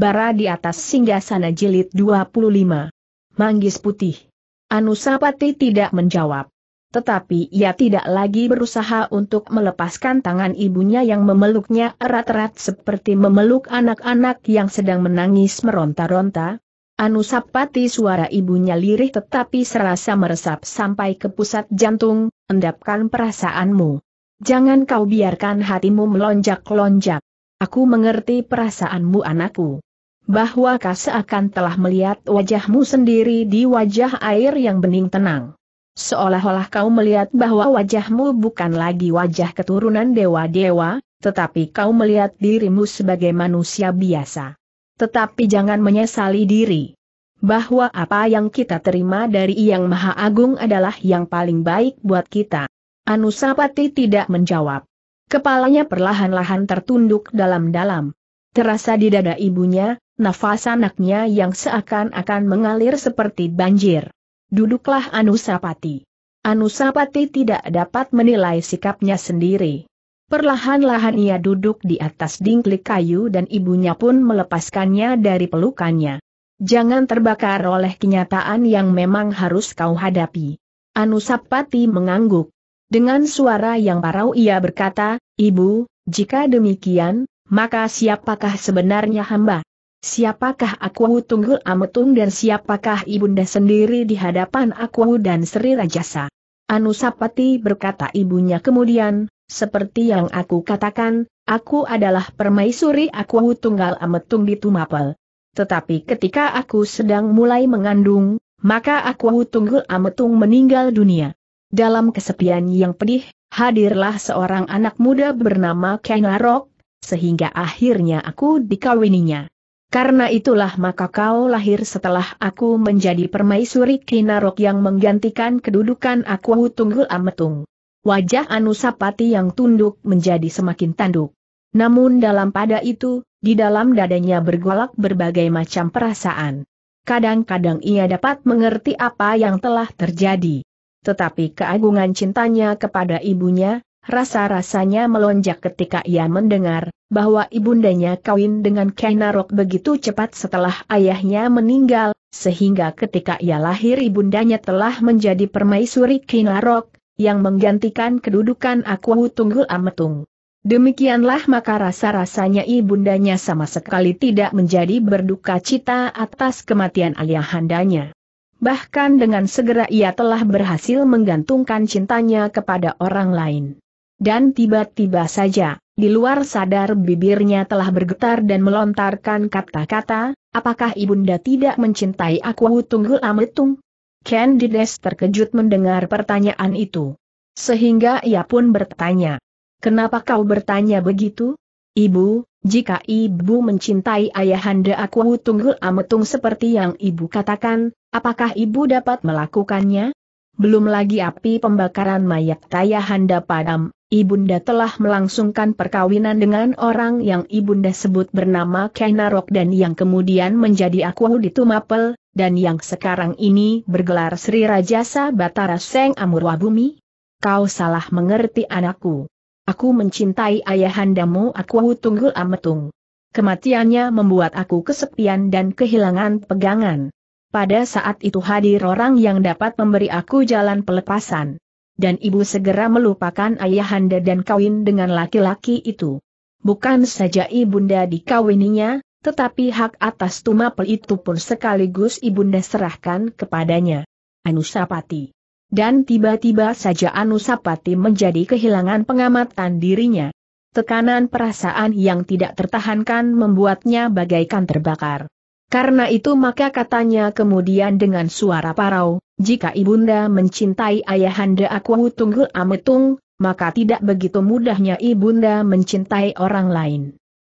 Bara di atas Singgasana jilid 25. Manggis putih. Anusapati tidak menjawab. Tetapi ia tidak lagi berusaha untuk melepaskan tangan ibunya yang memeluknya erat-erat seperti memeluk anak-anak yang sedang menangis meronta-ronta. Anusapati suara ibunya lirih tetapi serasa meresap sampai ke pusat jantung, "Endapkan perasaanmu. Jangan kau biarkan hatimu melonjak-lonjak. Aku mengerti perasaanmu anakku. Bahwa kau seakan telah melihat wajahmu sendiri di wajah air yang bening tenang. Seolah-olah kau melihat bahwa wajahmu bukan lagi wajah keturunan dewa-dewa, tetapi kau melihat dirimu sebagai manusia biasa. Tetapi jangan menyesali diri. Bahwa apa yang kita terima dari Yang Maha Agung adalah yang paling baik buat kita." Anusapati tidak menjawab. Kepalanya perlahan-lahan tertunduk dalam-dalam. Terasa di dada ibunya, nafas anaknya yang seakan-akan mengalir seperti banjir. "Duduklah Anusapati." Anusapati tidak dapat menilai sikapnya sendiri. Perlahan-lahan ia duduk di atas dingklik kayu dan ibunya pun melepaskannya dari pelukannya. "Jangan terbakar oleh kenyataan yang memang harus kau hadapi." Anusapati mengangguk. Dengan suara yang parau ia berkata, "Ibu, jika demikian, maka siapakah sebenarnya hamba? Siapakah Akuwu Tunggul Ametung dan siapakah ibunda sendiri di hadapan Akuwu dan Sri Rajasa?" "Anusapati," berkata ibunya kemudian, "seperti yang aku katakan, aku adalah permaisuri Akuwu Tunggal Ametung di Tumapel. Tetapi ketika aku sedang mulai mengandung, maka Akuwu Tunggul Ametung meninggal dunia. Dalam kesepian yang pedih, hadirlah seorang anak muda bernama Ken Arok, sehingga akhirnya aku dikawininya. Karena itulah maka kau lahir setelah aku menjadi permaisuri Ken Arok yang menggantikan kedudukan Akuwu Tunggul Ametung." Wajah Anusapati yang tunduk menjadi semakin tanduk. Namun dalam pada itu, di dalam dadanya bergolak berbagai macam perasaan. Kadang-kadang ia dapat mengerti apa yang telah terjadi. Tetapi keagungan cintanya kepada ibunya, rasa-rasanya melonjak ketika ia mendengar bahwa ibundanya kawin dengan Ken Arok begitu cepat setelah ayahnya meninggal, sehingga ketika ia lahir ibundanya telah menjadi permaisuri Ken Arok, yang menggantikan kedudukan Akuwu Tunggul Ametung. Demikianlah maka rasa-rasanya ibundanya sama sekali tidak menjadi berduka cita atas kematian ayahandanya. Bahkan dengan segera ia telah berhasil menggantungkan cintanya kepada orang lain. Dan tiba-tiba saja, di luar sadar bibirnya telah bergetar dan melontarkan kata-kata, "Apakah ibunda tidak mencintai Akuwu Tunggul Ametung?" Ken Dedes terkejut mendengar pertanyaan itu. Sehingga ia pun bertanya, "Kenapa kau bertanya begitu?" "Ibu, jika ibu mencintai ayahanda Akuwu Tunggul Ametung seperti yang ibu katakan, apakah ibu dapat melakukannya?" "Belum lagi api pembakaran mayat ayahanda padam, ibunda telah melangsungkan perkawinan dengan orang yang ibunda sebut bernama Ken Arok dan yang kemudian menjadi Akuwu di Tumapel, dan yang sekarang ini bergelar Sri Rajasa Batara Seng Amurwabumi." "Kau salah mengerti anakku. Aku mencintai ayahandamu Akuwu Tunggul Ametung. Kematiannya membuat aku kesepian dan kehilangan pegangan. Pada saat itu hadir orang yang dapat memberi aku jalan pelepasan. Dan ibu segera melupakan ayahanda dan kawin dengan laki-laki itu. Bukan saja ibunda dikawininya, tetapi hak atas Tumapel itu pun sekaligus ibunda serahkan kepadanya." Anusapati. Dan tiba-tiba saja Anusapati menjadi kehilangan pengamatan dirinya. Tekanan perasaan yang tidak tertahankan membuatnya bagaikan terbakar. Karena itu maka katanya kemudian dengan suara parau, "Jika ibunda mencintai ayahanda Akuwu Tunggul Ametung, maka tidak begitu mudahnya ibunda mencintai orang lain.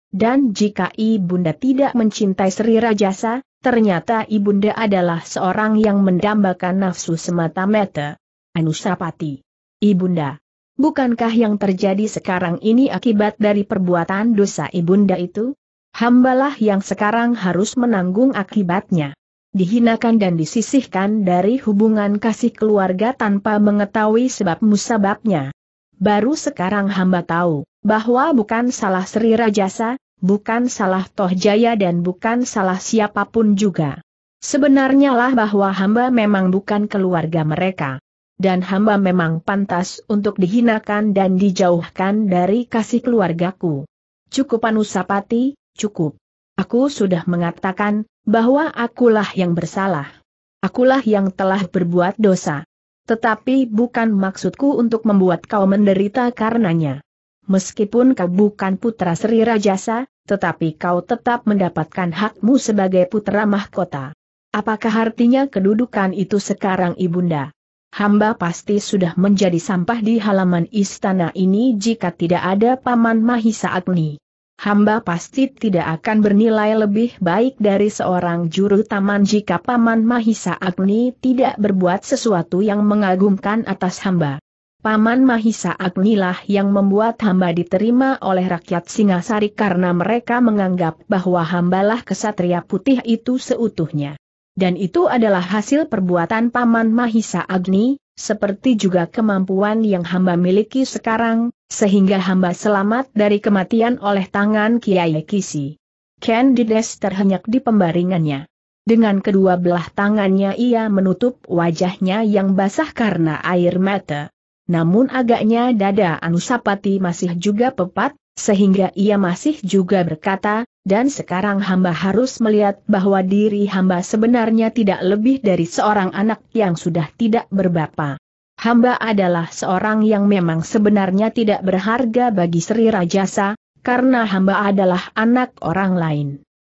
Dan jika ibunda tidak mencintai Sri Rajasa, ternyata ibunda adalah seorang yang mendambakan nafsu semata-mata." "Anusapati. Ibunda. Bukankah yang terjadi sekarang ini akibat dari perbuatan dosa ibunda itu? Hambalah yang sekarang harus menanggung akibatnya. Dihinakan dan disisihkan dari hubungan kasih keluarga tanpa mengetahui sebab musababnya. Baru sekarang hamba tahu, bahwa bukan salah Sri Rajasa, bukan salah Tohjaya dan bukan salah siapapun juga. Sebenarnya lah bahwa hamba memang bukan keluarga mereka. Dan hamba memang pantas untuk dihinakan dan dijauhkan dari kasih keluargaku. Cukup Anusapati, cukup. Aku sudah mengatakan, bahwa akulah yang bersalah. Akulah yang telah berbuat dosa. Tetapi bukan maksudku untuk membuat kau menderita karenanya. Meskipun kau bukan putra Sri Rajasa, tetapi kau tetap mendapatkan hakmu sebagai putra mahkota. Apakah artinya kedudukan itu sekarang, Ibunda? Hamba pasti sudah menjadi sampah di halaman istana ini jika tidak ada Paman Mahisa Agni. Hamba pasti tidak akan bernilai lebih baik dari seorang juru taman jika Paman Mahisa Agni tidak berbuat sesuatu yang mengagumkan atas hamba. Paman Mahisa Agni lah yang membuat hamba diterima oleh rakyat Singasari karena mereka menganggap bahwa hambalah kesatria putih itu seutuhnya. Dan itu adalah hasil perbuatan Paman Mahisa Agni, seperti juga kemampuan yang hamba miliki sekarang, sehingga hamba selamat dari kematian oleh tangan Kiai Kisi. Ken Dedes terhenyak di pembaringannya. Dengan kedua belah tangannya ia menutup wajahnya yang basah karena air mata. Namun agaknya dada Anusapati masih juga pepat, sehingga ia masih juga berkata, dan sekarang hamba harus melihat bahwa diri hamba sebenarnya tidak lebih dari seorang anak yang sudah tidak berbapa. Hamba adalah seorang yang memang sebenarnya tidak berharga bagi Sri Rajasa, karena hamba adalah anak orang lain.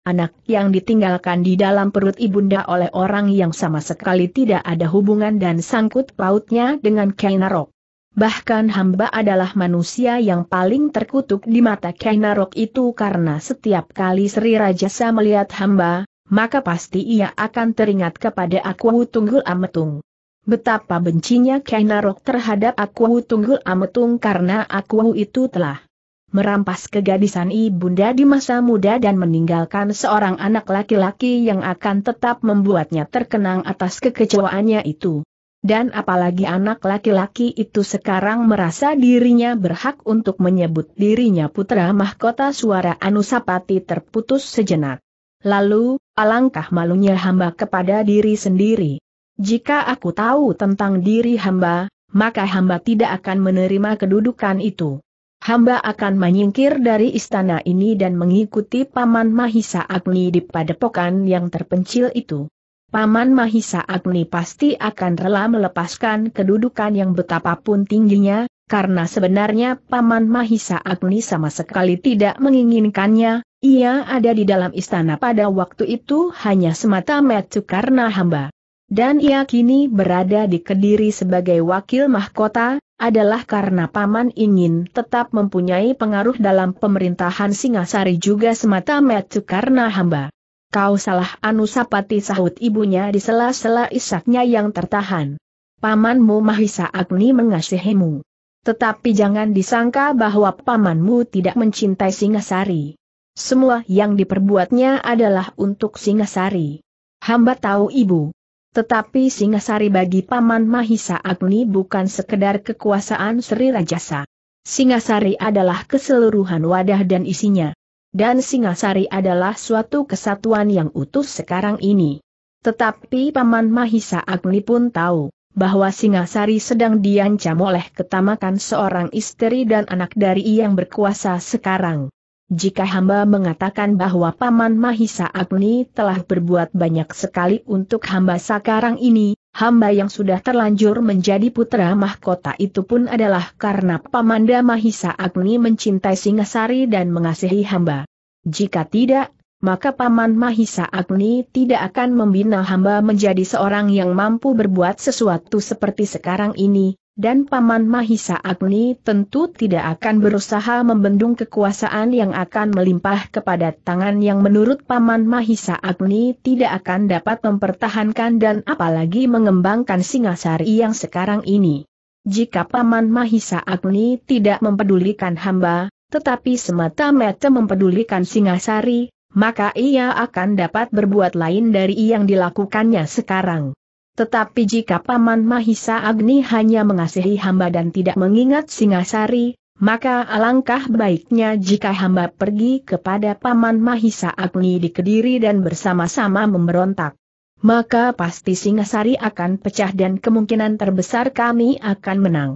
Anak yang ditinggalkan di dalam perut ibunda oleh orang yang sama sekali tidak ada hubungan dan sangkut pautnya dengan Ken Arok. Bahkan hamba adalah manusia yang paling terkutuk di mata Ken Arok itu karena setiap kali Sri Rajasa melihat hamba, maka pasti ia akan teringat kepada Akuwu Tunggul Ametung. Betapa bencinya Ken Arok terhadap Akuwu Tunggul Ametung karena Akuwu itu telah merampas kegadisan ibunda di masa muda dan meninggalkan seorang anak laki-laki yang akan tetap membuatnya terkenang atas kekecewaannya itu. Dan apalagi anak laki-laki itu sekarang merasa dirinya berhak untuk menyebut dirinya putra mahkota. Suara Anusapati terputus sejenak. Lalu, alangkah malunya hamba kepada diri sendiri. Jika aku tahu tentang diri hamba, maka hamba tidak akan menerima kedudukan itu. Hamba akan menyingkir dari istana ini dan mengikuti Paman Mahisa Agni di padepokan yang terpencil itu. Paman Mahisa Agni pasti akan rela melepaskan kedudukan yang betapapun tingginya, karena sebenarnya Paman Mahisa Agni sama sekali tidak menginginkannya. Ia ada di dalam istana pada waktu itu hanya semata-mata karena hamba. Dan ia kini berada di Kediri sebagai wakil mahkota, adalah karena Paman ingin tetap mempunyai pengaruh dalam pemerintahan Singasari juga semata-mata karena hamba. Kau salah Anusapati, sahut ibunya di sela-sela isaknya yang tertahan. Pamanmu Mahisa Agni mengasihimu. Tetapi jangan disangka bahwa pamanmu tidak mencintai Singasari. Semua yang diperbuatnya adalah untuk Singasari. Hamba tahu ibu. Tetapi Singasari bagi Paman Mahisa Agni bukan sekedar kekuasaan Sri Rajasa. Singasari adalah keseluruhan wadah dan isinya. Dan Singasari adalah suatu kesatuan yang utuh sekarang ini. Tetapi Paman Mahisa Agni pun tahu, bahwa Singasari sedang diancam oleh ketamakan seorang istri dan anak dari yang berkuasa sekarang. Jika hamba mengatakan bahwa Paman Mahisa Agni telah berbuat banyak sekali untuk hamba sekarang ini, hamba yang sudah terlanjur menjadi putra mahkota itu pun adalah karena Pamanda Mahisa Agni mencintai Singasari dan mengasihi hamba. Jika tidak, maka Paman Mahisa Agni tidak akan membina hamba menjadi seorang yang mampu berbuat sesuatu seperti sekarang ini. Dan Paman Mahisa Agni tentu tidak akan berusaha membendung kekuasaan yang akan melimpah kepada tangan yang menurut Paman Mahisa Agni tidak akan dapat mempertahankan dan apalagi mengembangkan Singasari yang sekarang ini. Jika Paman Mahisa Agni tidak mempedulikan hamba, tetapi semata-mata mempedulikan Singasari, maka ia akan dapat berbuat lain dari yang dilakukannya sekarang. Tetapi jika Paman Mahisa Agni hanya mengasihi hamba dan tidak mengingat Singasari, maka alangkah baiknya jika hamba pergi kepada Paman Mahisa Agni di Kediri dan bersama-sama memberontak. Maka pasti Singasari akan pecah dan kemungkinan terbesar kami akan menang.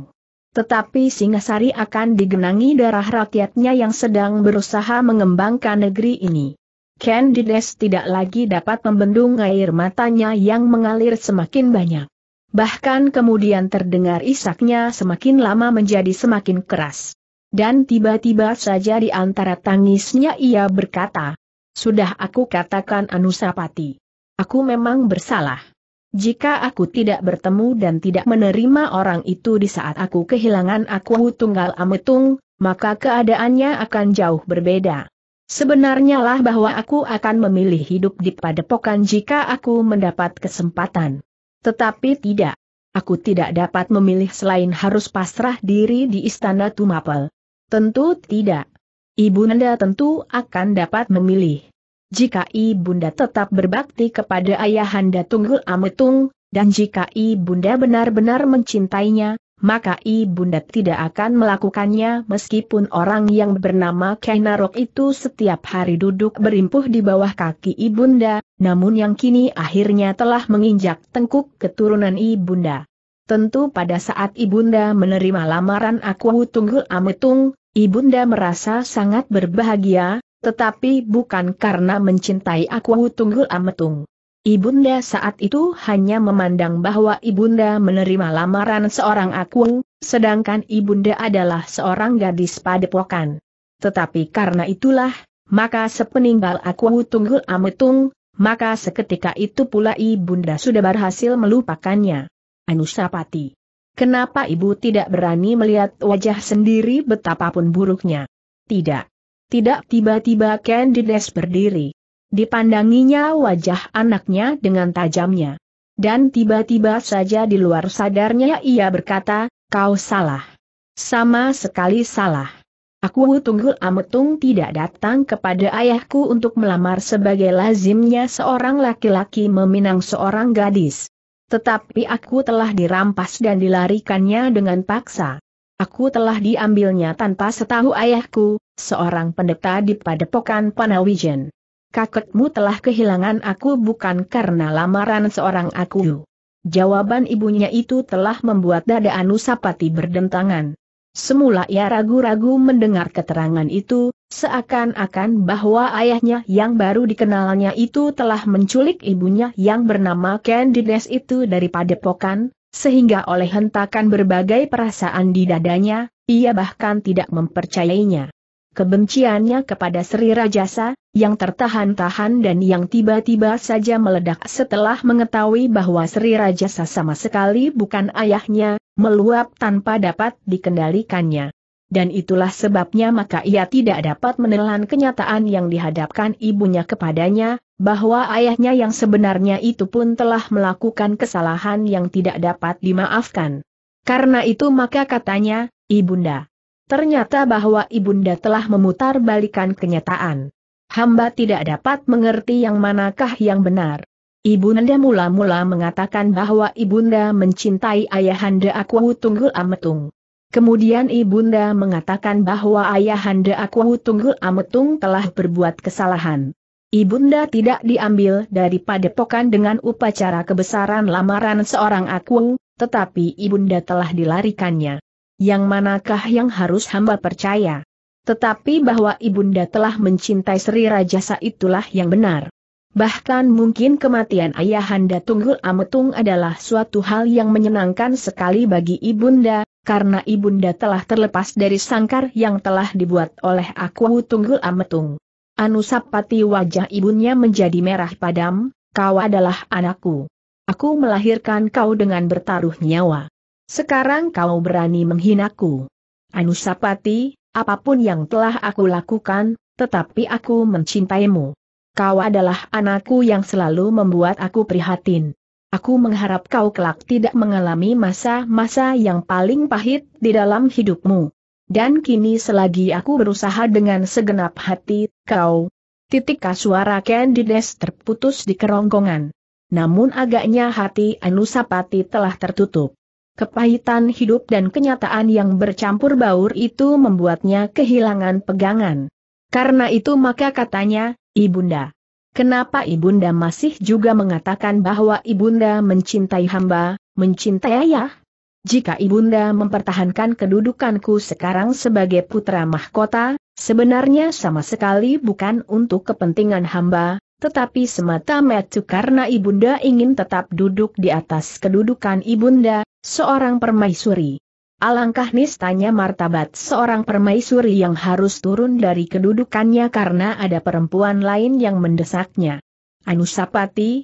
Tetapi Singasari akan digenangi darah rakyatnya yang sedang berusaha mengembangkan negeri ini. Ken Dedes tidak lagi dapat membendung air matanya yang mengalir semakin banyak. Bahkan kemudian terdengar isaknya semakin lama menjadi semakin keras. Dan tiba-tiba saja di antara tangisnya ia berkata, "Sudah aku katakan Anusapati. Aku memang bersalah. Jika aku tidak bertemu dan tidak menerima orang itu di saat aku kehilangan Akuwu Tunggal Ametung, maka keadaannya akan jauh berbeda. Sebenarnya lah bahwa aku akan memilih hidup di padepokan jika aku mendapat kesempatan. Tetapi tidak. Aku tidak dapat memilih selain harus pasrah diri di istana Tumapel. Tentu tidak. Ibunda tentu akan dapat memilih. Jika ibunda tetap berbakti kepada ayahanda Tunggul Ametung, dan jika ibunda benar-benar mencintainya, maka ibunda tidak akan melakukannya meskipun orang yang bernama Ken Arok itu setiap hari duduk berimpuh di bawah kaki ibunda, namun yang kini akhirnya telah menginjak tengkuk keturunan ibunda. Tentu pada saat ibunda menerima lamaran Akuwu Tunggul Ametung, ibunda merasa sangat berbahagia, tetapi bukan karena mencintai Akuwu Tunggul Ametung. Ibunda saat itu hanya memandang bahwa ibunda menerima lamaran seorang Akuwu, sedangkan ibunda adalah seorang gadis padepokan. Tetapi karena itulah, maka sepeninggal Akuwu Tunggul Ametung, maka seketika itu pula ibunda sudah berhasil melupakannya. Anusapati, kenapa ibu tidak berani melihat wajah sendiri betapapun buruknya? Tidak. Tidak, tiba-tiba Ken Dedes berdiri. Dipandanginya wajah anaknya dengan tajamnya. Dan tiba-tiba saja di luar sadarnya ia berkata, "Kau salah. Sama sekali salah. Akuwu Tunggul Ametung tidak datang kepada ayahku untuk melamar sebagai lazimnya seorang laki-laki meminang seorang gadis. Tetapi aku telah dirampas dan dilarikannya dengan paksa. Aku telah diambilnya tanpa setahu ayahku, seorang pendeta di padepokan Panawijen. Kakekmu telah kehilangan aku bukan karena lamaran seorang Akuwu." Jawaban ibunya itu telah membuat dada Anusapati berdentangan. Semula ia ragu-ragu mendengar keterangan itu, seakan-akan bahwa ayahnya yang baru dikenalnya itu telah menculik ibunya yang bernama Ken Dedes itu dari padepokan, sehingga oleh hentakan berbagai perasaan di dadanya, ia bahkan tidak mempercayainya. Kebenciannya kepada Sri Rajasa, yang tertahan-tahan dan yang tiba-tiba saja meledak setelah mengetahui bahwa Sri Rajasa sama sekali bukan ayahnya, meluap tanpa dapat dikendalikannya. Dan itulah sebabnya maka ia tidak dapat menelan kenyataan yang dihadapkan ibunya kepadanya, bahwa ayahnya yang sebenarnya itu pun telah melakukan kesalahan yang tidak dapat dimaafkan. Karena itu maka katanya, "Ibunda, ternyata bahwa ibunda telah memutarbalikan kenyataan. Hamba tidak dapat mengerti yang manakah yang benar. Ibunda mula-mula mengatakan bahwa ibunda mencintai ayahanda Akuwu Tunggul Ametung. Kemudian ibunda mengatakan bahwa ayahanda Akuwu Tunggul Ametung telah berbuat kesalahan. Ibunda tidak diambil dari padepokan dengan upacara kebesaran lamaran seorang Akuwu, tetapi ibunda telah dilarikannya. Yang manakah yang harus hamba percaya? Tetapi bahwa ibunda telah mencintai Sri Rajasa itulah yang benar. Bahkan mungkin kematian ayahanda Tunggul Ametung adalah suatu hal yang menyenangkan sekali bagi ibunda, karena ibunda telah terlepas dari sangkar yang telah dibuat oleh Akuwu Tunggul Ametung." Anusapati, wajah ibunya menjadi merah padam, "Kau adalah anakku. Aku melahirkan kau dengan bertaruh nyawa. Sekarang kau berani menghinaku. Anusapati, apapun yang telah aku lakukan, tetapi aku mencintaimu. Kau adalah anakku yang selalu membuat aku prihatin. Aku mengharap kau kelak tidak mengalami masa-masa yang paling pahit di dalam hidupmu. Dan kini selagi aku berusaha dengan segenap hati, kau..." Titik suara Ken Dedes terputus di kerongkongan. Namun agaknya hati Anusapati telah tertutup. Kepahitan hidup dan kenyataan yang bercampur baur itu membuatnya kehilangan pegangan. Karena itu maka katanya, "Ibunda, kenapa Ibunda masih juga mengatakan bahwa Ibunda mencintai hamba, mencintai ayah? Jika Ibunda mempertahankan kedudukanku sekarang sebagai putra mahkota, sebenarnya sama sekali bukan untuk kepentingan hamba, tetapi semata-mata karena Ibunda ingin tetap duduk di atas kedudukan Ibunda, seorang permaisuri." Alangkah nistanya martabat seorang permaisuri yang harus turun dari kedudukannya karena ada perempuan lain yang mendesaknya. Anusapati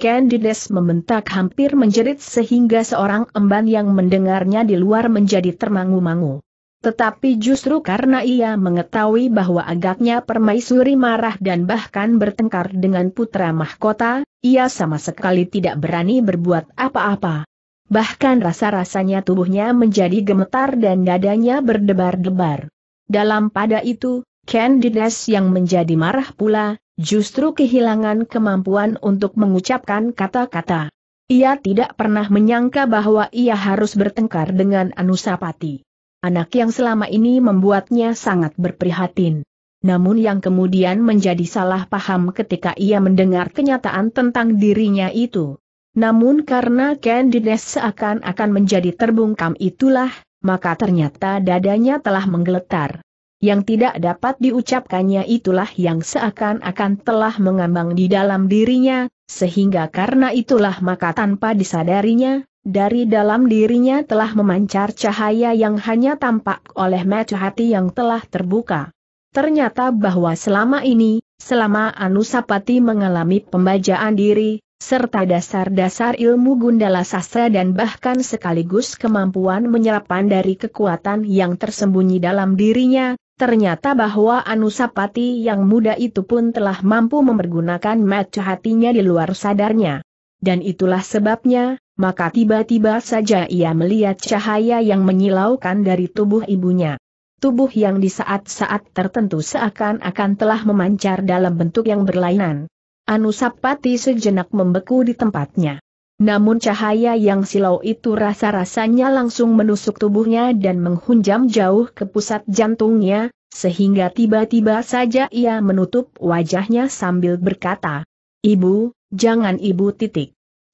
Ken Dedes membentak hampir menjerit sehingga seorang emban yang mendengarnya di luar menjadi termangu-mangu. Tetapi justru karena ia mengetahui bahwa agaknya permaisuri marah dan bahkan bertengkar dengan putra mahkota, ia sama sekali tidak berani berbuat apa-apa. Bahkan rasa-rasanya tubuhnya menjadi gemetar dan dadanya berdebar-debar. Dalam pada itu, Ken Dedes yang menjadi marah pula, justru kehilangan kemampuan untuk mengucapkan kata-kata. Ia tidak pernah menyangka bahwa ia harus bertengkar dengan Anusapati, anak yang selama ini membuatnya sangat berprihatin. Namun yang kemudian menjadi salah paham ketika ia mendengar kenyataan tentang dirinya itu. Namun karena Ken Dedes seakan-akan menjadi terbungkam itulah, maka ternyata dadanya telah menggeletar. Yang tidak dapat diucapkannya itulah yang seakan-akan telah mengambang di dalam dirinya, sehingga karena itulah maka tanpa disadarinya, dari dalam dirinya telah memancar cahaya yang hanya tampak oleh mata hati yang telah terbuka. Ternyata bahwa selama ini, selama Anusapati mengalami pembajaan diri, serta dasar-dasar ilmu gundala sastra dan bahkan sekaligus kemampuan menyerap dari kekuatan yang tersembunyi dalam dirinya, ternyata bahwa Anusapati yang muda itu pun telah mampu mempergunakan mata hatinya di luar sadarnya. Dan itulah sebabnya, maka tiba-tiba saja ia melihat cahaya yang menyilaukan dari tubuh ibunya. Tubuh yang di saat-saat tertentu seakan-akan telah memancar dalam bentuk yang berlainan. Anusapati sejenak membeku di tempatnya. Namun cahaya yang silau itu rasa-rasanya langsung menusuk tubuhnya dan menghunjam jauh ke pusat jantungnya, sehingga tiba-tiba saja ia menutup wajahnya sambil berkata, "Ibu, jangan ibu."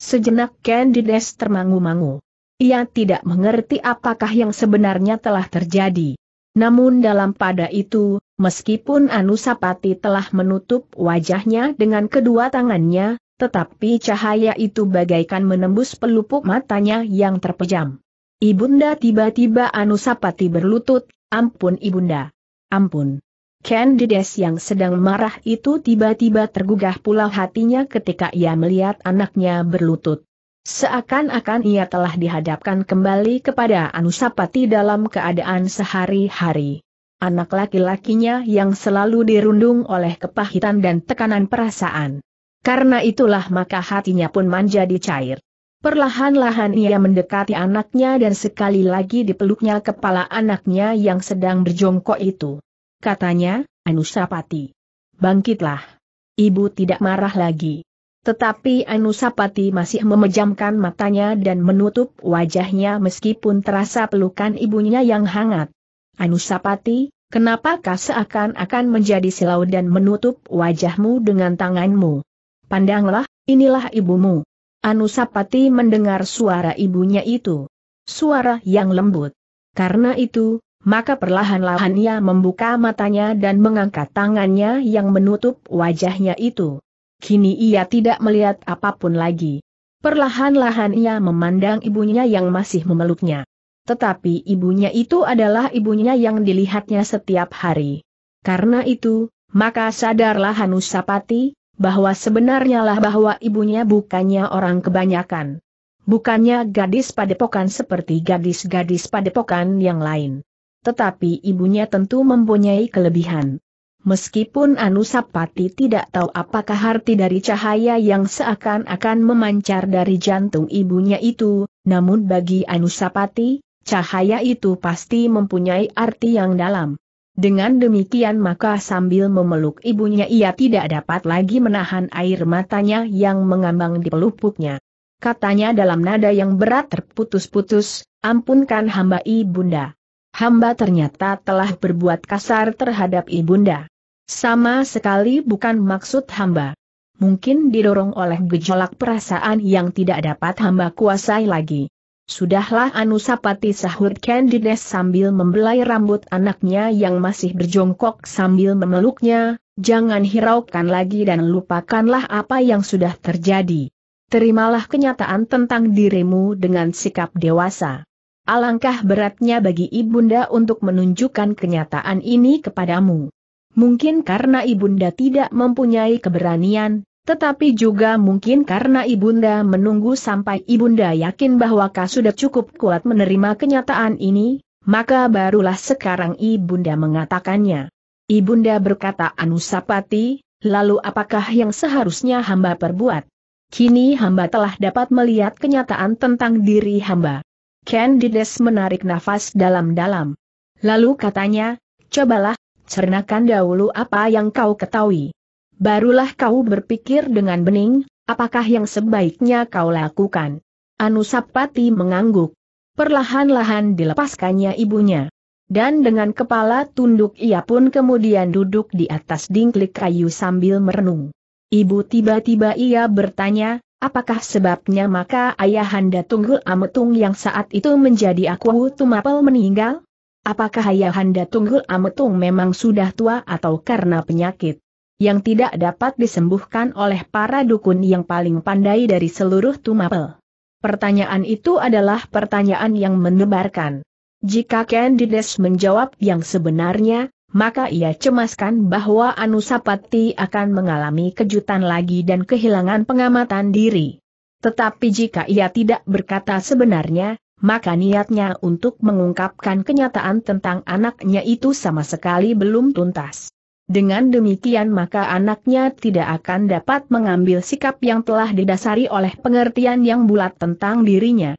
Sejenak Ken Dedes termangu-mangu. Ia tidak mengerti apakah yang sebenarnya telah terjadi. Namun dalam pada itu, meskipun Anusapati telah menutup wajahnya dengan kedua tangannya, tetapi cahaya itu bagaikan menembus pelupuk matanya yang terpejam. "Ibunda," tiba-tiba Anusapati berlutut, "Ampun Ibunda. Ampun." Ken Dedes yang sedang marah itu tiba-tiba tergugah pula hatinya ketika ia melihat anaknya berlutut. Seakan-akan ia telah dihadapkan kembali kepada Anusapati dalam keadaan sehari-hari. Anak laki-lakinya yang selalu dirundung oleh kepahitan dan tekanan perasaan. Karena itulah maka hatinya pun menjadi cair. Perlahan-lahan ia mendekati anaknya dan sekali lagi dipeluknya kepala anaknya yang sedang berjongkok itu. Katanya, "Anusapati, bangkitlah. Ibu tidak marah lagi." Tetapi Anusapati masih memejamkan matanya dan menutup wajahnya meskipun terasa pelukan ibunya yang hangat. "Anusapati, kenapakah seakan-akan menjadi silau dan menutup wajahmu dengan tanganmu? Pandanglah, inilah ibumu." Anusapati mendengar suara ibunya itu. Suara yang lembut. Karena itu, maka perlahan-lahan ia membuka matanya dan mengangkat tangannya yang menutup wajahnya itu. Kini ia tidak melihat apapun lagi. Perlahan-lahan ia memandang ibunya yang masih memeluknya. Tetapi ibunya itu adalah ibunya yang dilihatnya setiap hari. Karena itu, maka sadarlah Anusapati, bahwa sebenarnya lah bahwa ibunya bukannya orang kebanyakan. Bukannya gadis padepokan seperti gadis-gadis padepokan yang lain. Tetapi ibunya tentu mempunyai kelebihan. Meskipun Anusapati tidak tahu apakah arti dari cahaya yang seakan-akan memancar dari jantung ibunya itu, namun bagi Anusapati, cahaya itu pasti mempunyai arti yang dalam. Dengan demikian maka sambil memeluk ibunya ia tidak dapat lagi menahan air matanya yang mengambang di pelupuknya. katanya dalam nada yang berat terputus-putus, "Ampunkan hamba ibunda. Hamba ternyata telah berbuat kasar terhadap ibunda. Sama sekali bukan maksud hamba. Mungkin didorong oleh gejolak perasaan yang tidak dapat hamba kuasai lagi." "Sudahlah Anusapati," sahut Ken Dedes sambil membelai rambut anaknya yang masih berjongkok sambil memeluknya, "jangan hiraukan lagi dan lupakanlah apa yang sudah terjadi. Terimalah kenyataan tentang dirimu dengan sikap dewasa. Alangkah beratnya bagi ibunda untuk menunjukkan kenyataan ini kepadamu. Mungkin karena ibunda tidak mempunyai keberanian, tetapi juga mungkin karena ibunda menunggu sampai ibunda yakin bahwa kau sudah cukup kuat menerima kenyataan ini, maka barulah sekarang ibunda mengatakannya." "Ibunda," berkata Anusapati, "lalu apakah yang seharusnya hamba perbuat? Kini hamba telah dapat melihat kenyataan tentang diri hamba." Ken Dedes menarik nafas dalam-dalam. Lalu katanya, "Cobalah, cernakan dahulu apa yang kau ketahui. Barulah kau berpikir dengan bening, apakah yang sebaiknya kau lakukan." Anusapati mengangguk. Perlahan-lahan dilepaskannya ibunya. Dan dengan kepala tunduk ia pun kemudian duduk di atas dingklik kayu sambil merenung. "Ibu," tiba-tiba ia bertanya, "apakah sebabnya maka Ayahanda Tunggul Ametung yang saat itu menjadi Akuwu Tumapel meninggal? Apakah Ayahanda Tunggul Ametung memang sudah tua atau karena penyakit yang tidak dapat disembuhkan oleh para dukun yang paling pandai dari seluruh Tumapel?" Pertanyaan itu adalah pertanyaan yang menebarkan. Jika Ken Dedes menjawab yang sebenarnya, maka ia cemaskan bahwa Anusapati akan mengalami kejutan lagi dan kehilangan pengamatan diri. Tetapi jika ia tidak berkata sebenarnya, maka niatnya untuk mengungkapkan kenyataan tentang anaknya itu sama sekali belum tuntas. Dengan demikian maka anaknya tidak akan dapat mengambil sikap yang telah didasari oleh pengertian yang bulat tentang dirinya.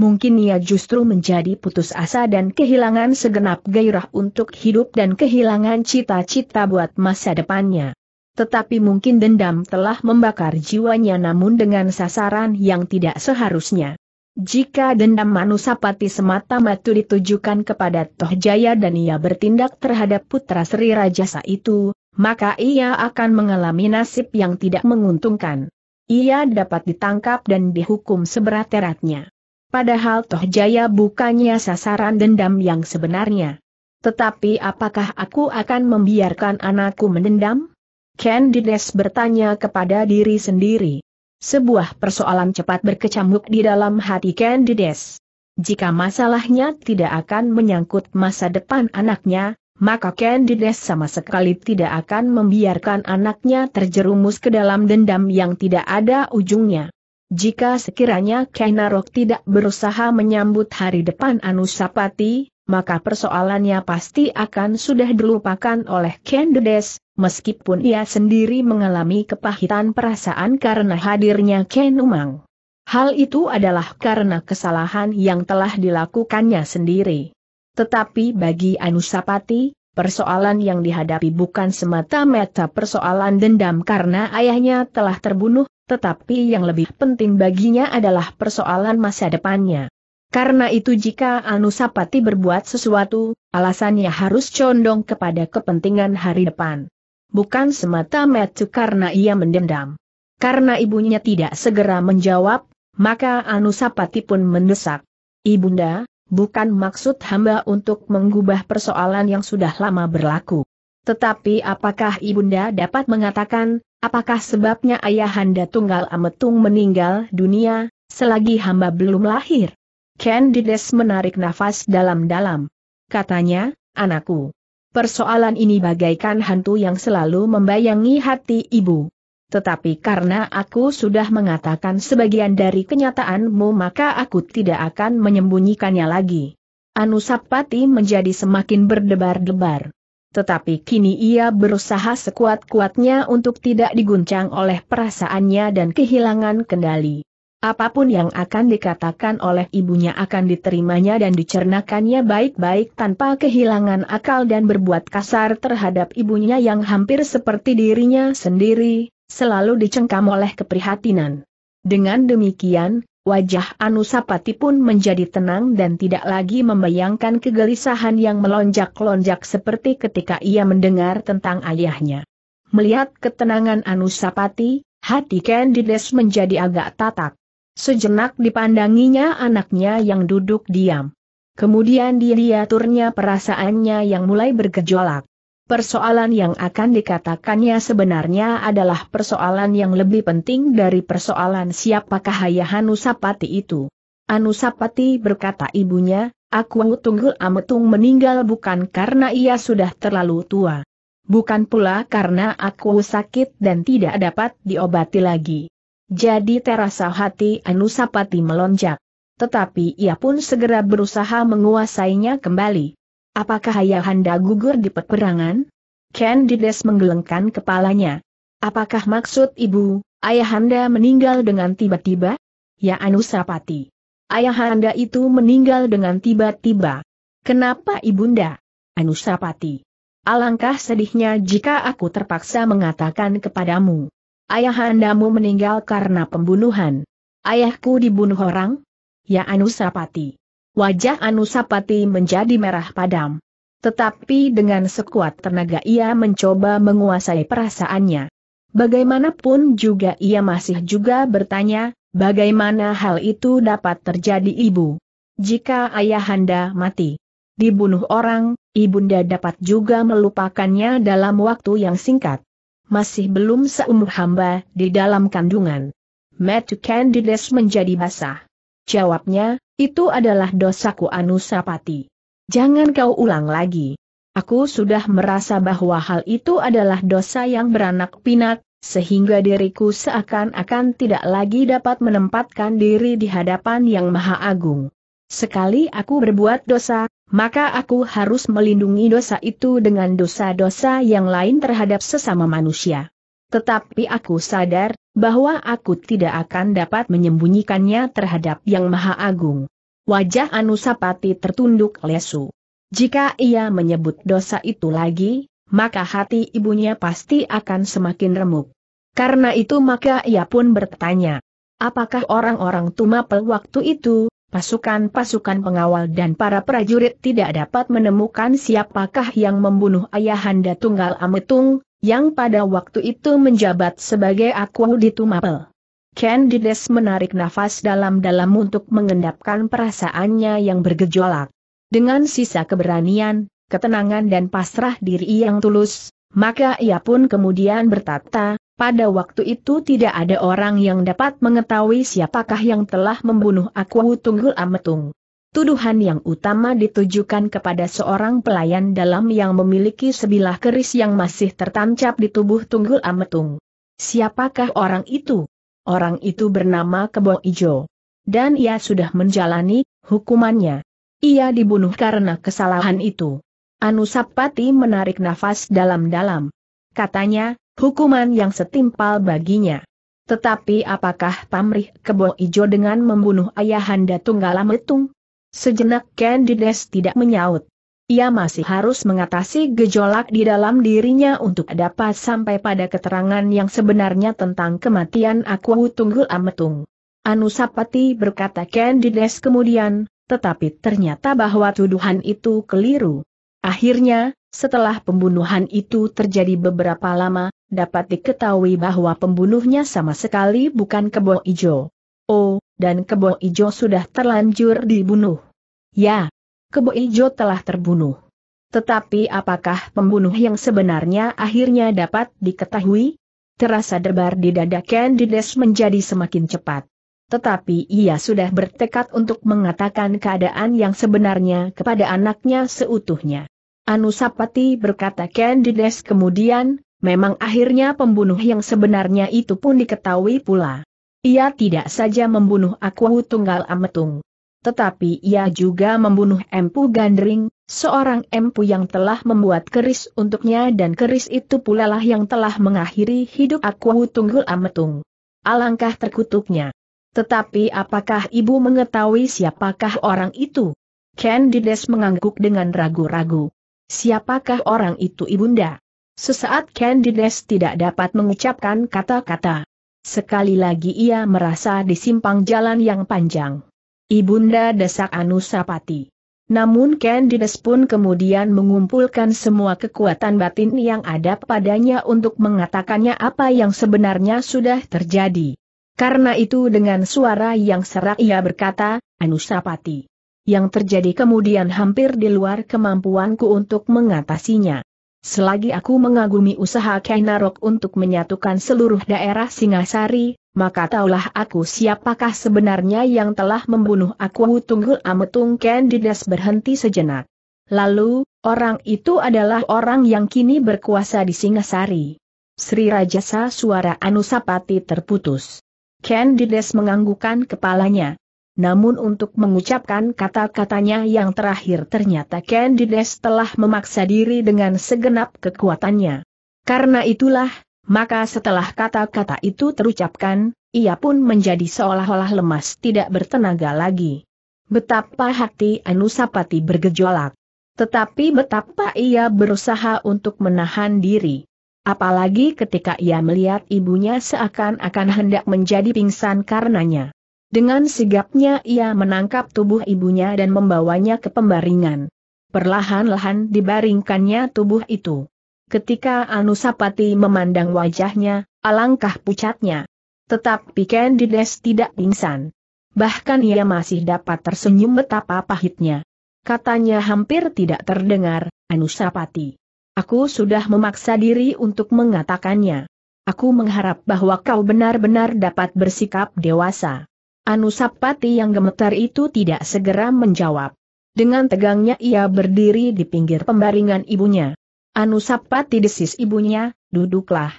Mungkin ia justru menjadi putus asa dan kehilangan segenap gairah untuk hidup dan kehilangan cita-cita buat masa depannya. Tetapi mungkin dendam telah membakar jiwanya namun dengan sasaran yang tidak seharusnya. Jika dendam Anusapati semata-mata ditujukan kepada Tohjaya dan ia bertindak terhadap putra Sri Rajasa itu, maka ia akan mengalami nasib yang tidak menguntungkan. Ia dapat ditangkap dan dihukum seberat-beratnya. Padahal Tohjaya bukannya sasaran dendam yang sebenarnya. Tetapi apakah aku akan membiarkan anakku mendendam? Ken Dedes bertanya kepada diri sendiri. Sebuah persoalan cepat berkecamuk di dalam hati Ken Dedes. Jika masalahnya tidak akan menyangkut masa depan anaknya, maka Ken Dedes sama sekali tidak akan membiarkan anaknya terjerumus ke dalam dendam yang tidak ada ujungnya. Jika sekiranya Ken Arok tidak berusaha menyambut hari depan Anusapati, maka persoalannya pasti akan sudah dilupakan oleh Ken Dedes. Meskipun ia sendiri mengalami kepahitan perasaan karena hadirnya Ken Umang. Hal itu adalah karena kesalahan yang telah dilakukannya sendiri. Tetapi bagi Anusapati, persoalan yang dihadapi bukan semata-mata persoalan dendam karena ayahnya telah terbunuh, tetapi yang lebih penting baginya adalah persoalan masa depannya. Karena itu jika Anusapati berbuat sesuatu, alasannya harus condong kepada kepentingan hari depan. Bukan semata-mata karena ia mendendam. Karena ibunya tidak segera menjawab, maka Anusapati pun mendesak. "Ibunda, bukan maksud hamba untuk mengubah persoalan yang sudah lama berlaku. Tetapi apakah ibunda dapat mengatakan, apakah sebabnya Ayahanda Tunggal Ametung meninggal dunia, selagi hamba belum lahir?" Ken Dedes menarik nafas dalam-dalam. Katanya, "Anakku. Persoalan ini bagaikan hantu yang selalu membayangi hati ibu. Tetapi karena aku sudah mengatakan sebagian dari kenyataanmu maka aku tidak akan menyembunyikannya lagi." Anusapati menjadi semakin berdebar-debar. Tetapi kini ia berusaha sekuat-kuatnya untuk tidak diguncang oleh perasaannya dan kehilangan kendali. Apapun yang akan dikatakan oleh ibunya akan diterimanya dan dicernakannya baik-baik tanpa kehilangan akal dan berbuat kasar terhadap ibunya yang hampir seperti dirinya sendiri, selalu dicengkam oleh keprihatinan. Dengan demikian, Wajah Anusapati pun menjadi tenang dan tidak lagi membayangkan kegelisahan yang melonjak-lonjak seperti ketika ia mendengar tentang ayahnya. Melihat ketenangan Anusapati, hati Ken Dedes menjadi agak tatak. Sejenak dipandanginya anaknya yang duduk diam. Kemudian diaturnya perasaannya yang mulai bergejolak. Persoalan yang akan dikatakannya sebenarnya adalah persoalan yang lebih penting dari persoalan siapakah ayah Anusapati itu. Anusapati, berkata ibunya, Akuwu Tunggul Ametung meninggal bukan karena ia sudah terlalu tua. Bukan pula karena Akuwu sakit dan tidak dapat diobati lagi. Jadi terasa hati Anusapati melonjak. Tetapi ia pun segera berusaha menguasainya kembali. Apakah ayahanda gugur di peperangan? Ken Dedes menggelengkan kepalanya. Apakah maksud ibu, ayahanda meninggal dengan tiba-tiba? Ya Anusapati. Ayahanda itu meninggal dengan tiba-tiba. Kenapa ibunda? Anusapati. Alangkah sedihnya jika aku terpaksa mengatakan kepadamu. Ayahandamu meninggal karena pembunuhan. Ayahku dibunuh orang? Ya Anusapati. Wajah Anusapati menjadi merah padam. Tetapi dengan sekuat tenaga ia mencoba menguasai perasaannya. Bagaimanapun juga ia masih juga bertanya, bagaimana hal itu dapat terjadi ibu? Jika ayahanda mati, dibunuh orang, ibunda dapat juga melupakannya dalam waktu yang singkat. Masih belum seumur hamba di dalam kandungan. Mata Ken Dedes menjadi basah. Jawabnya, itu adalah dosaku Anusapati. Jangan kau ulang lagi. Aku sudah merasa bahwa hal itu adalah dosa yang beranak pinak, sehingga diriku seakan-akan tidak lagi dapat menempatkan diri di hadapan Yang Maha Agung. Sekali aku berbuat dosa, maka aku harus melindungi dosa itu dengan dosa-dosa yang lain terhadap sesama manusia. Tetapi aku sadar bahwa aku tidak akan dapat menyembunyikannya terhadap Yang Maha Agung. Wajah Anusapati tertunduk lesu. Jika ia menyebut dosa itu lagi, maka hati ibunya pasti akan semakin remuk. Karena itu maka ia pun bertanya, apakah orang-orang Tumapel waktu itu, pasukan-pasukan pengawal dan para prajurit tidak dapat menemukan siapakah yang membunuh ayahanda Tunggal Ametung, yang pada waktu itu menjabat sebagai Akuwu di Tumapel? Ken Dedes menarik nafas dalam-dalam untuk mengendapkan perasaannya yang bergejolak. Dengan sisa keberanian, ketenangan dan pasrah diri yang tulus, maka ia pun kemudian berkata, pada waktu itu tidak ada orang yang dapat mengetahui siapakah yang telah membunuh Akuwu Tunggul Ametung. Tuduhan yang utama ditujukan kepada seorang pelayan dalam yang memiliki sebilah keris yang masih tertancap di tubuh Tunggul Ametung. Siapakah orang itu? Orang itu bernama Kebo Ijo. Dan ia sudah menjalani hukumannya. Ia dibunuh karena kesalahan itu. Anusapati menarik nafas dalam-dalam. Katanya, hukuman yang setimpal baginya. Tetapi apakah pamrih Kebo Ijo dengan membunuh ayahanda Tunggal Ametung? Sejenak Ken Dedes tidak menyaut. Ia masih harus mengatasi gejolak di dalam dirinya untuk dapat sampai pada keterangan yang sebenarnya tentang kematian Akuwu Tunggul Ametung. Anusapati, berkata Ken Dedes kemudian, tetapi ternyata bahwa tuduhan itu keliru. Akhirnya, setelah pembunuhan itu terjadi beberapa lama, dapat diketahui bahwa pembunuhnya sama sekali bukan Kebo Ijo. Oh, dan Kebo Ijo sudah terlanjur dibunuh. Ya, Kebo Ijo telah terbunuh. Tetapi apakah pembunuh yang sebenarnya akhirnya dapat diketahui? Terasa debar di dada Ken Dedes menjadi semakin cepat. Tetapi ia sudah bertekad untuk mengatakan keadaan yang sebenarnya kepada anaknya seutuhnya. Anusapati, berkata Ken Dedes kemudian, memang akhirnya pembunuh yang sebenarnya itu pun diketahui pula. Ia tidak saja membunuh Akuwu Tunggal Ametung, tetapi ia juga membunuh Empu Gandring, seorang empu yang telah membuat keris untuknya dan keris itu pula lah yang telah mengakhiri hidup Akuwu Tunggul Ametung. Alangkah terkutuknya. Tetapi apakah ibu mengetahui siapakah orang itu? Ken Dedes mengangguk dengan ragu-ragu. Siapakah orang itu ibunda? Sesaat Ken Dedes tidak dapat mengucapkan kata-kata. Sekali lagi ia merasa di simpang jalan yang panjang. Ibunda, desak Anusapati. Namun Ken Dedes pun kemudian mengumpulkan semua kekuatan batin yang ada padanya untuk mengatakannya apa yang sebenarnya sudah terjadi. Karena itu dengan suara yang serak ia berkata, Anusapati, yang terjadi kemudian hampir di luar kemampuanku untuk mengatasinya. Selagi aku mengagumi usaha Ken Arok untuk menyatukan seluruh daerah Singasari, maka taulah aku siapakah sebenarnya yang telah membunuh Akuwu Tunggul Ametung. Ken Dedes berhenti sejenak. Lalu, orang itu adalah orang yang kini berkuasa di Singasari. Sri Rajasa, suara Anusapati terputus. Ken Dedes menganggukkan kepalanya. Namun untuk mengucapkan kata-katanya yang terakhir ternyata Ken Dedes telah memaksa diri dengan segenap kekuatannya. Karena itulah, maka setelah kata-kata itu terucapkan, ia pun menjadi seolah-olah lemas tidak bertenaga lagi. Betapa hati Anusapati bergejolak. Tetapi betapa ia berusaha untuk menahan diri. Apalagi ketika ia melihat ibunya seakan-akan hendak menjadi pingsan karenanya. Dengan sigapnya ia menangkap tubuh ibunya dan membawanya ke pembaringan. Perlahan-lahan dibaringkannya tubuh itu. Ketika Anusapati memandang wajahnya, alangkah pucatnya. Tetapi Ken Dedes tidak pingsan. Bahkan ia masih dapat tersenyum betapa pahitnya. Katanya hampir tidak terdengar, Anusapati. Aku sudah memaksa diri untuk mengatakannya. Aku mengharap bahwa kau benar-benar dapat bersikap dewasa. Anusapati yang gemetar itu tidak segera menjawab. Dengan tegangnya ia berdiri di pinggir pembaringan ibunya. Anusapati, desis ibunya, duduklah.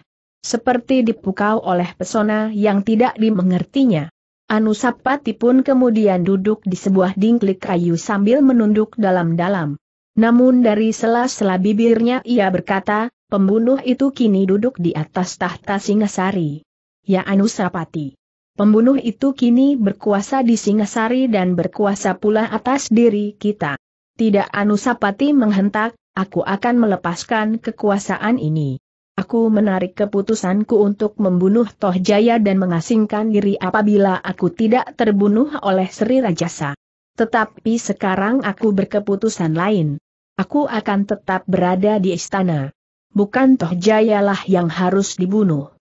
Seperti dipukau oleh pesona yang tidak dimengertinya. Anusapati pun kemudian duduk di sebuah dingklik kayu sambil menunduk dalam-dalam. Namun dari sela-sela bibirnya ia berkata, pembunuh itu kini duduk di atas tahta Singasari. Ya Anusapati. Pembunuh itu kini berkuasa di Singasari dan berkuasa pula atas diri kita. Tidak, Anusapati menghentak, aku akan melepaskan kekuasaan ini. Aku menarik keputusanku untuk membunuh Tohjaya dan mengasingkan diri apabila aku tidak terbunuh oleh Sri Rajasa. Tetapi sekarang aku berkeputusan lain. Aku akan tetap berada di istana. Bukan Tohjayalah yang harus dibunuh.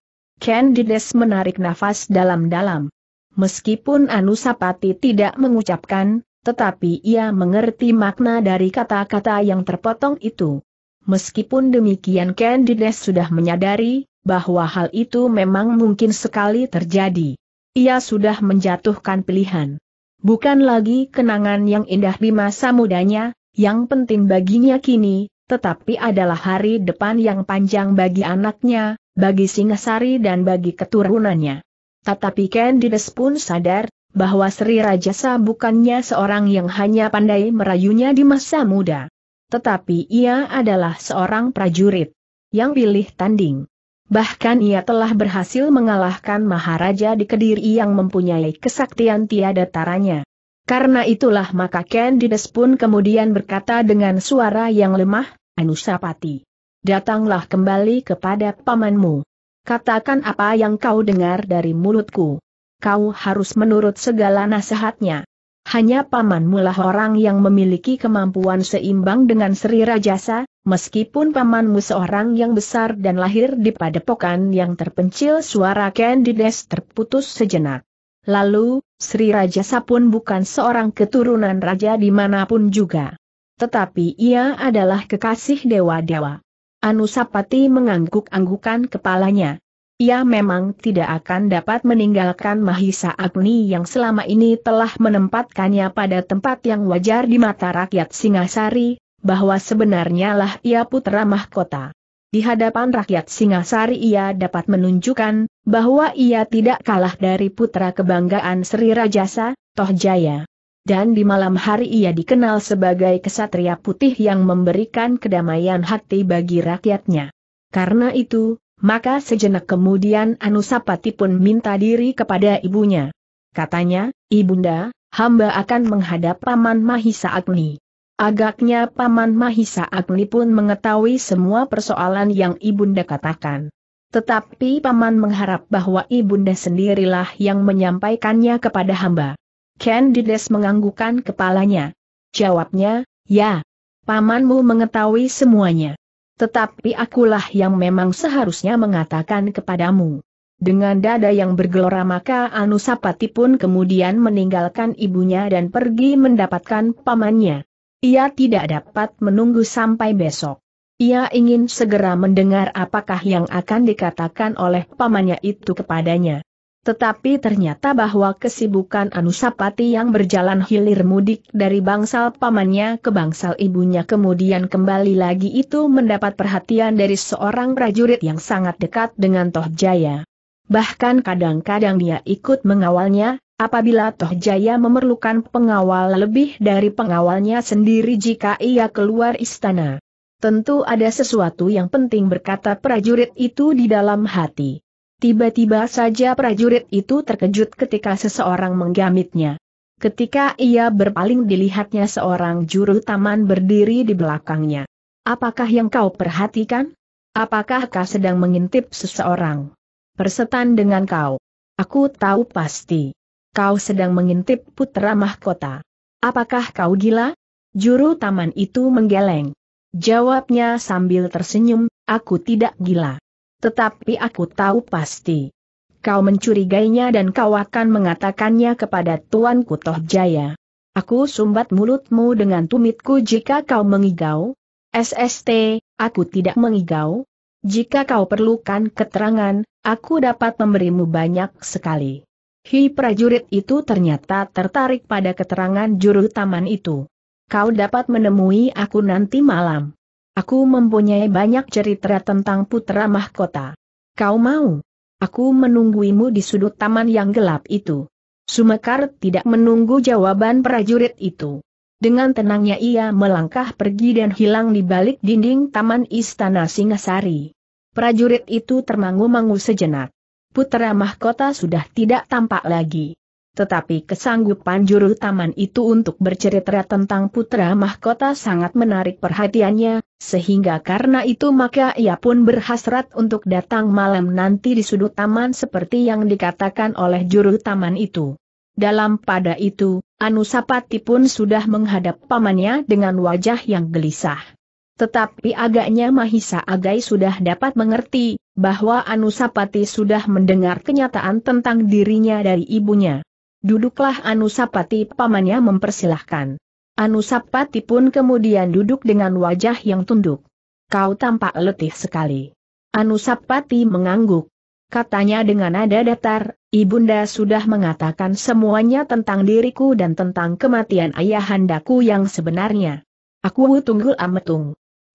Ken Dedes menarik nafas dalam-dalam. Meskipun Anusapati tidak mengucapkan, tetapi ia mengerti makna dari kata-kata yang terpotong itu. Meskipun demikian Ken Dedes sudah menyadari, bahwa hal itu memang mungkin sekali terjadi. Ia sudah menjatuhkan pilihan. Bukan lagi kenangan yang indah di masa mudanya, yang penting baginya kini, tetapi adalah hari depan yang panjang bagi anaknya, bagi Singasari dan bagi keturunannya. Tetapi Ken Dedes pun sadar, bahwa Sri Rajasa bukannya seorang yang hanya pandai merayunya di masa muda. Tetapi ia adalah seorang prajurit yang pilih tanding. Bahkan ia telah berhasil mengalahkan Maharaja di Kediri yang mempunyai kesaktian tiada taranya. Karena itulah maka Ken Dedes pun kemudian berkata dengan suara yang lemah, Anusapati. Datanglah kembali kepada pamanmu. Katakan apa yang kau dengar dari mulutku. Kau harus menurut segala nasihatnya. Hanya pamanmulah orang yang memiliki kemampuan seimbang dengan Sri Rajasa, meskipun pamanmu seorang yang besar dan lahir di padepokan yang terpencil. Suara Ken Dedes terputus sejenak. Lalu, Sri Rajasa pun bukan seorang keturunan raja dimanapun juga. Tetapi ia adalah kekasih dewa-dewa. Anusapati mengangguk-anggukan kepalanya. Ia memang tidak akan dapat meninggalkan Mahisa Agni yang selama ini telah menempatkannya pada tempat yang wajar di mata rakyat Singasari, bahwa sebenarnya lah ia putra mahkota. Di hadapan rakyat Singasari ia dapat menunjukkan bahwa ia tidak kalah dari putra kebanggaan Sri Rajasa, Tohjaya. Dan di malam hari ia dikenal sebagai kesatria putih yang memberikan kedamaian hati bagi rakyatnya. Karena itu, maka sejenak kemudian Anusapati pun minta diri kepada ibunya. Katanya, Ibunda, hamba akan menghadap Paman Mahisa Agni. Agaknya Paman Mahisa Agni pun mengetahui semua persoalan yang Ibunda katakan. Tetapi paman mengharap bahwa ibunda sendirilah yang menyampaikannya kepada hamba. Ken Dedes menganggukkan kepalanya. Jawabnya, ya, pamanmu mengetahui semuanya. Tetapi akulah yang memang seharusnya mengatakan kepadamu. Dengan dada yang bergelora maka Anusapati pun kemudian meninggalkan ibunya dan pergi mendapatkan pamannya. Ia tidak dapat menunggu sampai besok. Ia ingin segera mendengar apakah yang akan dikatakan oleh pamannya itu kepadanya. Tetapi ternyata bahwa kesibukan Anusapati yang berjalan hilir mudik dari bangsal pamannya ke bangsal ibunya kemudian kembali lagi itu mendapat perhatian dari seorang prajurit yang sangat dekat dengan Tohjaya. Bahkan kadang-kadang dia ikut mengawalnya, apabila Tohjaya memerlukan pengawal lebih dari pengawalnya sendiri jika ia keluar istana. Tentu ada sesuatu yang penting, berkata prajurit itu di dalam hati. Tiba-tiba saja prajurit itu terkejut ketika seseorang menggamitnya. Ketika ia berpaling dilihatnya seorang juru taman berdiri di belakangnya. Apakah yang kau perhatikan? Apakah kau sedang mengintip seseorang? Persetan dengan kau. Aku tahu pasti. Kau sedang mengintip putra mahkota. Apakah kau gila? Juru taman itu menggeleng. Jawabnya sambil tersenyum, aku tidak gila. Tetapi aku tahu pasti. Kau mencurigainya dan kau akan mengatakannya kepada Tuanku Tohjaya. Aku sumbat mulutmu dengan tumitku jika kau mengigau. SST, aku tidak mengigau. Jika kau perlukan keterangan, aku dapat memberimu banyak sekali. Hi, prajurit itu ternyata tertarik pada keterangan juru taman itu. Kau dapat menemui aku nanti malam. Aku mempunyai banyak cerita tentang putra mahkota. Kau mau? Aku menungguimu di sudut taman yang gelap itu. Sumekar tidak menunggu jawaban prajurit itu. Dengan tenangnya ia melangkah pergi dan hilang di balik dinding taman istana Singasari. Prajurit itu termangu-mangu sejenak. Putra mahkota sudah tidak tampak lagi. Tetapi kesanggupan juru taman itu untuk bercerita tentang putra mahkota sangat menarik perhatiannya, sehingga karena itu maka ia pun berhasrat untuk datang malam nanti di sudut taman seperti yang dikatakan oleh juru taman itu. Dalam pada itu, Anusapati pun sudah menghadap pamannya dengan wajah yang gelisah. Tetapi agaknya Mahisa Agni sudah dapat mengerti bahwa Anusapati sudah mendengar kenyataan tentang dirinya dari ibunya. Duduklah Anusapati, pamannya mempersilahkan. Anusapati pun kemudian duduk dengan wajah yang tunduk. Kau tampak letih sekali. Anusapati mengangguk. Katanya dengan nada datar, ibunda sudah mengatakan semuanya tentang diriku dan tentang kematian ayahandaku yang sebenarnya. Akuwu Tunggul Ametung.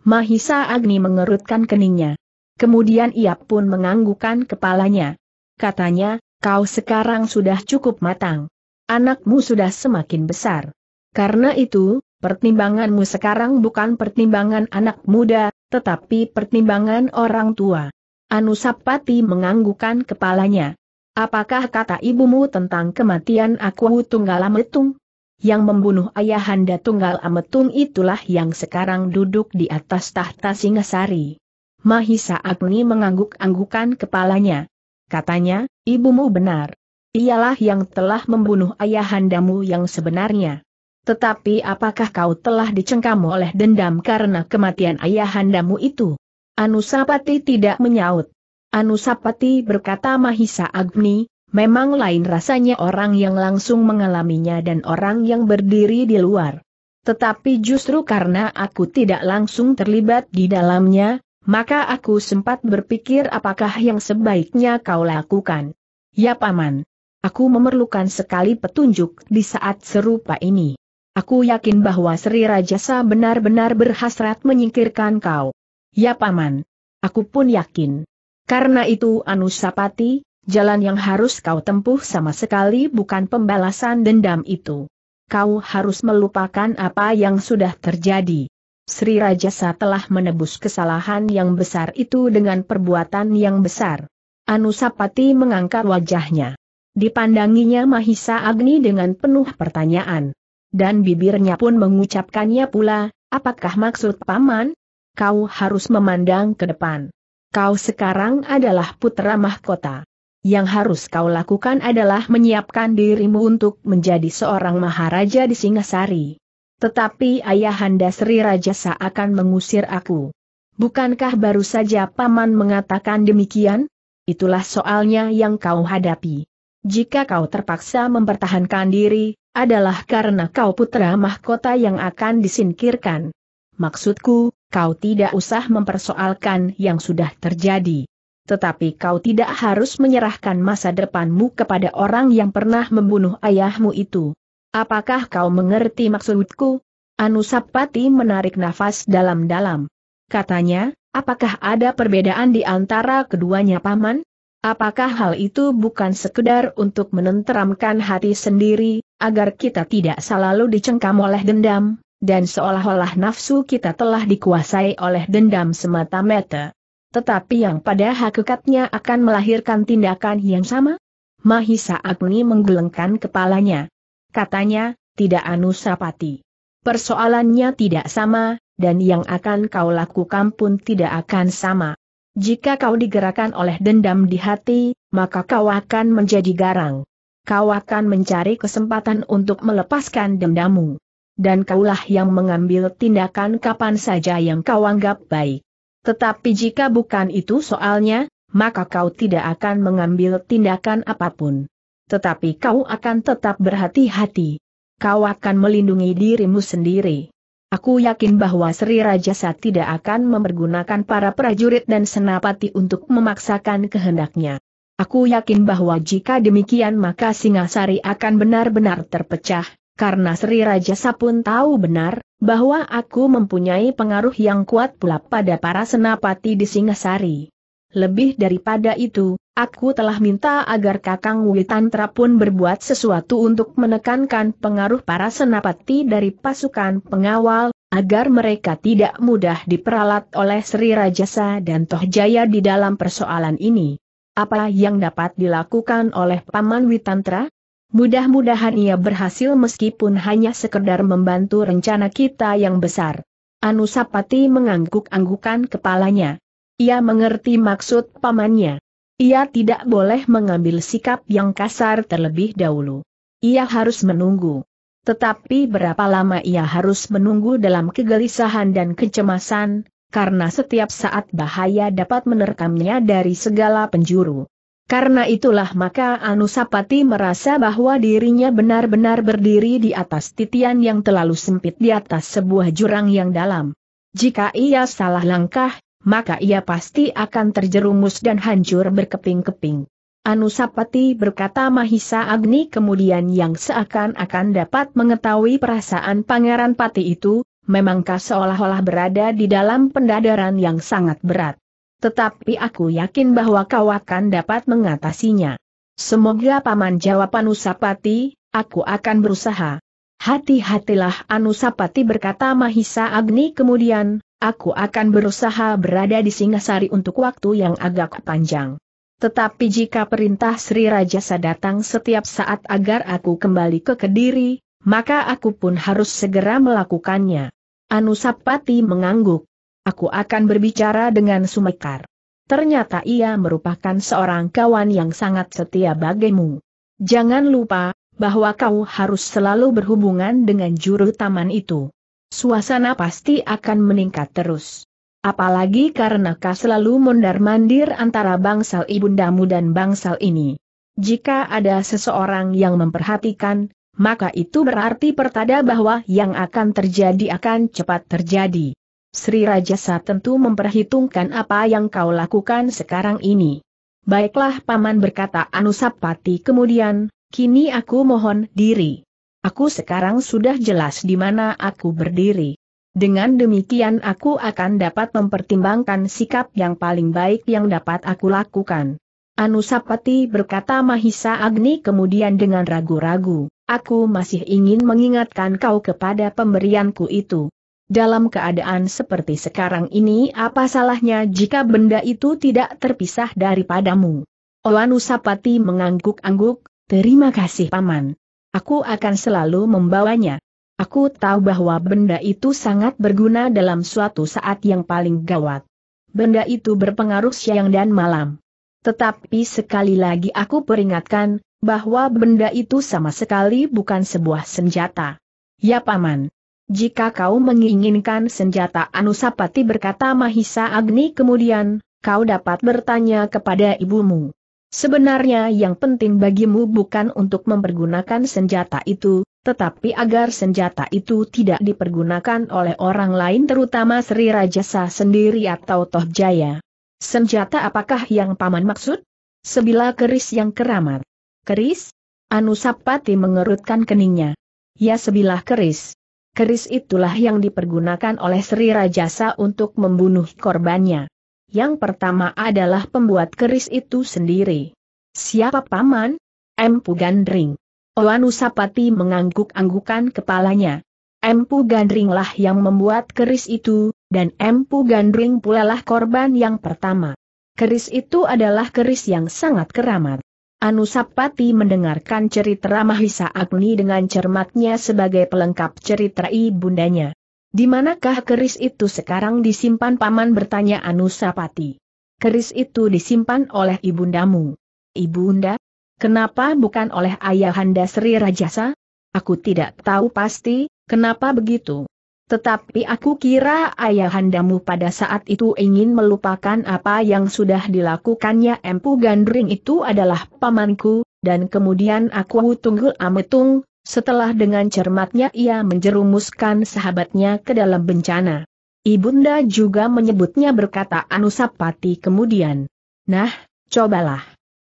Mahisa Agni mengerutkan keningnya. Kemudian ia pun menganggukkan kepalanya. Katanya, kau sekarang sudah cukup matang. Anakmu sudah semakin besar. Karena itu, pertimbanganmu sekarang bukan pertimbangan anak muda, tetapi pertimbangan orang tua. Anusapati menganggukkan kepalanya. Apakah kata ibumu tentang kematian Akuwu Tunggul Ametung? Yang membunuh ayahanda Tunggal Ametung itulah yang sekarang duduk di atas tahta Singasari. Mahisa Agni mengangguk-anggukan kepalanya. Katanya, ibumu benar. Ialah yang telah membunuh ayahandamu yang sebenarnya. Tetapi apakah kau telah dicengkam oleh dendam karena kematian ayahandamu itu? Anusapati tidak menyaut. Anusapati, berkata Mahisa Agni, memang lain rasanya orang yang langsung mengalaminya dan orang yang berdiri di luar. Tetapi justru karena aku tidak langsung terlibat di dalamnya, maka aku sempat berpikir apakah yang sebaiknya kau lakukan. Ya paman, aku memerlukan sekali petunjuk di saat serupa ini. Aku yakin bahwa Sri Rajasa benar-benar berhasrat menyingkirkan kau. Ya paman, aku pun yakin. Karena itu Anusapati, jalan yang harus kau tempuh sama sekali bukan pembalasan dendam itu. Kau harus melupakan apa yang sudah terjadi. Sri Rajasa telah menebus kesalahan yang besar itu dengan perbuatan yang besar. Anusapati mengangkat wajahnya. Dipandanginya Mahisa Agni dengan penuh pertanyaan. Dan bibirnya pun mengucapkannya pula, apakah maksud paman? Kau harus memandang ke depan. Kau sekarang adalah putra mahkota. Yang harus kau lakukan adalah menyiapkan dirimu untuk menjadi seorang maharaja di Singasari. Tetapi Ayahanda Sri Rajasa akan mengusir aku. Bukankah baru saja Paman mengatakan demikian? Itulah soalnya yang kau hadapi. Jika kau terpaksa mempertahankan diri, adalah karena kau putra mahkota yang akan disingkirkan. Maksudku, kau tidak usah mempersoalkan yang sudah terjadi. Tetapi kau tidak harus menyerahkan masa depanmu kepada orang yang pernah membunuh ayahmu itu. Apakah kau mengerti maksudku? Anusapati menarik nafas dalam-dalam. Katanya, apakah ada perbedaan di antara keduanya, Paman? Apakah hal itu bukan sekedar untuk menenteramkan hati sendiri, agar kita tidak selalu dicengkam oleh dendam, dan seolah-olah nafsu kita telah dikuasai oleh dendam semata-mata? Tetapi yang pada hakikatnya akan melahirkan tindakan yang sama? Mahisa Agni menggelengkan kepalanya. Katanya, tidak Anusapati. Persoalannya tidak sama, dan yang akan kau lakukan pun tidak akan sama. Jika kau digerakkan oleh dendam di hati, maka kau akan menjadi garang. Kau akan mencari kesempatan untuk melepaskan dendammu. Dan kaulah yang mengambil tindakan kapan saja yang kau anggap baik. Tetapi jika bukan itu soalnya, maka kau tidak akan mengambil tindakan apapun. Tetapi kau akan tetap berhati-hati. Kau akan melindungi dirimu sendiri. Aku yakin bahwa Sri Rajasa tidak akan mempergunakan para prajurit dan senapati untuk memaksakan kehendaknya. Aku yakin bahwa jika demikian maka Singasari akan benar-benar terpecah, karena Sri Rajasa pun tahu benar bahwa aku mempunyai pengaruh yang kuat pula pada para senapati di Singasari. Lebih daripada itu, aku telah minta agar Kakang Witantra pun berbuat sesuatu untuk menekankan pengaruh para senapati dari pasukan pengawal, agar mereka tidak mudah diperalat oleh Sri Rajasa dan Tohjaya di dalam persoalan ini. Apa yang dapat dilakukan oleh Paman Witantra? Mudah-mudahan ia berhasil meskipun hanya sekedar membantu rencana kita yang besar. Anusapati mengangguk-anggukan kepalanya. Ia mengerti maksud pamannya. Ia tidak boleh mengambil sikap yang kasar terlebih dahulu. Ia harus menunggu. Tetapi berapa lama ia harus menunggu dalam kegelisahan dan kecemasan, karena setiap saat bahaya dapat menerkamnya dari segala penjuru. Karena itulah maka Anusapati merasa bahwa dirinya benar-benar berdiri di atas titian yang terlalu sempit di atas sebuah jurang yang dalam. Jika ia salah langkah, maka ia pasti akan terjerumus dan hancur berkeping-keping. Anusapati berkata Mahisa Agni kemudian yang seakan-akan dapat mengetahui perasaan Pangeran Pati itu, memangkah seolah-olah berada di dalam pendadaran yang sangat berat. Tetapi aku yakin bahwa kau akan dapat mengatasinya. Semoga Paman, jawab Anusapati, aku akan berusaha. Hati-hatilah Anusapati, berkata Mahisa Agni kemudian. Aku akan berusaha berada di Singasari untuk waktu yang agak panjang. Tetapi jika perintah Sri Rajasa datang setiap saat agar aku kembali ke Kediri, maka aku pun harus segera melakukannya. Anusapati mengangguk. Aku akan berbicara dengan Sumekar. Ternyata ia merupakan seorang kawan yang sangat setia bagimu. Jangan lupa bahwa kau harus selalu berhubungan dengan juru taman itu. Suasana pasti akan meningkat terus. Apalagi karena kau selalu mondar-mandir antara bangsal ibundamu dan bangsal ini. Jika ada seseorang yang memperhatikan, maka itu berarti pertanda bahwa yang akan terjadi akan cepat terjadi. Sri Rajasa tentu memperhitungkan apa yang kau lakukan sekarang ini. Baiklah Paman, berkata Anusapati kemudian, kini aku mohon diri. Aku sekarang sudah jelas di mana aku berdiri. Dengan demikian aku akan dapat mempertimbangkan sikap yang paling baik yang dapat aku lakukan. Anusapati, berkata Mahisa Agni kemudian dengan ragu-ragu, aku masih ingin mengingatkan kau kepada pemberianku itu. Dalam keadaan seperti sekarang ini apa salahnya jika benda itu tidak terpisah daripadamu? Oh, Anusapati mengangguk-angguk, terima kasih Paman. Aku akan selalu membawanya. Aku tahu bahwa benda itu sangat berguna dalam suatu saat yang paling gawat. benda itu berpengaruh siang dan malam. Tetapi sekali lagi aku peringatkan, bahwa benda itu sama sekali bukan sebuah senjata. Ya Paman. Jika kau menginginkan senjata, Anusapati berkata Mahisa Agni kemudian, kau dapat bertanya kepada ibumu. Sebenarnya yang penting bagimu bukan untuk mempergunakan senjata itu, tetapi agar senjata itu tidak dipergunakan oleh orang lain terutama Sri Rajasa sendiri atau Tohjaya. Senjata apakah yang Paman maksud? Sebila keris yang keramat. Keris? Anusapati mengerutkan keningnya. Ya sebilah keris. Keris itulah yang dipergunakan oleh Sri Rajasa untuk membunuh korbannya. Yang pertama adalah pembuat keris itu sendiri. Siapa Paman? Empu Gandring. Oh, Anusapati mengangguk-anggukan kepalanya. Empu Gandringlah yang membuat keris itu, dan Empu Gandring pulalah korban yang pertama. Keris itu adalah keris yang sangat keramat. Anusapati mendengarkan cerita Mahisa Agni dengan cermatnya sebagai pelengkap cerita ibundanya. Di manakah keris itu sekarang disimpan Paman? Bertanya Anusapati. Keris itu disimpan oleh ibundamu. Ibunda? Kenapa bukan oleh ayahanda Sri Rajasa? Aku tidak tahu pasti, kenapa begitu. Tetapi aku kira ayahandamu pada saat itu ingin melupakan apa yang sudah dilakukannya. Empu Gandring itu adalah pamanku, dan kemudian Akuwu Tunggul Ametung. Setelah dengan cermatnya ia menjerumuskan sahabatnya ke dalam bencana. Ibunda juga menyebutnya, berkata Anusapati kemudian. Nah, cobalah.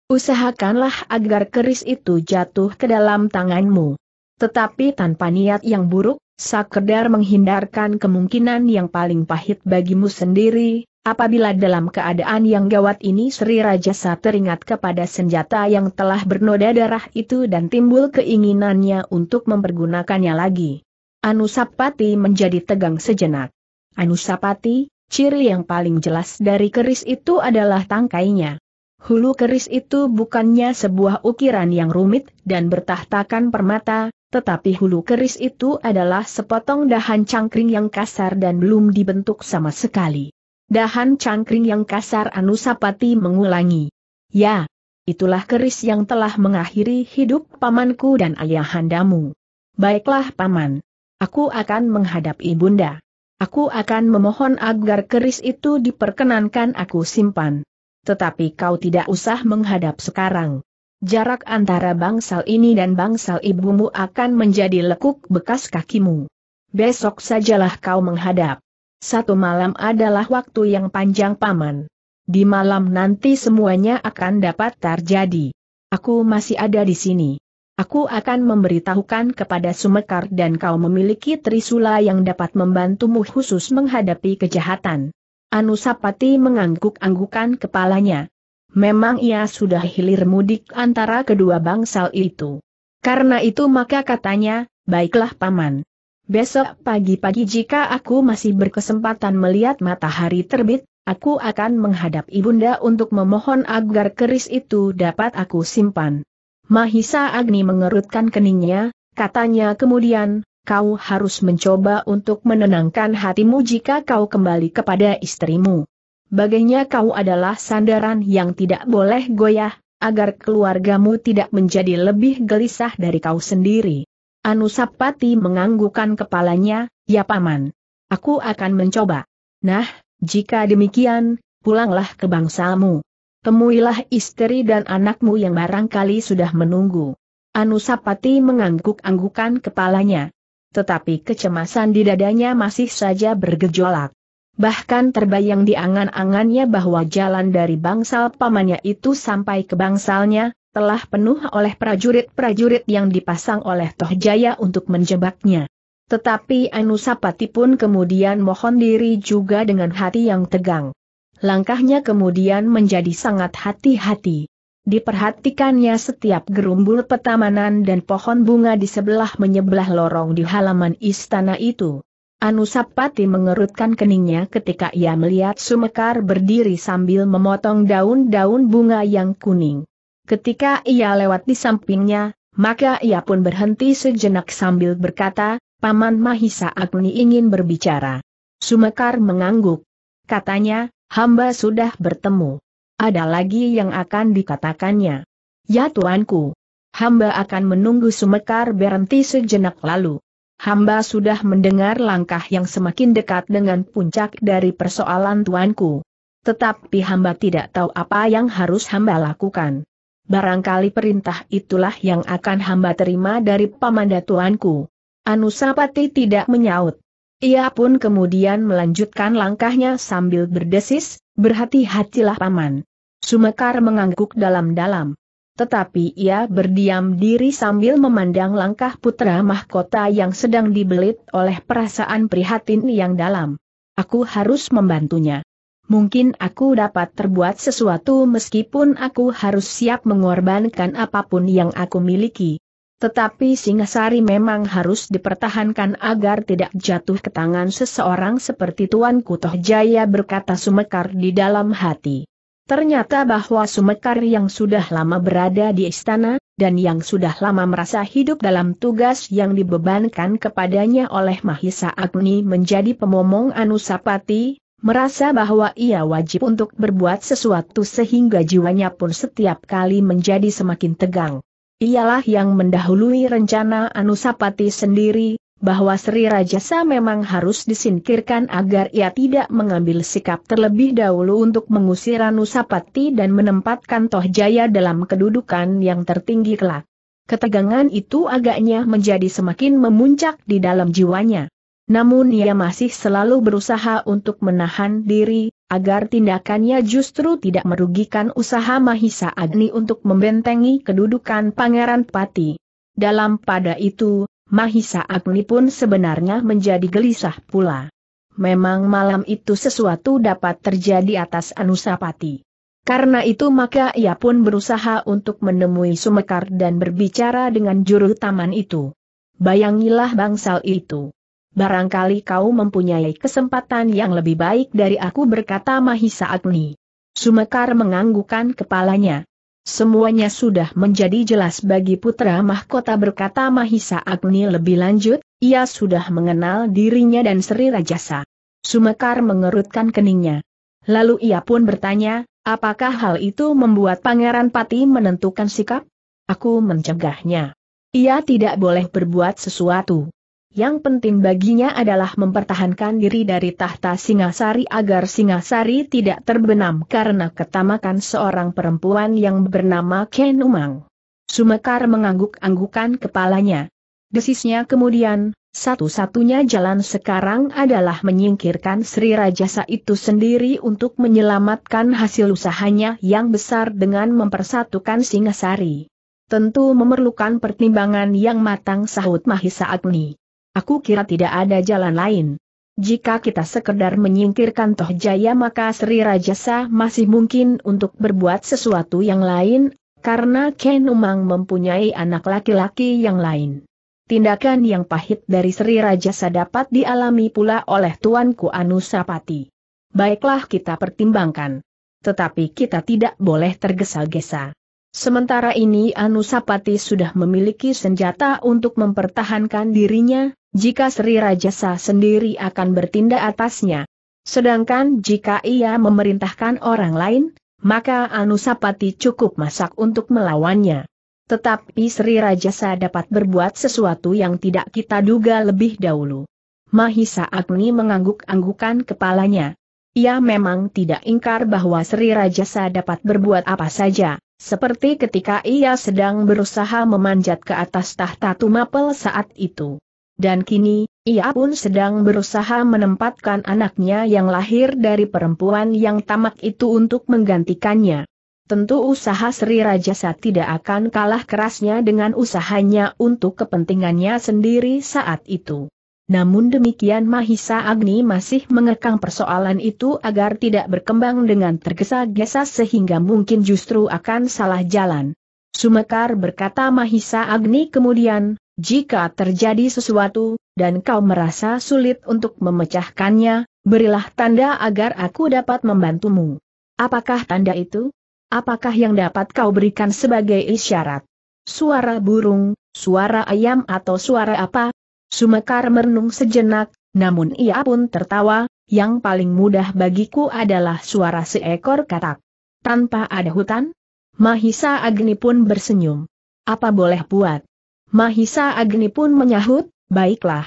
Usahakanlah agar keris itu jatuh ke dalam tanganmu. Tetapi tanpa niat yang buruk, sekedar menghindarkan kemungkinan yang paling pahit bagimu sendiri, apabila dalam keadaan yang gawat ini Sri Rajasa teringat kepada senjata yang telah bernoda darah itu dan timbul keinginannya untuk mempergunakannya lagi. Anusapati menjadi tegang sejenak. Anusapati, ciri yang paling jelas dari keris itu adalah tangkainya. Hulu keris itu bukannya sebuah ukiran yang rumit dan bertahtakan permata, tetapi hulu keris itu adalah sepotong dahan cangkring yang kasar dan belum dibentuk sama sekali. Dahan cangkring yang kasar, Anusapati mengulangi. Ya, itulah keris yang telah mengakhiri hidup pamanku dan ayahandamu. Baiklah Paman. Aku akan menghadap ibunda. Aku akan memohon agar keris itu diperkenankan aku simpan. Tetapi kau tidak usah menghadap sekarang. Jarak antara bangsal ini dan bangsal ibumu akan menjadi lekuk bekas kakimu. Besok sajalah kau menghadap. Satu malam adalah waktu yang panjang Paman. Di malam nanti semuanya akan dapat terjadi. Aku masih ada di sini. Aku akan memberitahukan kepada Sumekar dan kau memiliki trisula yang dapat membantumu khusus menghadapi kejahatan. Anusapati mengangguk-anggukan kepalanya. Memang ia sudah hilir mudik antara kedua bangsal itu. Karena itu maka katanya, baiklah Paman. Besok pagi-pagi jika aku masih berkesempatan melihat matahari terbit, aku akan menghadap ibunda untuk memohon agar keris itu dapat aku simpan. Mahisa Agni mengerutkan keningnya, katanya kemudian, kau harus mencoba untuk menenangkan hatimu jika kau kembali kepada istrimu. Baginya kau adalah sandaran yang tidak boleh goyah, agar keluargamu tidak menjadi lebih gelisah dari kau sendiri. Anusapati menganggukkan kepalanya, ya Paman. Aku akan mencoba. Nah, jika demikian, pulanglah ke bangsamu. Temuilah istri dan anakmu yang barangkali sudah menunggu. Anusapati mengangguk-anggukan kepalanya. Tetapi kecemasan di dadanya masih saja bergejolak. Bahkan terbayang di angan-angannya bahwa jalan dari bangsal pamannya itu sampai ke bangsalnya telah penuh oleh prajurit-prajurit yang dipasang oleh Tohjaya untuk menjebaknya. Tetapi Anusapati pun kemudian mohon diri juga dengan hati yang tegang. Langkahnya kemudian menjadi sangat hati-hati. Diperhatikannya setiap gerumbul petamanan dan pohon bunga di sebelah menyebelah lorong di halaman istana itu. Anusapati mengerutkan keningnya ketika ia melihat Sumekar berdiri sambil memotong daun-daun bunga yang kuning. Ketika ia lewat di sampingnya, maka ia pun berhenti sejenak sambil berkata, Paman Mahisa Agni ingin berbicara. Sumekar mengangguk. Katanya, hamba sudah bertemu. Ada lagi yang akan dikatakannya. Ya tuanku, hamba akan menunggu Sumekar berhenti sejenak lalu. Hamba sudah mendengar langkah yang semakin dekat dengan puncak dari persoalan tuanku. Tetapi hamba tidak tahu apa yang harus hamba lakukan. Barangkali perintah itulah yang akan hamba terima dari pamanda tuanku. Anusapati tidak menyaut. Ia pun kemudian melanjutkan langkahnya sambil berdesis, berhati-hatilah paman. Sumekar mengangguk dalam-dalam. Tetapi ia berdiam diri sambil memandang langkah putra mahkota yang sedang dibelit oleh perasaan prihatin yang dalam. Aku harus membantunya. Mungkin aku dapat terbuat sesuatu meskipun aku harus siap mengorbankan apapun yang aku miliki. Tetapi Singasari memang harus dipertahankan agar tidak jatuh ke tangan seseorang seperti tuanku Tohjaya, berkata Sumekar di dalam hati. Ternyata bahwa Sumekar yang sudah lama berada di istana, dan yang sudah lama merasa hidup dalam tugas yang dibebankan kepadanya oleh Mahisa Agni menjadi pemomong Anusapati, merasa bahwa ia wajib untuk berbuat sesuatu sehingga jiwanya pun setiap kali menjadi semakin tegang. Ialah yang mendahului rencana Anusapati sendiri, bahwa Sri Rajasa memang harus disingkirkan agar ia tidak mengambil sikap terlebih dahulu untuk mengusir Anusapati dan menempatkan Tohjaya dalam kedudukan yang tertinggi kelak. Ketegangan itu agaknya menjadi semakin memuncak di dalam jiwanya. Namun ia masih selalu berusaha untuk menahan diri, agar tindakannya justru tidak merugikan usaha Mahisa Agni untuk membentengi kedudukan Pangeran Pati. Dalam pada itu, Mahisa Agni pun sebenarnya menjadi gelisah pula. Memang malam itu sesuatu dapat terjadi atas Anusapati. Karena itu maka ia pun berusaha untuk menemui Sumekar dan berbicara dengan juru taman itu. Bayangilah bangsal itu. Barangkali kau mempunyai kesempatan yang lebih baik dari aku, berkata Mahisa Agni. Sumekar menganggukkan kepalanya. Semuanya sudah menjadi jelas bagi putra mahkota, berkata Mahisa Agni lebih lanjut, ia sudah mengenal dirinya dan Sri Rajasa. Sumekar mengerutkan keningnya. Lalu ia pun bertanya, apakah hal itu membuat Pangeran Pati menentukan sikap? Aku mencegahnya. Ia tidak boleh berbuat sesuatu. Yang penting baginya adalah mempertahankan diri dari tahta Singasari agar Singasari tidak terbenam karena ketamakan seorang perempuan yang bernama Ken Umang. Sumekar mengangguk-anggukan kepalanya. Desisnya kemudian, satu-satunya jalan sekarang adalah menyingkirkan Sri Rajasa itu sendiri untuk menyelamatkan hasil usahanya yang besar dengan mempersatukan Singasari. Tentu memerlukan pertimbangan yang matang, sahut Mahisa Agni. Aku kira tidak ada jalan lain. Jika kita sekedar menyingkirkan Tohjaya maka Sri Rajasa masih mungkin untuk berbuat sesuatu yang lain, karena Ken Umang mempunyai anak laki-laki yang lain. Tindakan yang pahit dari Sri Rajasa dapat dialami pula oleh tuanku Anusapati. Baiklah, kita pertimbangkan. Tetapi kita tidak boleh tergesa-gesa. Sementara ini Anusapati sudah memiliki senjata untuk mempertahankan dirinya, jika Sri Rajasa sendiri akan bertindak atasnya. Sedangkan jika ia memerintahkan orang lain, maka Anusapati cukup masak untuk melawannya. Tetapi Sri Rajasa dapat berbuat sesuatu yang tidak kita duga lebih dahulu. Mahisa Agni mengangguk-anggukan kepalanya. Ia memang tidak ingkar bahwa Sri Rajasa dapat berbuat apa saja. Seperti ketika ia sedang berusaha memanjat ke atas tahta Tumapel saat itu. Dan kini, ia pun sedang berusaha menempatkan anaknya yang lahir dari perempuan yang tamak itu untuk menggantikannya. Tentu usaha Sri Rajasa tidak akan kalah kerasnya dengan usahanya untuk kepentingannya sendiri saat itu. Namun demikian Mahisa Agni masih mengekang persoalan itu agar tidak berkembang dengan tergesa-gesa sehingga mungkin justru akan salah jalan. Sumekar, berkata Mahisa Agni kemudian, jika terjadi sesuatu, dan kau merasa sulit untuk memecahkannya, berilah tanda agar aku dapat membantumu. Apakah tanda itu? Apakah yang dapat kau berikan sebagai isyarat? Suara burung, suara ayam atau suara apa? Sumekar merenung sejenak, namun ia pun tertawa, yang paling mudah bagiku adalah suara seekor katak. Tanpa ada hutan? Mahisa Agni pun bersenyum. Apa boleh buat? Mahisa Agni pun menyahut, baiklah.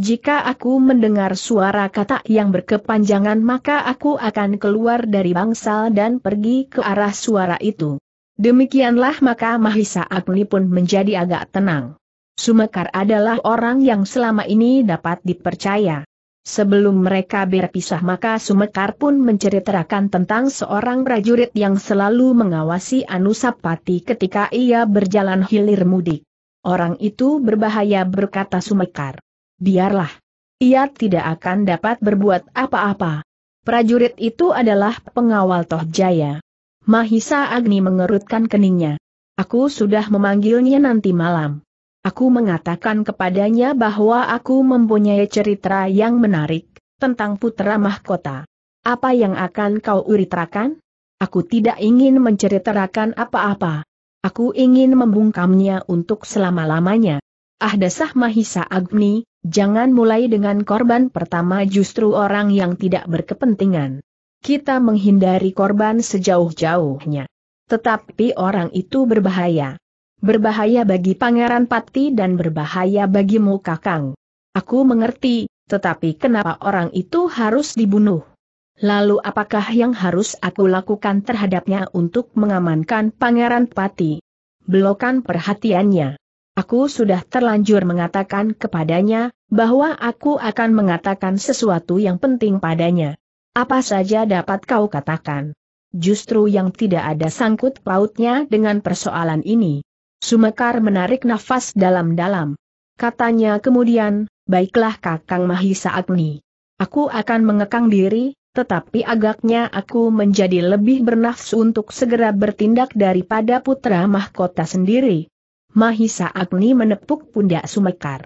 Jika aku mendengar suara katak yang berkepanjangan maka aku akan keluar dari bangsal dan pergi ke arah suara itu. Demikianlah maka Mahisa Agni pun menjadi agak tenang. Sumekar adalah orang yang selama ini dapat dipercaya. Sebelum mereka berpisah maka Sumekar pun menceritakan tentang seorang prajurit yang selalu mengawasi Anusapati ketika ia berjalan hilir mudik. Orang itu berbahaya, berkata Sumekar. Biarlah. Ia tidak akan dapat berbuat apa-apa. Prajurit itu adalah pengawal Tohjaya. Mahisa Agni mengerutkan keningnya. Aku sudah memanggilnya nanti malam. Aku mengatakan kepadanya bahwa aku mempunyai cerita yang menarik tentang putra mahkota. Apa yang akan kau uritakan? Aku tidak ingin menceritakan apa-apa. Aku ingin membungkamnya untuk selama-lamanya. Ah, dasah Mahisa Agni, jangan mulai dengan korban pertama, justru orang yang tidak berkepentingan. Kita menghindari korban sejauh-jauhnya. Tetapi orang itu berbahaya. Berbahaya bagi Pangeran Pati dan berbahaya bagimu, Kakang. Aku mengerti, tetapi kenapa orang itu harus dibunuh? Lalu apakah yang harus aku lakukan terhadapnya untuk mengamankan Pangeran Pati? Belokan perhatiannya. Aku sudah terlanjur mengatakan kepadanya, bahwa aku akan mengatakan sesuatu yang penting padanya. Apa saja dapat kau katakan? Justru yang tidak ada sangkut pautnya dengan persoalan ini. Sumekar menarik nafas dalam-dalam. Katanya kemudian, baiklah Kakang Mahisa Agni. Aku akan mengekang diri, tetapi agaknya aku menjadi lebih bernafsu untuk segera bertindak daripada putra mahkota sendiri. Mahisa Agni menepuk pundak Sumekar.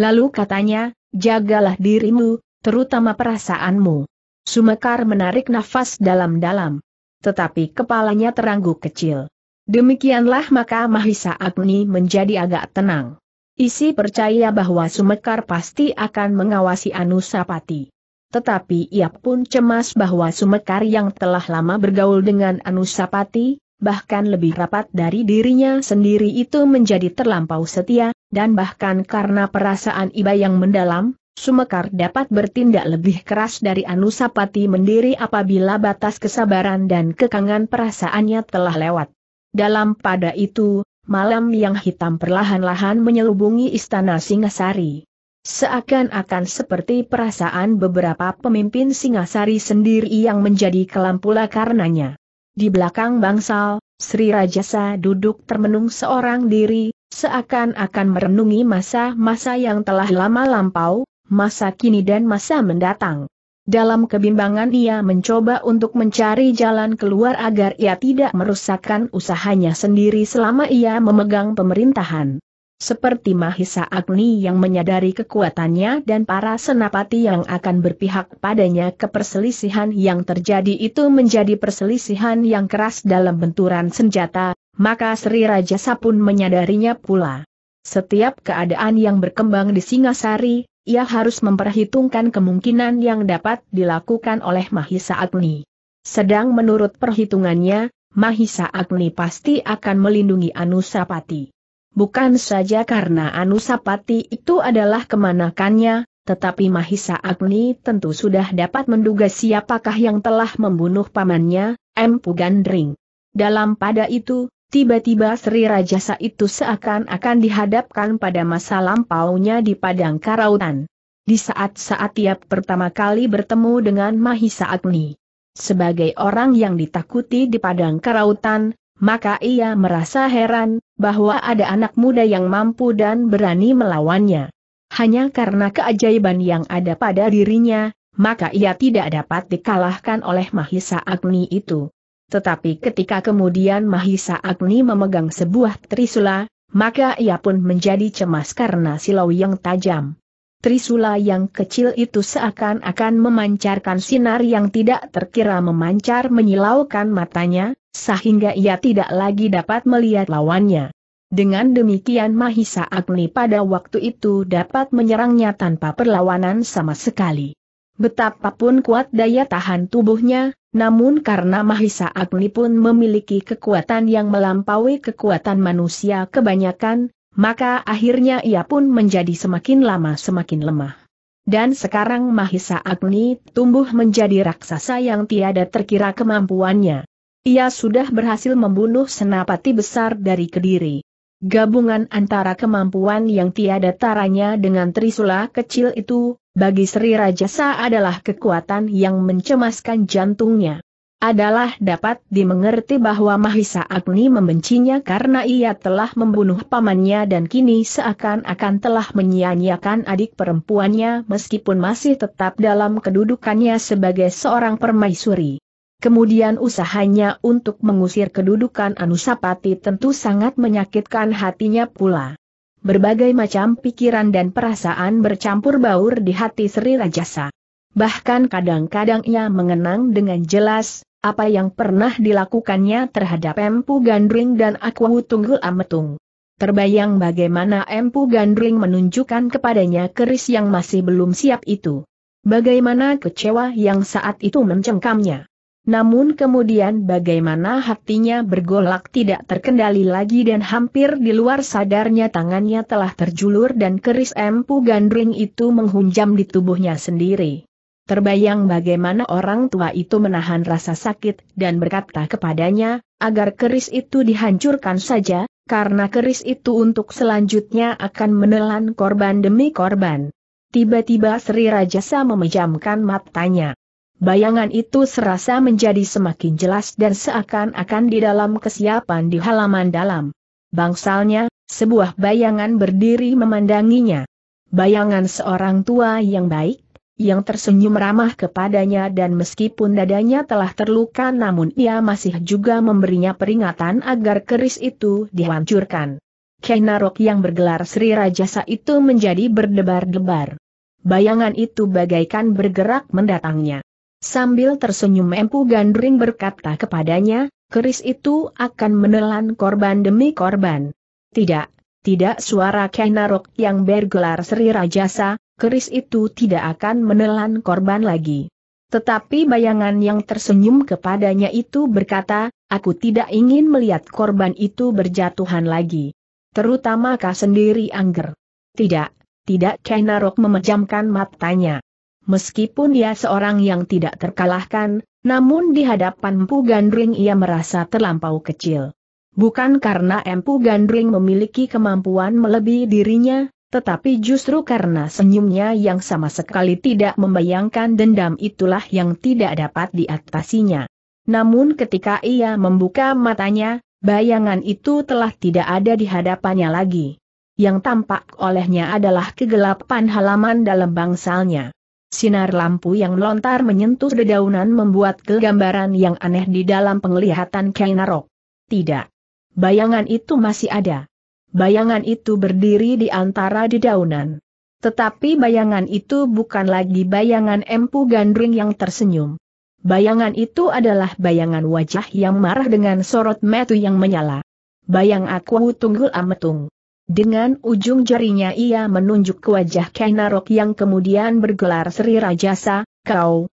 Lalu katanya, jagalah dirimu, terutama perasaanmu. Sumekar menarik nafas dalam-dalam. Tetapi kepalanya teranggu kecil. Demikianlah maka Mahisa Agni menjadi agak tenang. Isi percaya bahwa Sumekar pasti akan mengawasi Anusapati. Tetapi ia pun cemas bahwa Sumekar yang telah lama bergaul dengan Anusapati, bahkan lebih rapat dari dirinya sendiri, itu menjadi terlampau setia, dan bahkan karena perasaan iba yang mendalam, Sumekar dapat bertindak lebih keras dari Anusapati sendiri apabila batas kesabaran dan kekangan perasaannya telah lewat. Dalam pada itu, malam yang hitam perlahan-lahan menyelubungi istana Singasari. Seakan-akan seperti perasaan beberapa pemimpin Singasari sendiri yang menjadi kelam pula karenanya. Di belakang bangsal, Sri Rajasa duduk termenung seorang diri, seakan-akan merenungi masa-masa yang telah lama lampau, masa kini dan masa mendatang. Dalam kebimbangan ia mencoba untuk mencari jalan keluar agar ia tidak merusakkan usahanya sendiri selama ia memegang pemerintahan. Seperti Mahisa Agni yang menyadari kekuatannya dan para senapati yang akan berpihak padanya, keperselisihan yang terjadi itu menjadi perselisihan yang keras dalam benturan senjata, maka Sri Rajasa pun menyadarinya pula. Setiap keadaan yang berkembang di Singasari, ia harus memperhitungkan kemungkinan yang dapat dilakukan oleh Mahisa Agni. Sedang menurut perhitungannya, Mahisa Agni pasti akan melindungi Anusapati. Bukan saja karena Anusapati itu adalah kemanakannya, tetapi Mahisa Agni tentu sudah dapat menduga siapakah yang telah membunuh pamannya, Empu Gandring. Dalam pada itu, tiba-tiba Sri Rajasa itu seakan-akan dihadapkan pada masa lampaunya di Padang Karautan. Di saat-saat ia pertama kali bertemu dengan Mahisa Agni. Sebagai orang yang ditakuti di Padang Karautan, maka ia merasa heran bahwa ada anak muda yang mampu dan berani melawannya. Hanya karena keajaiban yang ada pada dirinya, maka ia tidak dapat dikalahkan oleh Mahisa Agni itu. Tetapi ketika kemudian Mahisa Agni memegang sebuah trisula, maka ia pun menjadi cemas karena silau yang tajam. Trisula yang kecil itu seakan-akan memancarkan sinar yang tidak terkira, memancar menyilaukan matanya, sehingga ia tidak lagi dapat melihat lawannya. Dengan demikian Mahisa Agni pada waktu itu dapat menyerangnya tanpa perlawanan sama sekali. Betapapun kuat daya tahan tubuhnya, namun karena Mahisa Agni pun memiliki kekuatan yang melampaui kekuatan manusia kebanyakan, maka akhirnya ia pun menjadi semakin lama semakin lemah. Dan sekarang Mahisa Agni tumbuh menjadi raksasa yang tiada terkira kemampuannya. Ia sudah berhasil membunuh senapati besar dari Kediri. Gabungan antara kemampuan yang tiada taranya dengan trisula kecil itu, bagi Sri Rajasa adalah kekuatan yang mencemaskan jantungnya. Adalah dapat dimengerti bahwa Mahisa Agni membencinya karena ia telah membunuh pamannya dan kini seakan-akan telah menyia-nyiakan adik perempuannya meskipun masih tetap dalam kedudukannya sebagai seorang permaisuri. Kemudian usahanya untuk mengusir kedudukan Anusapati tentu sangat menyakitkan hatinya pula. Berbagai macam pikiran dan perasaan bercampur baur di hati Sri Rajasa. Bahkan kadang-kadang ia mengenang dengan jelas, apa yang pernah dilakukannya terhadap Empu Gandring dan Akuwu Tunggul Ametung. Terbayang bagaimana Empu Gandring menunjukkan kepadanya keris yang masih belum siap itu. Bagaimana kecewa yang saat itu mencengkamnya. Namun kemudian bagaimana hatinya bergolak tidak terkendali lagi dan hampir di luar sadarnya tangannya telah terjulur dan keris Empu Gandring itu menghunjam di tubuhnya sendiri. Terbayang bagaimana orang tua itu menahan rasa sakit dan berkata kepadanya, agar keris itu dihancurkan saja, karena keris itu untuk selanjutnya akan menelan korban demi korban. Tiba-tiba Sri Rajasa memejamkan matanya. Bayangan itu serasa menjadi semakin jelas dan seakan-akan di dalam kesiapan di halaman dalam. Bangsalnya, sebuah bayangan berdiri memandanginya. Bayangan seorang tua yang baik, yang tersenyum ramah kepadanya dan meskipun dadanya telah terluka namun ia masih juga memberinya peringatan agar keris itu dihancurkan. Ken Arok yang bergelar Sri Rajasa itu menjadi berdebar-debar. Bayangan itu bagaikan bergerak mendatangnya. Sambil tersenyum Empu Gandring berkata kepadanya, keris itu akan menelan korban demi korban. Tidak, tidak, suara Ken Arok yang bergelar Sri Rajasa, keris itu tidak akan menelan korban lagi. Tetapi bayangan yang tersenyum kepadanya itu berkata, aku tidak ingin melihat korban itu berjatuhan lagi. Terutama kau sendiri Angger. Tidak, tidak, Ken Arok memejamkan matanya. Meskipun dia seorang yang tidak terkalahkan, namun di hadapan Empu Gandring ia merasa terlampau kecil. Bukan karena Empu Gandring memiliki kemampuan melebihi dirinya, tetapi justru karena senyumnya yang sama sekali tidak membayangkan dendam itulah yang tidak dapat diatasinya. Namun ketika ia membuka matanya, bayangan itu telah tidak ada di hadapannya lagi. Yang tampak olehnya adalah kegelapan halaman dalam bangsalnya. Sinar lampu yang melontar menyentuh dedaunan membuat gambaran yang aneh di dalam penglihatan Ken Arok. Tidak. Bayangan itu masih ada. Bayangan itu berdiri di antara dedaunan. Tetapi bayangan itu bukan lagi bayangan Empu Gandring yang tersenyum. Bayangan itu adalah bayangan wajah yang marah dengan sorot mata yang menyala. Bayang Akuwu Tunggul Ametung. Dengan ujung jarinya ia menunjuk ke wajah Ken Arok yang kemudian bergelar Sri Rajasa, kau.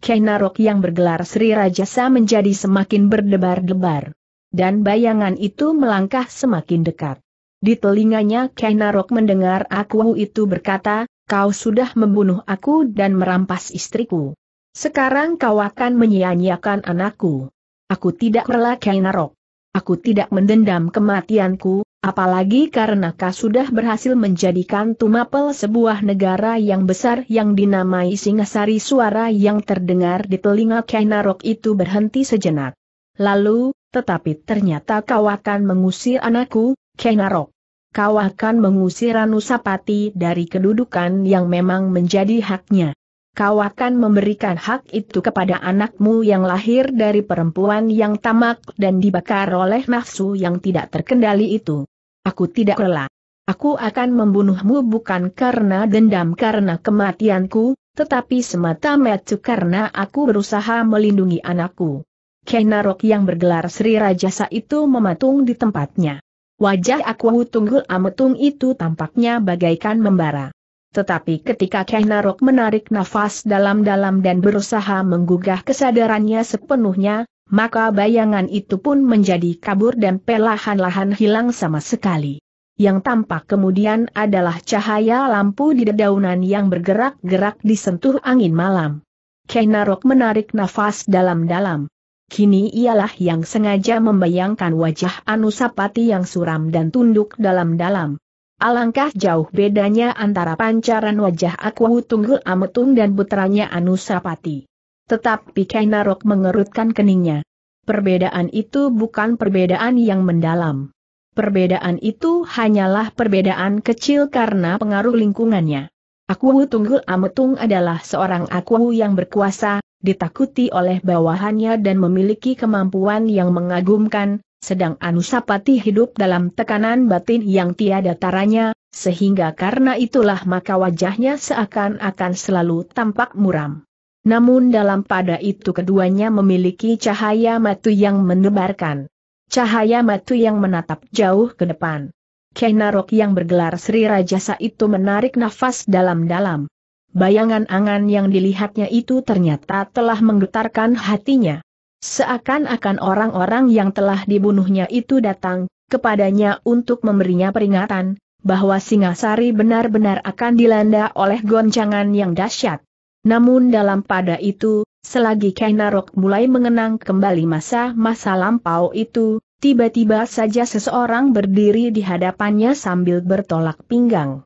Ken Arok yang bergelar Sri Rajasa menjadi semakin berdebar-debar. Dan bayangan itu melangkah semakin dekat. Di telinganya Ken Arok mendengar Akuwu itu berkata, kau sudah membunuh aku dan merampas istriku. Sekarang kau akan menyia-nyiakan anakku. Aku tidak rela Ken Arok. Aku tidak mendendam kematianku. Apalagi karena kau sudah berhasil menjadikan Tumapel sebuah negara yang besar yang dinamai Singasari. Suara yang terdengar di telinga Ken Arok itu berhenti sejenak. Lalu, tetapi ternyata kau akan mengusir anakku, Ken Arok. Kau akan mengusir Anusapati dari kedudukan yang memang menjadi haknya. Kau akan memberikan hak itu kepada anakmu yang lahir dari perempuan yang tamak dan dibakar oleh nafsu yang tidak terkendali itu. Aku tidak rela. Aku akan membunuhmu bukan karena dendam karena kematianku, tetapi semata-mata karena aku berusaha melindungi anakku. Ken Arok yang bergelar Sri Rajasa itu mematung di tempatnya. Wajah Akuwu Tunggul Ametung itu tampaknya bagaikan membara. Tetapi ketika Ken Arok menarik nafas dalam-dalam dan berusaha menggugah kesadarannya sepenuhnya, maka bayangan itu pun menjadi kabur dan perlahan-lahan hilang sama sekali. Yang tampak kemudian adalah cahaya lampu di dedaunan yang bergerak-gerak disentuh angin malam. Ken Arok menarik nafas dalam-dalam. Kini ialah yang sengaja membayangkan wajah Anusapati yang suram dan tunduk dalam-dalam. Alangkah jauh bedanya antara pancaran wajah Akuwu Tunggul Ametung dan putranya Anusapati. Tetapi Ken Arok mengerutkan keningnya. Perbedaan itu bukan perbedaan yang mendalam. Perbedaan itu hanyalah perbedaan kecil karena pengaruh lingkungannya. Akuwu Tunggul Ametung adalah seorang akuwu yang berkuasa, ditakuti oleh bawahannya dan memiliki kemampuan yang mengagumkan, sedang Anusapati hidup dalam tekanan batin yang tiada taranya, sehingga karena itulah maka wajahnya seakan-akan selalu tampak muram. Namun dalam pada itu keduanya memiliki cahaya matu yang menebarkan. Cahaya matu yang menatap jauh ke depan. Ken Arok yang bergelar Sri Rajasa itu menarik nafas dalam-dalam. Bayangan angan yang dilihatnya itu ternyata telah menggetarkan hatinya. Seakan-akan orang-orang yang telah dibunuhnya itu datang kepadanya untuk memberinya peringatan bahwa Singasari benar-benar akan dilanda oleh goncangan yang dahsyat. Namun dalam pada itu, selagi Ken Arok mulai mengenang kembali masa-masa lampau itu, tiba-tiba saja seseorang berdiri di hadapannya sambil bertolak pinggang.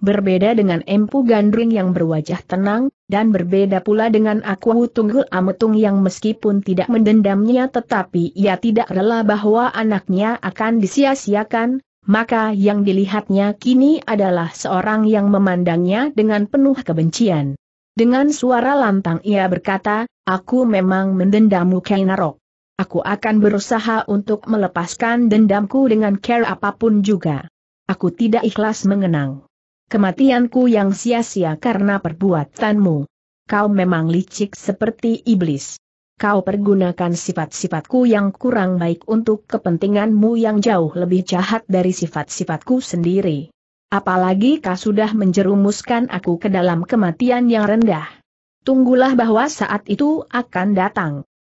Berbeda dengan Empu Gandring yang berwajah tenang, dan berbeda pula dengan Akuwu Tunggul Ametung yang meskipun tidak mendendamnya tetapi ia tidak rela bahwa anaknya akan disia-siakan, maka yang dilihatnya kini adalah seorang yang memandangnya dengan penuh kebencian. Dengan suara lantang ia berkata, "Aku memang mendendammu Ken Arok. Aku akan berusaha untuk melepaskan dendamku dengan cara apapun juga. Aku tidak ikhlas mengenang kematianku yang sia-sia karena perbuatanmu. Kau memang licik seperti iblis. Kau pergunakan sifat-sifatku yang kurang baik untuk kepentinganmu yang jauh lebih jahat dari sifat-sifatku sendiri. Apalagi kau sudah menjerumuskan aku ke dalam kematian yang rendah. Tunggulah bahwa saat itu akan datang.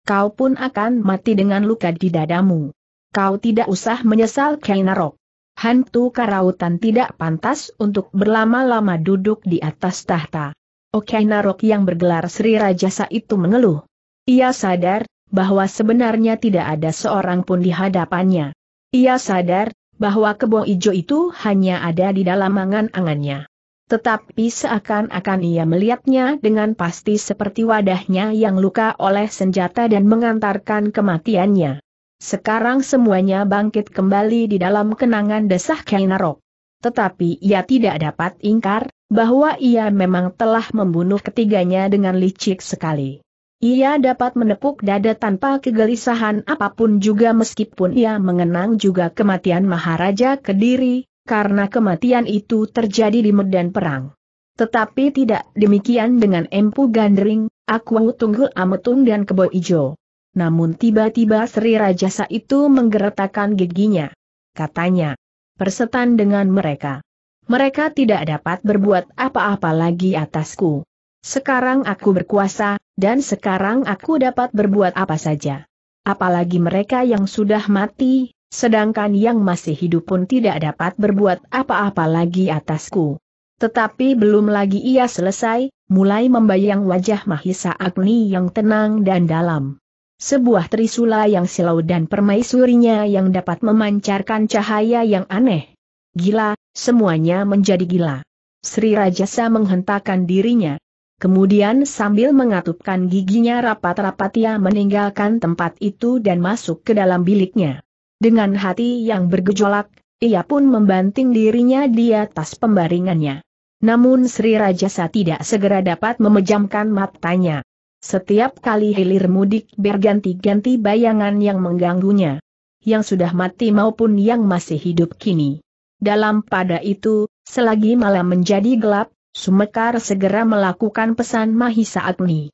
Kau pun akan mati dengan luka di dadamu. Kau tidak usah menyesal Ken Arok. Hantu karautan tidak pantas untuk berlama-lama duduk di atas tahta." Ken Arok yang bergelar Sri Rajasa itu mengeluh. Ia sadar bahwa sebenarnya tidak ada seorang pun di hadapannya. Ia sadar bahwa Kebo Ijo itu hanya ada di dalam angan-angannya. Tetapi seakan-akan ia melihatnya dengan pasti seperti wadahnya yang luka oleh senjata dan mengantarkan kematiannya. Sekarang semuanya bangkit kembali di dalam kenangan desah Ken Arok. Tetapi ia tidak dapat ingkar bahwa ia memang telah membunuh ketiganya dengan licik sekali. Ia dapat menepuk dada tanpa kegelisahan apapun juga meskipun ia mengenang juga kematian Maharaja Kediri, karena kematian itu terjadi di medan perang. Tetapi tidak demikian dengan Empu Gandring, Akuwu Tunggul Ametung dan Kebo Ijo. Namun tiba-tiba Sri Rajasa itu menggeretakkan giginya. Katanya, "Persetan dengan mereka. Mereka tidak dapat berbuat apa-apa lagi atasku. Sekarang aku berkuasa, dan sekarang aku dapat berbuat apa saja. Apalagi mereka yang sudah mati, sedangkan yang masih hidup pun tidak dapat berbuat apa-apa lagi atasku." Tetapi belum lagi ia selesai, mulai membayang wajah Mahisa Agni yang tenang dan dalam. Sebuah trisula yang silau dan permaisurinya yang dapat memancarkan cahaya yang aneh. Gila, semuanya menjadi gila. Sri Rajasa menghentakkan dirinya. Kemudian sambil mengatupkan giginya rapat-rapat ia meninggalkan tempat itu dan masuk ke dalam biliknya. Dengan hati yang bergejolak, ia pun membanting dirinya di atas pembaringannya. Namun Sri Rajasa tidak segera dapat memejamkan matanya. Setiap kali hilir mudik berganti-ganti bayangan yang mengganggunya. Yang sudah mati maupun yang masih hidup kini. Dalam pada itu, selagi malam menjadi gelap, Sumekar segera melakukan pesan Mahisa Agni.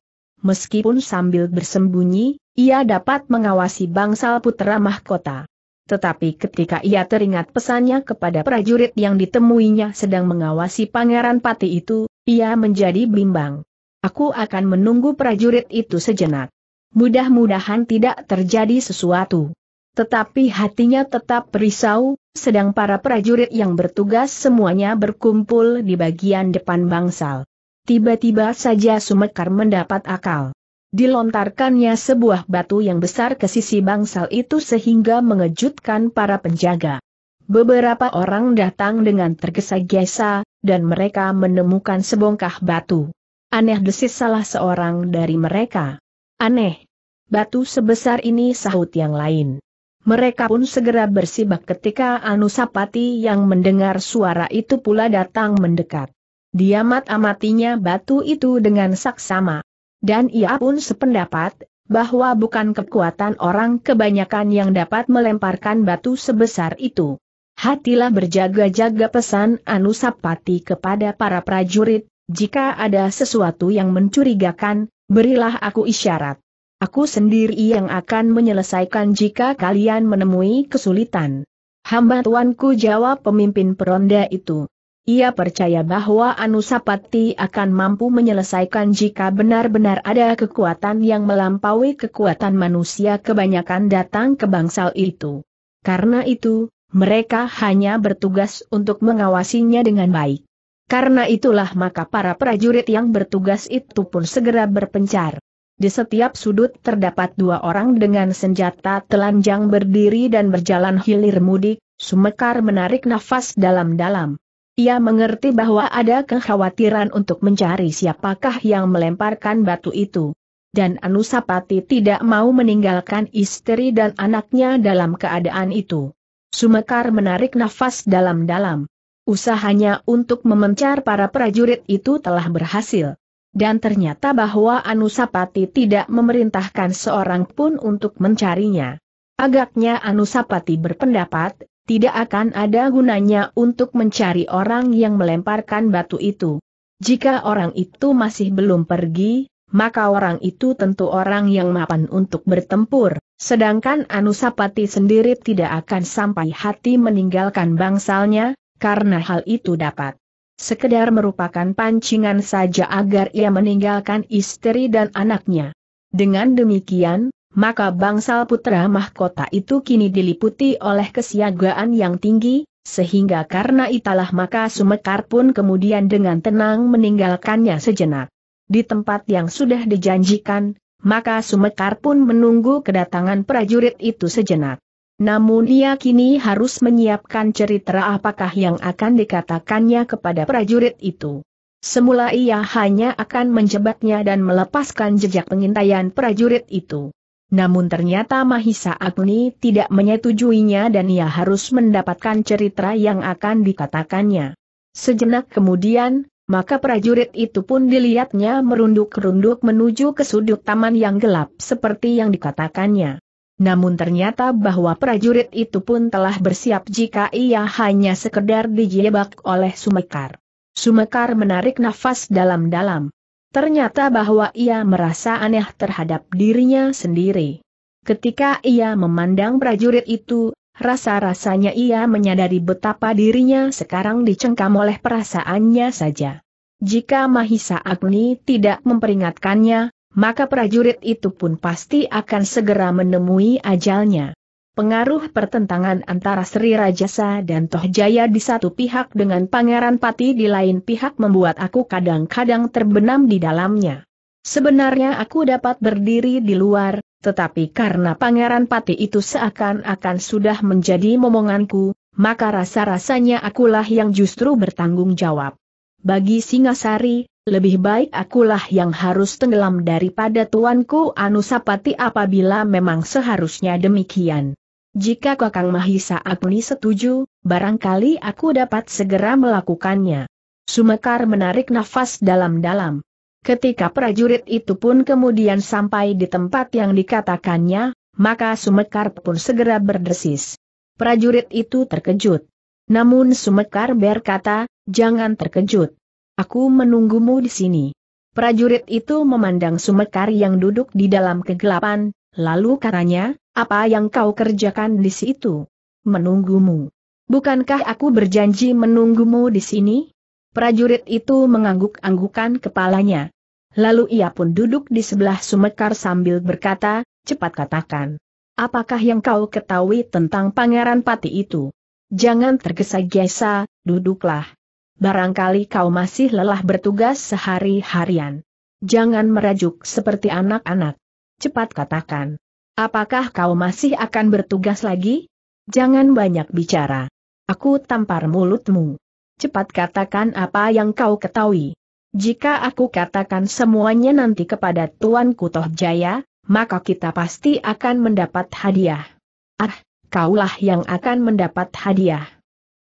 Meskipun sambil bersembunyi, ia dapat mengawasi bangsal putra mahkota. Tetapi ketika ia teringat pesannya kepada prajurit yang ditemuinya sedang mengawasi Pangeran Pati itu, ia menjadi bimbang. Aku akan menunggu prajurit itu sejenak. Mudah-mudahan tidak terjadi sesuatu. Tetapi hatinya tetap risau, sedang para prajurit yang bertugas semuanya berkumpul di bagian depan bangsal. Tiba-tiba saja Sumekar mendapat akal. Dilontarkannya sebuah batu yang besar ke sisi bangsal itu sehingga mengejutkan para penjaga. Beberapa orang datang dengan tergesa-gesa, dan mereka menemukan sebongkah batu. Aneh, desis salah seorang dari mereka. Aneh, batu sebesar ini, sahut yang lain. Mereka pun segera bersibak ketika Anusapati yang mendengar suara itu pula datang mendekat. Dia amatinya batu itu dengan saksama. Dan ia pun sependapat, bahwa bukan kekuatan orang kebanyakan yang dapat melemparkan batu sebesar itu. Hatilah berjaga-jaga, pesan Anusapati kepada para prajurit, jika ada sesuatu yang mencurigakan, berilah aku isyarat. Aku sendiri yang akan menyelesaikan jika kalian menemui kesulitan. Hamba tuanku, jawab pemimpin peronda itu. Ia percaya bahwa Anusapati akan mampu menyelesaikan jika benar-benar ada kekuatan yang melampaui kekuatan manusia kebanyakan datang ke bangsal itu. Karena itu, mereka hanya bertugas untuk mengawasinya dengan baik. Karena itulah maka para prajurit yang bertugas itu pun segera berpencar. Di setiap sudut terdapat dua orang dengan senjata telanjang berdiri dan berjalan hilir mudik. Sumekar menarik nafas dalam-dalam. Ia mengerti bahwa ada kekhawatiran untuk mencari siapakah yang melemparkan batu itu. Dan Anusapati tidak mau meninggalkan istri dan anaknya dalam keadaan itu. Sumekar menarik nafas dalam-dalam. Usahanya untuk memencar para prajurit itu telah berhasil. Dan ternyata bahwa Anusapati tidak memerintahkan seorang pun untuk mencarinya. Agaknya Anusapati berpendapat, tidak akan ada gunanya untuk mencari orang yang melemparkan batu itu. Jika orang itu masih belum pergi, maka orang itu tentu orang yang mapan untuk bertempur. Sedangkan Anusapati sendiri tidak akan sampai hati meninggalkan bangsalnya, karena hal itu dapat sekedar merupakan pancingan saja agar ia meninggalkan istri dan anaknya. Dengan demikian, maka bangsal putra mahkota itu kini diliputi oleh kesiagaan yang tinggi, sehingga karena itulah maka Sumekar pun kemudian dengan tenang meninggalkannya sejenak. Di tempat yang sudah dijanjikan, maka Sumekar pun menunggu kedatangan prajurit itu sejenak. Namun ia kini harus menyiapkan cerita apakah yang akan dikatakannya kepada prajurit itu. Semula ia hanya akan menjebaknya dan melepaskan jejak pengintaian prajurit itu. Namun ternyata Mahisa Agni tidak menyetujuinya dan ia harus mendapatkan cerita yang akan dikatakannya. Sejenak kemudian, maka prajurit itu pun dilihatnya merunduk-runduk menuju ke sudut taman yang gelap seperti yang dikatakannya. Namun ternyata bahwa prajurit itu pun telah bersiap jika ia hanya sekedar dijebak oleh Sumekar. Sumekar menarik nafas dalam-dalam. Ternyata bahwa ia merasa aneh terhadap dirinya sendiri. Ketika ia memandang prajurit itu, rasa-rasanya ia menyadari betapa dirinya sekarang dicengkam oleh perasaannya saja. Jika Mahisa Agni tidak memperingatkannya, maka prajurit itu pun pasti akan segera menemui ajalnya. Pengaruh pertentangan antara Sri Rajasa dan Tohjaya di satu pihak dengan Pangeran Pati di lain pihak membuat aku kadang-kadang terbenam di dalamnya. Sebenarnya aku dapat berdiri di luar, tetapi karena Pangeran Pati itu seakan-akan sudah menjadi momonganku, maka rasa-rasanya akulah yang justru bertanggung jawab. Bagi Singasari, lebih baik akulah yang harus tenggelam daripada tuanku Anusapati apabila memang seharusnya demikian. Jika Kakang Mahisa Agni setuju, barangkali aku dapat segera melakukannya. Sumekar menarik nafas dalam-dalam. Ketika prajurit itu pun kemudian sampai di tempat yang dikatakannya, maka Sumekar pun segera berdesis. Prajurit itu terkejut. Namun Sumekar berkata, "Jangan terkejut. Aku menunggumu di sini." Prajurit itu memandang Sumekar yang duduk di dalam kegelapan, lalu katanya, "Apa yang kau kerjakan di situ?" menunggumu. Bukankah aku berjanji menunggumu di sini? Prajurit itu mengangguk-anggukan kepalanya. Lalu ia pun duduk di sebelah Sumekar sambil berkata, cepat katakan. Apakah yang kau ketahui tentang Pangeran Pati itu? Jangan tergesa-gesa, duduklah. Barangkali kau masih lelah bertugas sehari-harian. Jangan merajuk seperti anak-anak. Cepat katakan. Apakah kau masih akan bertugas lagi? Jangan banyak bicara. Aku tampar mulutmu. Cepat katakan apa yang kau ketahui. Jika aku katakan semuanya nanti kepada Tuanku Tohjaya, maka kita pasti akan mendapat hadiah. Ah, kaulah yang akan mendapat hadiah.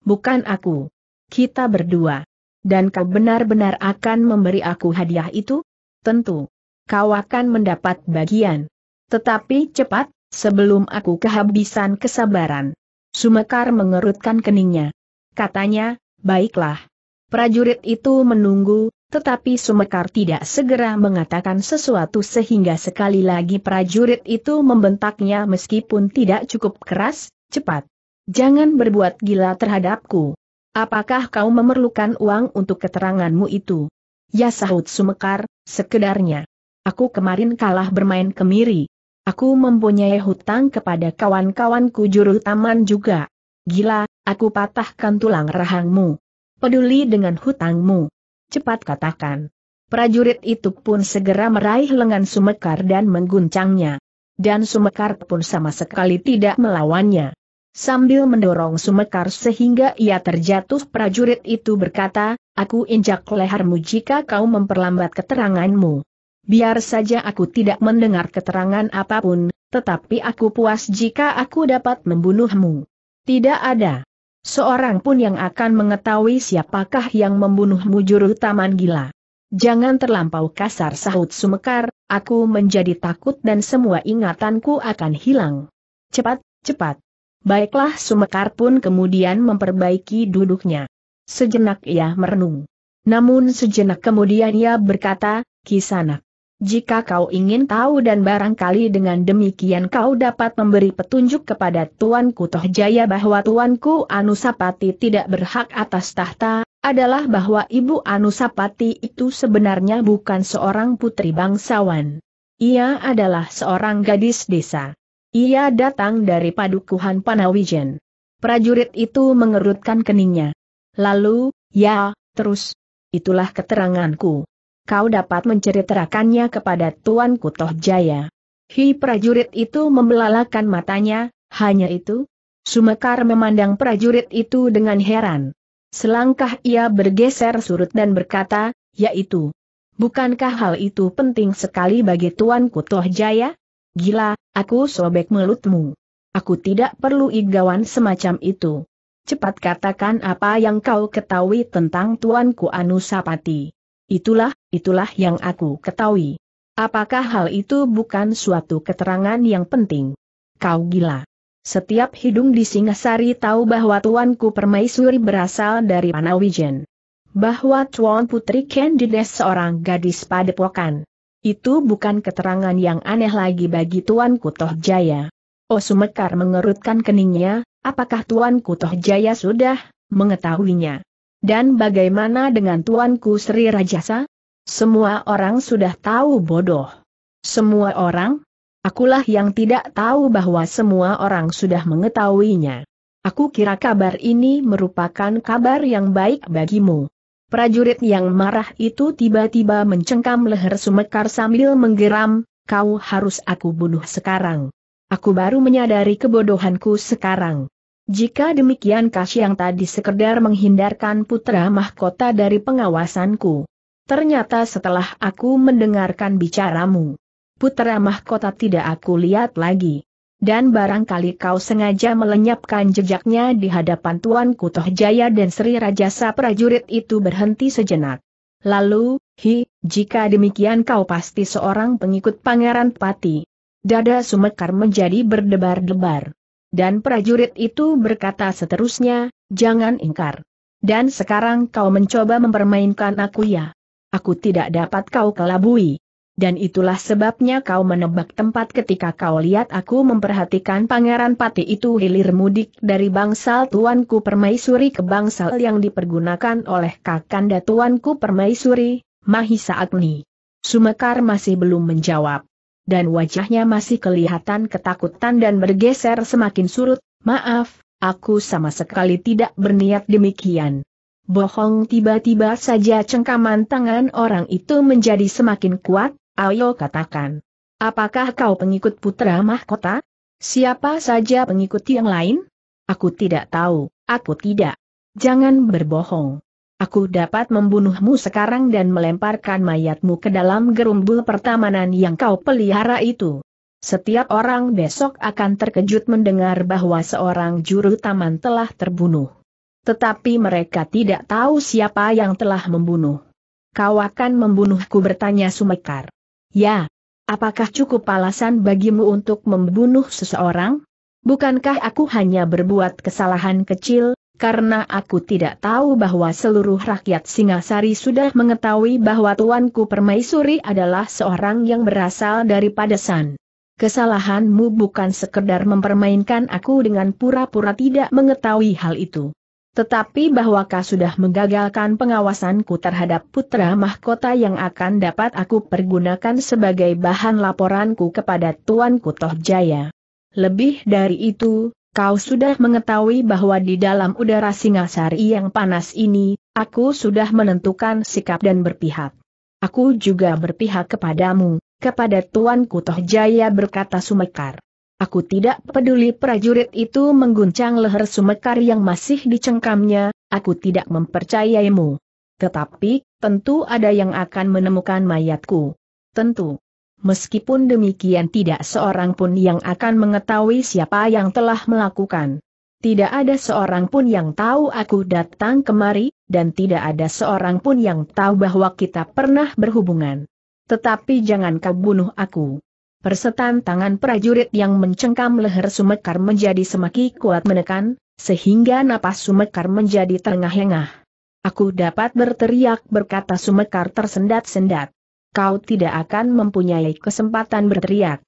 Bukan aku. Kita berdua. Dan kau benar-benar akan memberi aku hadiah itu? Tentu. Kau akan mendapat bagian. Tetapi cepat, sebelum aku kehabisan kesabaran. Sumekar mengerutkan keningnya. Katanya, baiklah. Prajurit itu menunggu, tetapi Sumekar tidak segera mengatakan sesuatu sehingga sekali lagi prajurit itu membentaknya meskipun tidak cukup keras, cepat. Jangan berbuat gila terhadapku. Apakah kau memerlukan uang untuk keteranganmu itu? Ya, sahut Sumekar, sekedarnya. Aku kemarin kalah bermain kemiri. Aku mempunyai hutang kepada kawan-kawanku juru taman juga. Gila, aku patahkan tulang rahangmu. Peduli dengan hutangmu. Cepat katakan. Prajurit itu pun segera meraih lengan Sumekar dan mengguncangnya. Dan Sumekar pun sama sekali tidak melawannya. Sambil mendorong Sumekar sehingga ia terjatuh, prajurit itu berkata, aku injak lehermu jika kau memperlambat keteranganmu. Biar saja aku tidak mendengar keterangan apapun, tetapi aku puas jika aku dapat membunuhmu. Tidak ada seorang pun yang akan mengetahui siapakah yang membunuhmu, juru taman gila. Jangan terlampau kasar, sahut Sumekar, aku menjadi takut dan semua ingatanku akan hilang. Cepat, cepat. Baiklah, Sumekar pun kemudian memperbaiki duduknya. Sejenak ia merenung. Namun sejenak kemudian ia berkata, Kisanak. Jika kau ingin tahu dan barangkali dengan demikian kau dapat memberi petunjuk kepada Tuanku Tohjaya bahwa Tuanku Anusapati tidak berhak atas tahta, adalah bahwa Ibu Anusapati itu sebenarnya bukan seorang putri bangsawan. Ia adalah seorang gadis desa. Ia datang dari padukuhan Panawijen. Prajurit itu mengerutkan keningnya. Lalu, ya, terus, itulah keteranganku. Kau dapat menceritakannya kepada Tuanku Tohjaya. Hi, prajurit itu membelalakan matanya, hanya itu? Sumekar memandang prajurit itu dengan heran. Selangkah ia bergeser surut dan berkata, yaitu. Bukankah hal itu penting sekali bagi Tuanku Tohjaya? Gila, aku sobek mulutmu. Aku tidak perlu igawan semacam itu. Cepat katakan apa yang kau ketahui tentang Tuanku Anusapati. Itulah yang aku ketahui. Apakah hal itu bukan suatu keterangan yang penting? Kau gila. Setiap hidung di Singasari tahu bahwa Tuanku Permaisuri berasal dari Panawijen. Bahwa Tuan Putri Ken Dedes seorang gadis padepokan. Itu bukan keterangan yang aneh lagi bagi Tuanku Tohjaya. Oh, Sumekar mengerutkan keningnya, apakah Tuanku Tohjaya sudah mengetahuinya? Dan bagaimana dengan Tuanku Sri Rajasa? Semua orang sudah tahu, bodoh. Semua orang? Akulah yang tidak tahu bahwa semua orang sudah mengetahuinya. Aku kira kabar ini merupakan kabar yang baik bagimu. Prajurit yang marah itu tiba-tiba mencengkam leher Sumekar sambil menggeram, kau harus aku bunuh sekarang. Aku baru menyadari kebodohanku sekarang. Jika demikian, kasih yang tadi sekedar menghindarkan putra mahkota dari pengawasanku. Ternyata setelah aku mendengarkan bicaramu, putra mahkota tidak aku lihat lagi. Dan barangkali kau sengaja melenyapkan jejaknya di hadapan Tuanku Tohjaya dan Sri Rajasa. Prajurit itu berhenti sejenak. Lalu, jika demikian kau pasti seorang pengikut Pangeran Pati. Dada Sumekar menjadi berdebar-debar. Dan prajurit itu berkata seterusnya, jangan ingkar. Dan sekarang kau mencoba mempermainkan aku, ya. Aku tidak dapat kau kelabui. dan itulah sebabnya kau menebak tempat ketika kau lihat aku memperhatikan Pangeran Pati itu hilir mudik dari bangsal Tuanku Permaisuri ke bangsal yang dipergunakan oleh Kakanda Tuanku Permaisuri, Mahisa Agni." Sumekar masih belum menjawab, dan wajahnya masih kelihatan ketakutan dan bergeser semakin surut. "Maaf, aku sama sekali tidak berniat demikian." "Bohong!" Tiba-tiba saja cengkaman tangan orang itu menjadi semakin kuat. "Ayo katakan, apakah kau pengikut putra mahkota? Siapa saja pengikut yang lain?" "Aku tidak tahu, aku tidak." "Jangan berbohong. Aku dapat membunuhmu sekarang dan melemparkan mayatmu ke dalam gerumbul pertamanan yang kau pelihara itu." Setiap orang besok akan terkejut mendengar bahwa seorang juru taman telah terbunuh. Tetapi mereka tidak tahu siapa yang telah membunuh. "Kau akan membunuhku?" bertanya Sumekar. "Ya." "Apakah cukup alasan bagimu untuk membunuh seseorang? Bukankah aku hanya berbuat kesalahan kecil, karena aku tidak tahu bahwa seluruh rakyat Singasari sudah mengetahui bahwa Tuanku Permaisuri adalah seorang yang berasal dari Padesan. Kesalahanmu bukan sekedar mempermainkan aku dengan pura-pura tidak mengetahui hal itu. Tetapi bahwa kau sudah menggagalkan pengawasanku terhadap putra mahkota yang akan dapat aku pergunakan sebagai bahan laporanku kepada Tuanku Tohjaya. Lebih dari itu, kau sudah mengetahui bahwa di dalam udara Singasari yang panas ini, aku sudah menentukan sikap dan berpihak. Aku juga berpihak kepadamu, kepada Tuanku Tohjaya," berkata Sumekar. "Aku tidak peduli." Prajurit itu mengguncang leher Sumekar yang masih dicengkamnya. "Aku tidak mempercayaimu. Tetapi, tentu ada yang akan menemukan mayatku. Tentu. Meskipun demikian tidak seorang pun yang akan mengetahui siapa yang telah melakukan. Tidak ada seorang pun yang tahu aku datang kemari, dan tidak ada seorang pun yang tahu bahwa kita pernah berhubungan. Tetapi jangan kau bunuh aku." Persetan tangan prajurit yang mencengkam leher Sumekar menjadi semakin kuat menekan, sehingga napas Sumekar menjadi terengah-engah. "Aku dapat berteriak," berkata Sumekar tersendat-sendat. "Kau tidak akan mempunyai kesempatan berteriak.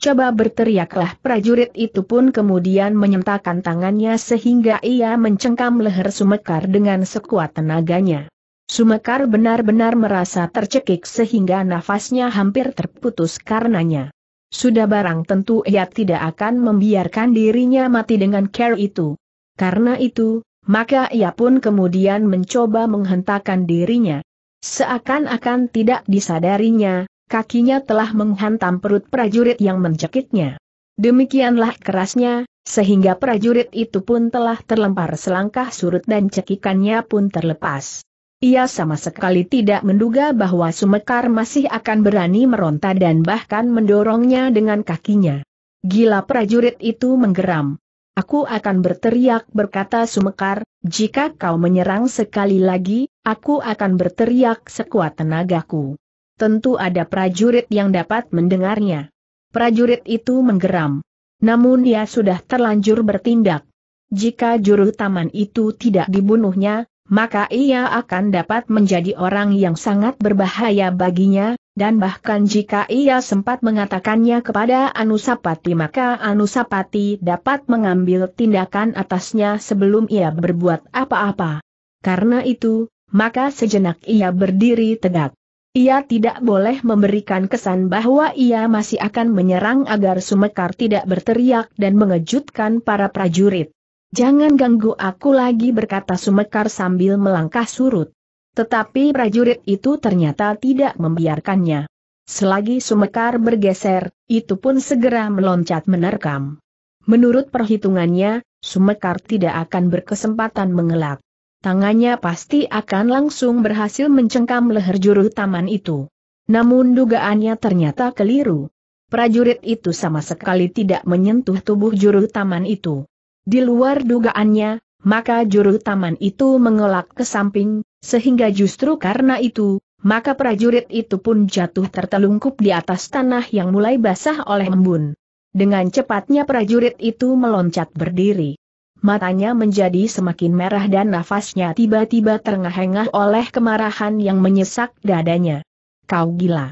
Coba berteriaklah." Prajurit itu pun kemudian menyentakan tangannya sehingga ia mencengkam leher Sumekar dengan sekuat tenaganya. Sumekar benar-benar merasa tercekik sehingga nafasnya hampir terputus karenanya. Sudah barang tentu ia tidak akan membiarkan dirinya mati dengan cara itu. Karena itu, maka ia pun kemudian mencoba menghentakkan dirinya. Seakan-akan tidak disadarinya, kakinya telah menghantam perut prajurit yang mencekiknya. Demikianlah kerasnya, sehingga prajurit itu pun telah terlempar selangkah surut dan cekikannya pun terlepas. Ia sama sekali tidak menduga bahwa Sumekar masih akan berani meronta dan bahkan mendorongnya dengan kakinya. "Gila!" prajurit itu menggeram. "Aku akan berteriak," berkata Sumekar. "Jika kau menyerang sekali lagi, aku akan berteriak sekuat tenagaku." Tentu ada prajurit yang dapat mendengarnya. Prajurit itu menggeram. Namun ia sudah terlanjur bertindak. Jika juru taman itu tidak dibunuhnya, maka ia akan dapat menjadi orang yang sangat berbahaya baginya, dan bahkan jika ia sempat mengatakannya kepada Anusapati, maka Anusapati dapat mengambil tindakan atasnya sebelum ia berbuat apa-apa. Karena itu, maka sejenak ia berdiri tegak. Ia tidak boleh memberikan kesan bahwa ia masih akan menyerang agar Sumekar tidak berteriak dan mengejutkan para prajurit. "Jangan ganggu aku lagi," berkata Sumekar sambil melangkah surut. Tetapi prajurit itu ternyata tidak membiarkannya. Selagi Sumekar bergeser, itu pun segera meloncat menerkam. Menurut perhitungannya, Sumekar tidak akan berkesempatan mengelak. Tangannya pasti akan langsung berhasil mencengkam leher juru taman itu. Namun dugaannya ternyata keliru. Prajurit itu sama sekali tidak menyentuh tubuh juru taman itu. Di luar dugaannya, maka juru taman itu mengelak ke samping, sehingga justru karena itu, maka prajurit itu pun jatuh tertelungkup di atas tanah yang mulai basah oleh embun. Dengan cepatnya prajurit itu meloncat berdiri. Matanya menjadi semakin merah dan nafasnya tiba-tiba terengah-engah oleh kemarahan yang menyesak dadanya. "Kau gila!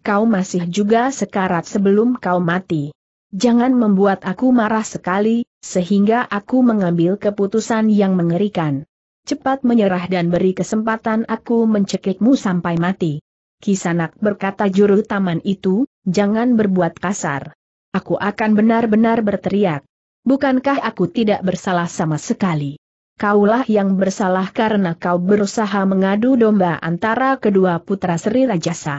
kau masih juga sekarat sebelum kau mati. Jangan membuat aku marah sekali, sehingga aku mengambil keputusan yang mengerikan. Cepat menyerah dan beri kesempatan aku mencekikmu sampai mati. Kisanak, berkata juru taman itu, jangan berbuat kasar. Aku akan benar-benar berteriak. Bukankah aku tidak bersalah sama sekali? Kaulah yang bersalah karena kau berusaha mengadu domba antara kedua putra Sri Rajasa.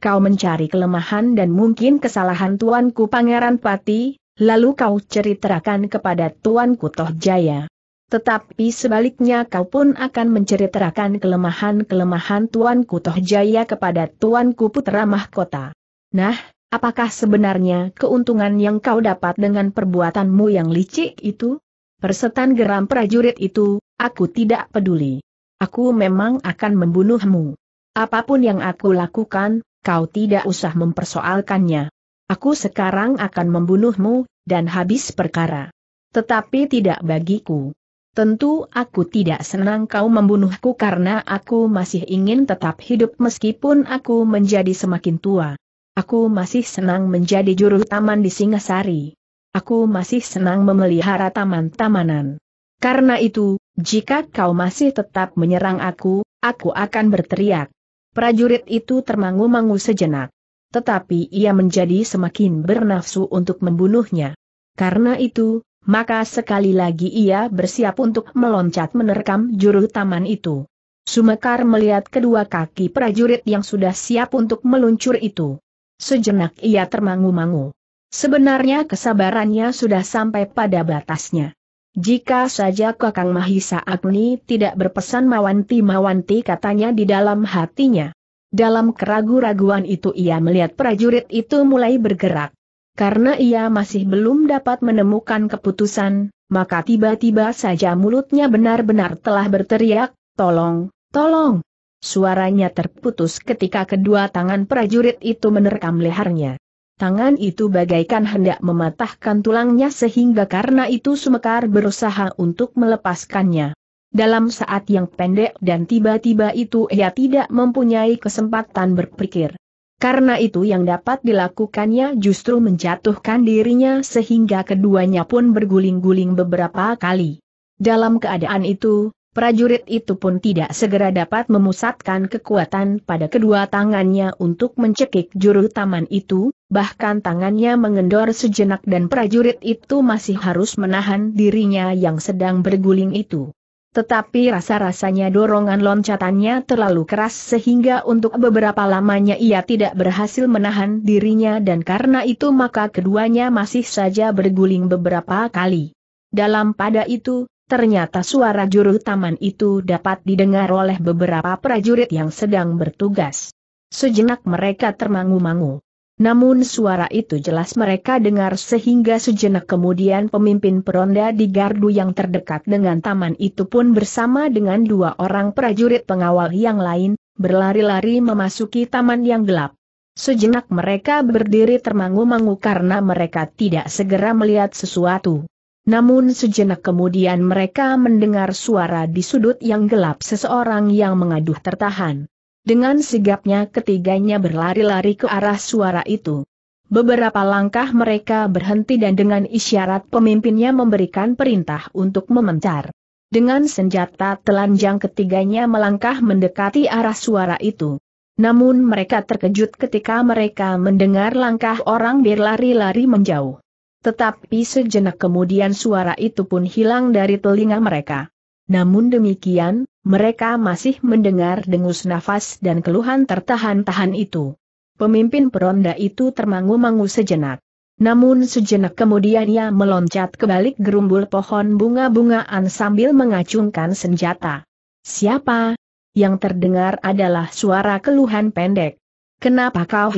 Kau mencari kelemahan dan mungkin kesalahan tuanku Pangeran Pati, lalu kau ceritakan kepada tuanku Tohjaya. Tetapi sebaliknya kau pun akan menceritakan kelemahan-kelemahan tuanku Tohjaya kepada tuanku Putra Mahkota. Nah, apakah sebenarnya keuntungan yang kau dapat dengan perbuatanmu yang licik itu? Persetan, geram prajurit itu, aku tidak peduli. Aku memang akan membunuhmu. Apapun yang aku lakukan, kau tidak usah mempersoalkannya. Aku sekarang akan membunuhmu, dan habis perkara. Tetapi tidak bagiku. Tentu aku tidak senang kau membunuhku karena aku masih ingin tetap hidup meskipun aku menjadi semakin tua. Aku masih senang menjadi juru taman di Singasari. Aku masih senang memelihara taman-tamanan. Karena itu, jika kau masih tetap menyerang aku akan berteriak. Prajurit itu termangu-mangu sejenak. Tetapi ia menjadi semakin bernafsu untuk membunuhnya. Karena itu, maka sekali lagi ia bersiap untuk meloncat menerkam juru taman itu. Sumekar melihat kedua kaki prajurit yang sudah siap untuk meluncur itu. Sejenak ia termangu-mangu. Sebenarnya kesabarannya sudah sampai pada batasnya. Jika saja Kakang Mahisa Agni tidak berpesan mawanti-mawanti, katanya di dalam hatinya. Dalam keraguan-raguan itu ia melihat prajurit itu mulai bergerak. Karena ia masih belum dapat menemukan keputusan, maka tiba-tiba saja mulutnya benar-benar telah berteriak, "Tolong, tolong!" Suaranya terputus ketika kedua tangan prajurit itu menerkam lehernya. Tangan itu bagaikan hendak mematahkan tulangnya, sehingga karena itu Sumekar berusaha untuk melepaskannya. Dalam saat yang pendek dan tiba-tiba itu ia tidak mempunyai kesempatan berpikir. Karena itu yang dapat dilakukannya justru menjatuhkan dirinya sehingga keduanya pun berguling-guling beberapa kali. Dalam keadaan itu, prajurit itu pun tidak segera dapat memusatkan kekuatan pada kedua tangannya untuk mencekik juru taman itu, bahkan tangannya mengendor sejenak dan prajurit itu masih harus menahan dirinya yang sedang berguling itu. Tetapi rasa-rasanya dorongan loncatannya terlalu keras sehingga untuk beberapa lamanya ia tidak berhasil menahan dirinya dan karena itu maka keduanya masih saja berguling beberapa kali. Dalam pada itu, ternyata suara juru taman itu dapat didengar oleh beberapa prajurit yang sedang bertugas. Sejenak mereka termangu-mangu. Namun suara itu jelas mereka dengar sehingga sejenak kemudian pemimpin peronda di gardu yang terdekat dengan taman itu pun bersama dengan dua orang prajurit pengawal yang lain, berlari-lari memasuki taman yang gelap. Sejenak mereka berdiri termangu-mangu karena mereka tidak segera melihat sesuatu. Namun sejenak kemudian mereka mendengar suara di sudut yang gelap seseorang yang mengaduh tertahan. Dengan sigapnya ketiganya berlari-lari ke arah suara itu. Beberapa langkah mereka berhenti dan dengan isyarat pemimpinnya memberikan perintah untuk memencar. Dengan senjata telanjang ketiganya melangkah mendekati arah suara itu. Namun mereka terkejut ketika mereka mendengar langkah orang berlari-lari menjauh. Tetapi sejenak kemudian suara itu pun hilang dari telinga mereka. Namun demikian, mereka masih mendengar dengus nafas dan keluhan tertahan-tahan itu. Pemimpin peronda itu termangu-mangu sejenak. Namun sejenak kemudian ia meloncat ke balik gerumbul pohon bunga-bungaan sambil mengacungkan senjata. "Siapa?" Yang terdengar adalah suara keluhan pendek. "Kenapa kau?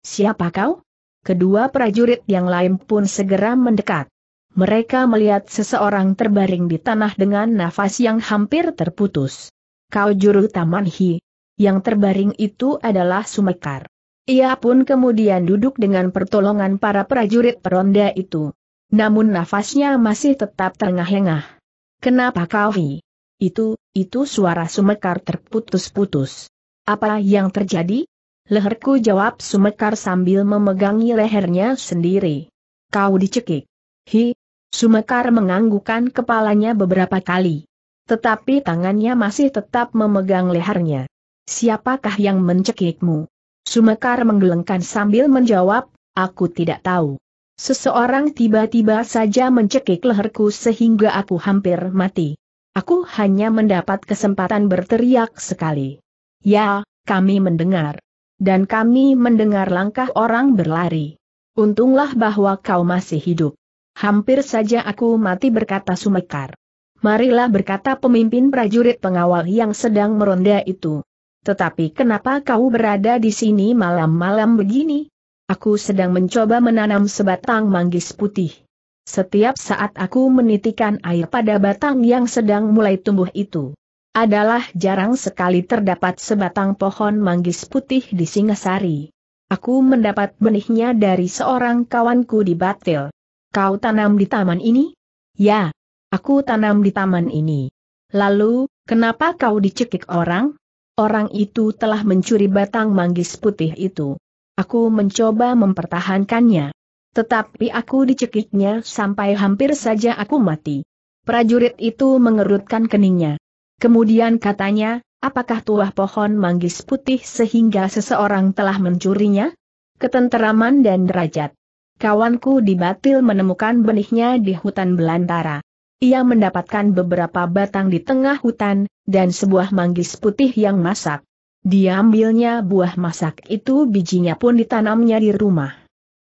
Siapa kau?" Kedua prajurit yang lain pun segera mendekat. Mereka melihat seseorang terbaring di tanah dengan nafas yang hampir terputus. "Kau juru taman Hi?" Yang terbaring itu adalah Sumekar. Ia pun kemudian duduk dengan pertolongan para prajurit peronda itu. Namun nafasnya masih tetap terengah-engah. "Kenapa kau Hi?" Itu suara Sumekar terputus-putus. "Apa yang terjadi? Leherku, jawab Sumekar sambil memegangi lehernya sendiri. Kau dicekik. Hi. Sumekar menganggukkan kepalanya beberapa kali. Tetapi tangannya masih tetap memegang lehernya. Siapakah yang mencekikmu? Sumekar menggelengkan sambil menjawab, aku tidak tahu. Seseorang tiba-tiba saja mencekik leherku sehingga aku hampir mati. Aku hanya mendapat kesempatan berteriak sekali. Ya, kami mendengar. Dan kami mendengar langkah orang berlari. Untunglah bahwa kau masih hidup. Hampir saja aku mati, berkata Sumekar. Marilah, berkata pemimpin prajurit pengawal yang sedang meronda itu. Tetapi kenapa kau berada di sini malam-malam begini? Aku sedang mencoba menanam sebatang manggis putih. Setiap saat aku menitikan air pada batang yang sedang mulai tumbuh itu. Adalah jarang sekali terdapat sebatang pohon manggis putih di Singasari. Aku mendapat benihnya dari seorang kawanku di Batil. Kau tanam di taman ini? Ya, aku tanam di taman ini. Lalu, kenapa kau dicekik orang? Orang itu telah mencuri batang manggis putih itu. Aku mencoba mempertahankannya. Tetapi aku dicekiknya sampai hampir saja aku mati. Prajurit itu mengerutkan keningnya. Kemudian katanya, apakah tuah pohon manggis putih sehingga seseorang telah mencurinya? Ketenteraman dan derajat. Kawanku di Batil menemukan benihnya di hutan Belantara. Ia mendapatkan beberapa batang di tengah hutan, dan sebuah manggis putih yang masak. Diambilnya buah masak itu, bijinya pun ditanamnya di rumah.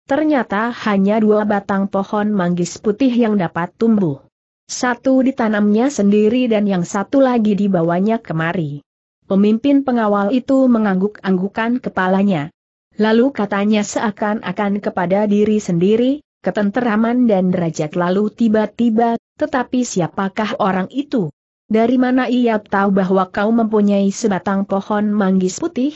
Ternyata hanya 2 batang pohon manggis putih yang dapat tumbuh. Satu ditanamnya sendiri dan yang satu lagi dibawanya kemari. Pemimpin pengawal itu mengangguk-anggukan kepalanya. Lalu katanya seakan-akan kepada diri sendiri, ketenteraman dan derajat. Lalu tiba-tiba, tetapi siapakah orang itu? Dari mana ia tahu bahwa kau mempunyai sebatang pohon manggis putih?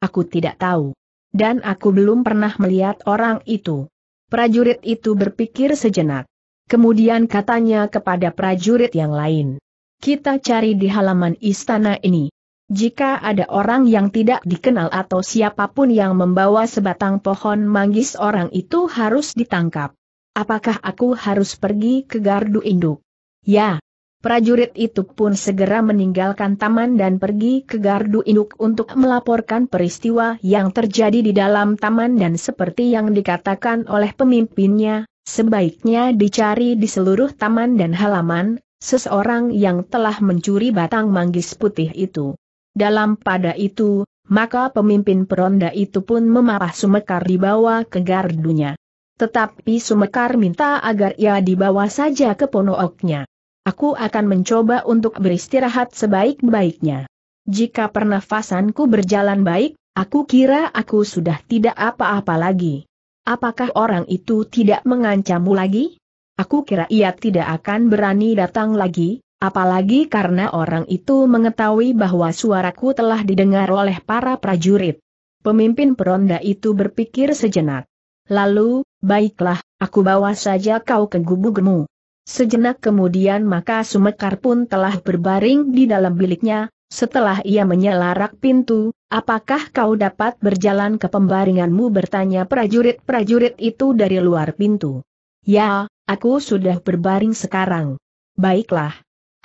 Aku tidak tahu. Dan aku belum pernah melihat orang itu. Prajurit itu berpikir sejenak. Kemudian katanya kepada prajurit yang lain, kita cari di halaman istana ini. Jika ada orang yang tidak dikenal atau siapapun yang membawa sebatang pohon manggis, orang itu harus ditangkap. Apakah aku harus pergi ke gardu induk? Ya. Prajurit itu pun segera meninggalkan taman dan pergi ke gardu induk untuk melaporkan peristiwa yang terjadi di dalam taman, dan seperti yang dikatakan oleh pemimpinnya, sebaiknya dicari di seluruh taman dan halaman, seseorang yang telah mencuri batang manggis putih itu. Dalam pada itu, maka pemimpin peronda itu pun memarah Sumekar dibawa ke gardunya. Tetapi Sumekar minta agar ia dibawa saja ke ponoknya. Aku akan mencoba untuk beristirahat sebaik-baiknya. Jika pernafasanku berjalan baik, aku kira aku sudah tidak apa-apa lagi. Apakah orang itu tidak mengancammu lagi? Aku kira ia tidak akan berani datang lagi, apalagi karena orang itu mengetahui bahwa suaraku telah didengar oleh para prajurit. Pemimpin peronda itu berpikir sejenak. Lalu, baiklah, aku bawa saja kau ke gubukmu. Sejenak kemudian maka Sumekar pun telah berbaring di dalam biliknya, setelah ia menyelarak pintu. Apakah kau dapat berjalan ke pembaringanmu, bertanya prajurit-prajurit itu dari luar pintu. Ya, aku sudah berbaring sekarang. Baiklah.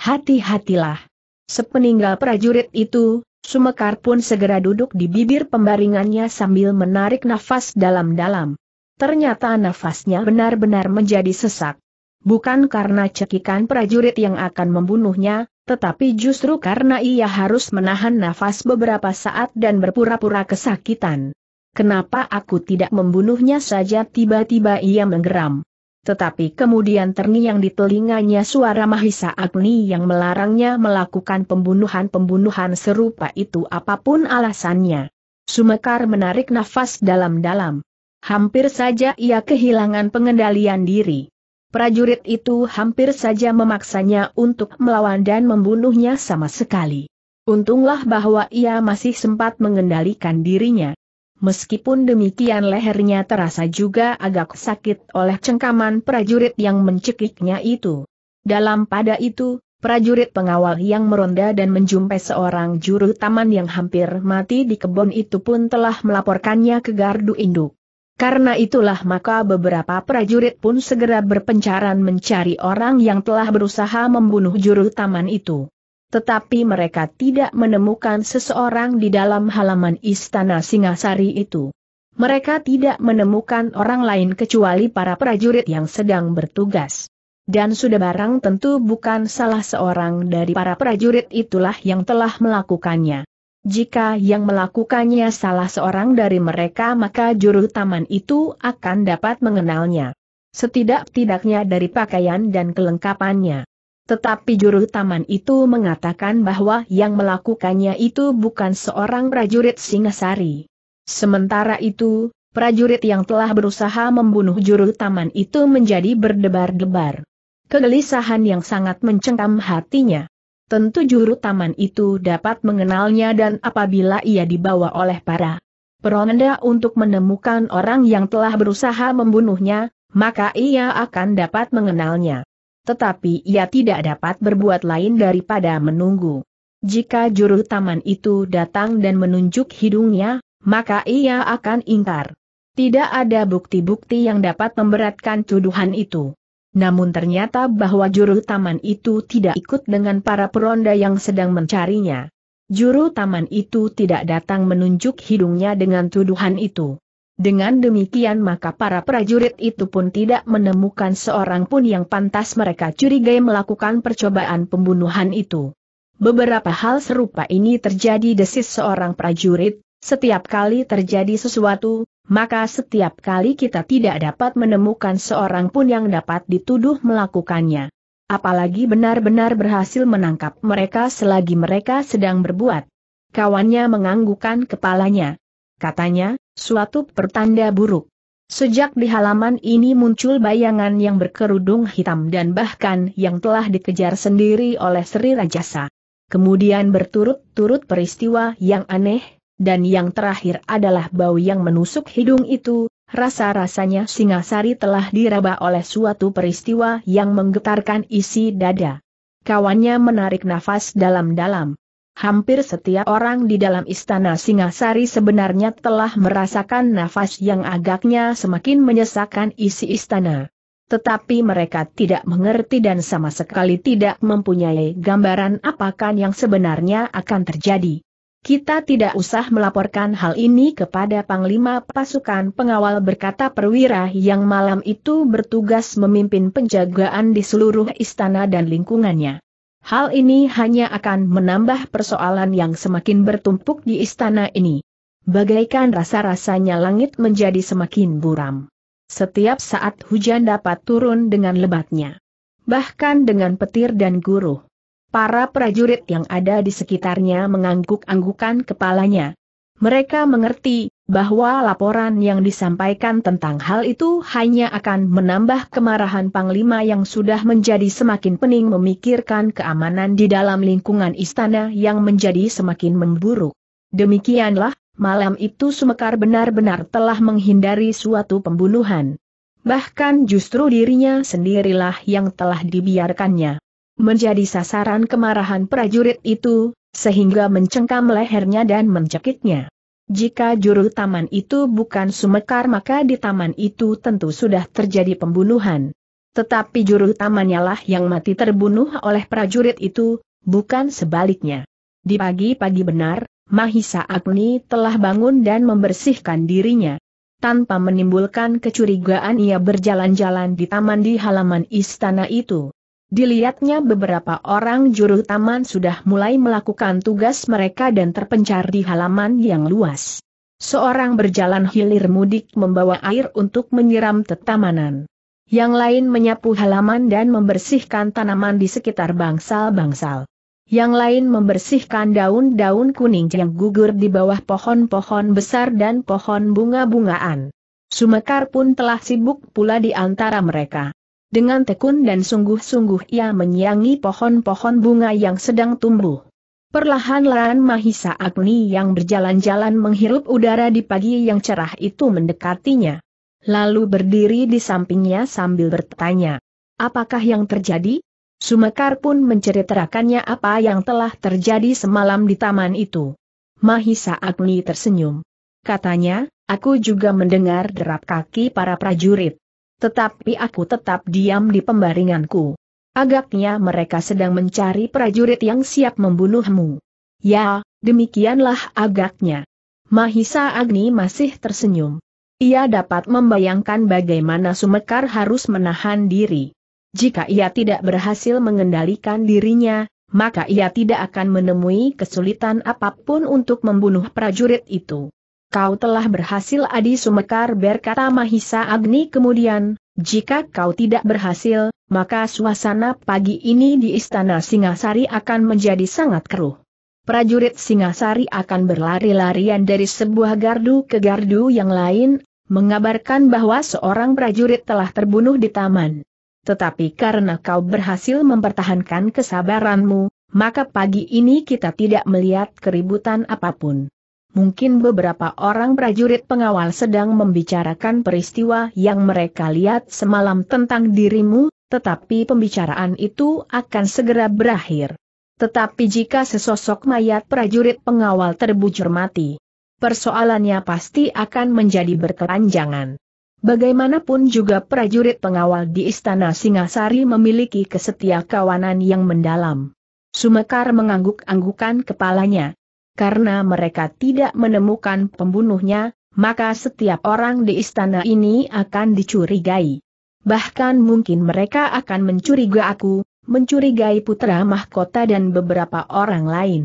Hati-hatilah. Sepeninggal prajurit itu, Sumekar pun segera duduk di bibir pembaringannya sambil menarik nafas dalam-dalam. Ternyata nafasnya benar-benar menjadi sesak. Bukan karena cekikan prajurit yang akan membunuhnya, tetapi justru karena ia harus menahan nafas beberapa saat dan berpura-pura kesakitan. Kenapa aku tidak membunuhnya saja, tiba-tiba ia menggeram. Tetapi kemudian terngiang di telinganya suara Mahisa Agni yang melarangnya melakukan pembunuhan-pembunuhan serupa itu apapun alasannya. Sumekar menarik nafas dalam-dalam. Hampir saja ia kehilangan pengendalian diri. Prajurit itu hampir saja memaksanya untuk melawan dan membunuhnya sama sekali. Untunglah bahwa ia masih sempat mengendalikan dirinya. Meskipun demikian, lehernya terasa juga agak sakit oleh cengkaman prajurit yang mencekiknya itu. Dalam pada itu, prajurit pengawal yang meronda dan menjumpai seorang juru taman yang hampir mati di kebun itu pun telah melaporkannya ke gardu induk. Karena itulah maka beberapa prajurit pun segera berpencaran mencari orang yang telah berusaha membunuh juru taman itu. Tetapi mereka tidak menemukan seseorang di dalam halaman istana Singasari itu. Mereka tidak menemukan orang lain kecuali para prajurit yang sedang bertugas. Dan sudah barang tentu bukan salah seorang dari para prajurit itulah yang telah melakukannya. Jika yang melakukannya salah seorang dari mereka maka juru taman itu akan dapat mengenalnya. Setidak-tidaknya dari pakaian dan kelengkapannya. Tetapi juru taman itu mengatakan bahwa yang melakukannya itu bukan seorang prajurit Singasari. Sementara itu, prajurit yang telah berusaha membunuh juru taman itu menjadi berdebar-debar. Kegelisahan yang sangat mencengkam hatinya. Tentu juru taman itu dapat mengenalnya dan apabila ia dibawa oleh para peronda untuk menemukan orang yang telah berusaha membunuhnya, maka ia akan dapat mengenalnya. Tetapi ia tidak dapat berbuat lain daripada menunggu. Jika juru taman itu datang dan menunjuk hidungnya, maka ia akan ingkar. Tidak ada bukti-bukti yang dapat memberatkan tuduhan itu. Namun ternyata bahwa juru taman itu tidak ikut dengan para peronda yang sedang mencarinya. Juru taman itu tidak datang menunjuk hidungnya dengan tuduhan itu. Dengan demikian maka para prajurit itu pun tidak menemukan seorang pun yang pantas mereka curigai melakukan percobaan pembunuhan itu. Beberapa hal serupa ini terjadi desis seorang prajurit, setiap kali terjadi sesuatu, maka setiap kali kita tidak dapat menemukan seorang pun yang dapat dituduh melakukannya. Apalagi benar-benar berhasil menangkap mereka selagi mereka sedang berbuat. Kawannya menganggukkan kepalanya. Katanya, suatu pertanda buruk. Sejak di halaman ini muncul bayangan yang berkerudung hitam dan bahkan yang telah dikejar sendiri oleh Sri Rajasa. Kemudian berturut-turut peristiwa yang aneh, dan yang terakhir adalah bau yang menusuk hidung itu. Rasa-rasanya Singasari telah diraba oleh suatu peristiwa yang menggetarkan isi dada. Kawannya menarik nafas dalam-dalam. Hampir setiap orang di dalam istana Singasari sebenarnya telah merasakan nafas yang agaknya semakin menyesakkan isi istana. Tetapi mereka tidak mengerti dan sama sekali tidak mempunyai gambaran apakah yang sebenarnya akan terjadi. Kita tidak usah melaporkan hal ini kepada Panglima Pasukan Pengawal, berkata perwira yang malam itu bertugas memimpin penjagaan di seluruh istana dan lingkungannya. Hal ini hanya akan menambah persoalan yang semakin bertumpuk di istana ini. Bagaikan rasa-rasanya langit menjadi semakin buram. Setiap saat hujan dapat turun dengan lebatnya. Bahkan dengan petir dan guruh. Para prajurit yang ada di sekitarnya mengangguk-anggukan kepalanya. Mereka mengerti bahwa laporan yang disampaikan tentang hal itu hanya akan menambah kemarahan Panglima yang sudah menjadi semakin pening memikirkan keamanan di dalam lingkungan istana yang menjadi semakin memburuk. Demikianlah, malam itu Sumekar benar-benar telah menghindari suatu pembunuhan. Bahkan justru dirinya sendirilah yang telah dibiarkannya menjadi sasaran kemarahan prajurit itu, sehingga mencengkam lehernya dan mencekiknya. Jika juru taman itu bukan Sumekar maka di taman itu tentu sudah terjadi pembunuhan. Tetapi juru tamannya lah yang mati terbunuh oleh prajurit itu, bukan sebaliknya. Di pagi-pagi benar, Mahisa Agni telah bangun dan membersihkan dirinya. Tanpa menimbulkan kecurigaan ia berjalan-jalan di taman di halaman istana itu. Dilihatnya beberapa orang juru taman sudah mulai melakukan tugas mereka dan terpencar di halaman yang luas. Seorang berjalan hilir mudik membawa air untuk menyiram tetamanan. Yang lain menyapu halaman dan membersihkan tanaman di sekitar bangsal-bangsal. Yang lain membersihkan daun-daun kuning yang gugur di bawah pohon-pohon besar dan pohon bunga-bungaan. Sumekar pun telah sibuk pula di antara mereka. Dengan tekun dan sungguh-sungguh ia menyiangi pohon-pohon bunga yang sedang tumbuh. Perlahan-lahan Mahisa Agni yang berjalan-jalan menghirup udara di pagi yang cerah itu mendekatinya. Lalu berdiri di sampingnya sambil bertanya, "Apakah yang terjadi?" Sumekar pun menceritakannya apa yang telah terjadi semalam di taman itu. Mahisa Agni tersenyum. Katanya, aku juga mendengar derap kaki para prajurit. Tetapi aku tetap diam di pembaringanku. Agaknya mereka sedang mencari prajurit yang siap membunuhmu. Ya, demikianlah agaknya. Mahisa Agni masih tersenyum. Ia dapat membayangkan bagaimana Sumekar harus menahan diri. Jika ia tidak berhasil mengendalikan dirinya, maka ia tidak akan menemui kesulitan apapun untuk membunuh prajurit itu. Kau telah berhasil, Adi Sumekar, berkata Mahisa Agni kemudian. Jika kau tidak berhasil, maka suasana pagi ini di Istana Singasari akan menjadi sangat keruh. Prajurit Singasari akan berlari-larian dari sebuah gardu ke gardu yang lain, mengabarkan bahwa seorang prajurit telah terbunuh di taman. Tetapi karena kau berhasil mempertahankan kesabaranmu, maka pagi ini kita tidak melihat keributan apapun. Mungkin beberapa orang prajurit pengawal sedang membicarakan peristiwa yang mereka lihat semalam tentang dirimu, tetapi pembicaraan itu akan segera berakhir. Tetapi jika sesosok mayat prajurit pengawal terbujur mati, persoalannya pasti akan menjadi berkepanjangan. Bagaimanapun juga prajurit pengawal di Istana Singasari memiliki kesetia kawanan yang mendalam. Sumekar mengangguk-anggukan kepalanya. Karena mereka tidak menemukan pembunuhnya, maka setiap orang di istana ini akan dicurigai. Bahkan mungkin mereka akan mencurigai aku, mencurigai putra mahkota dan beberapa orang lain.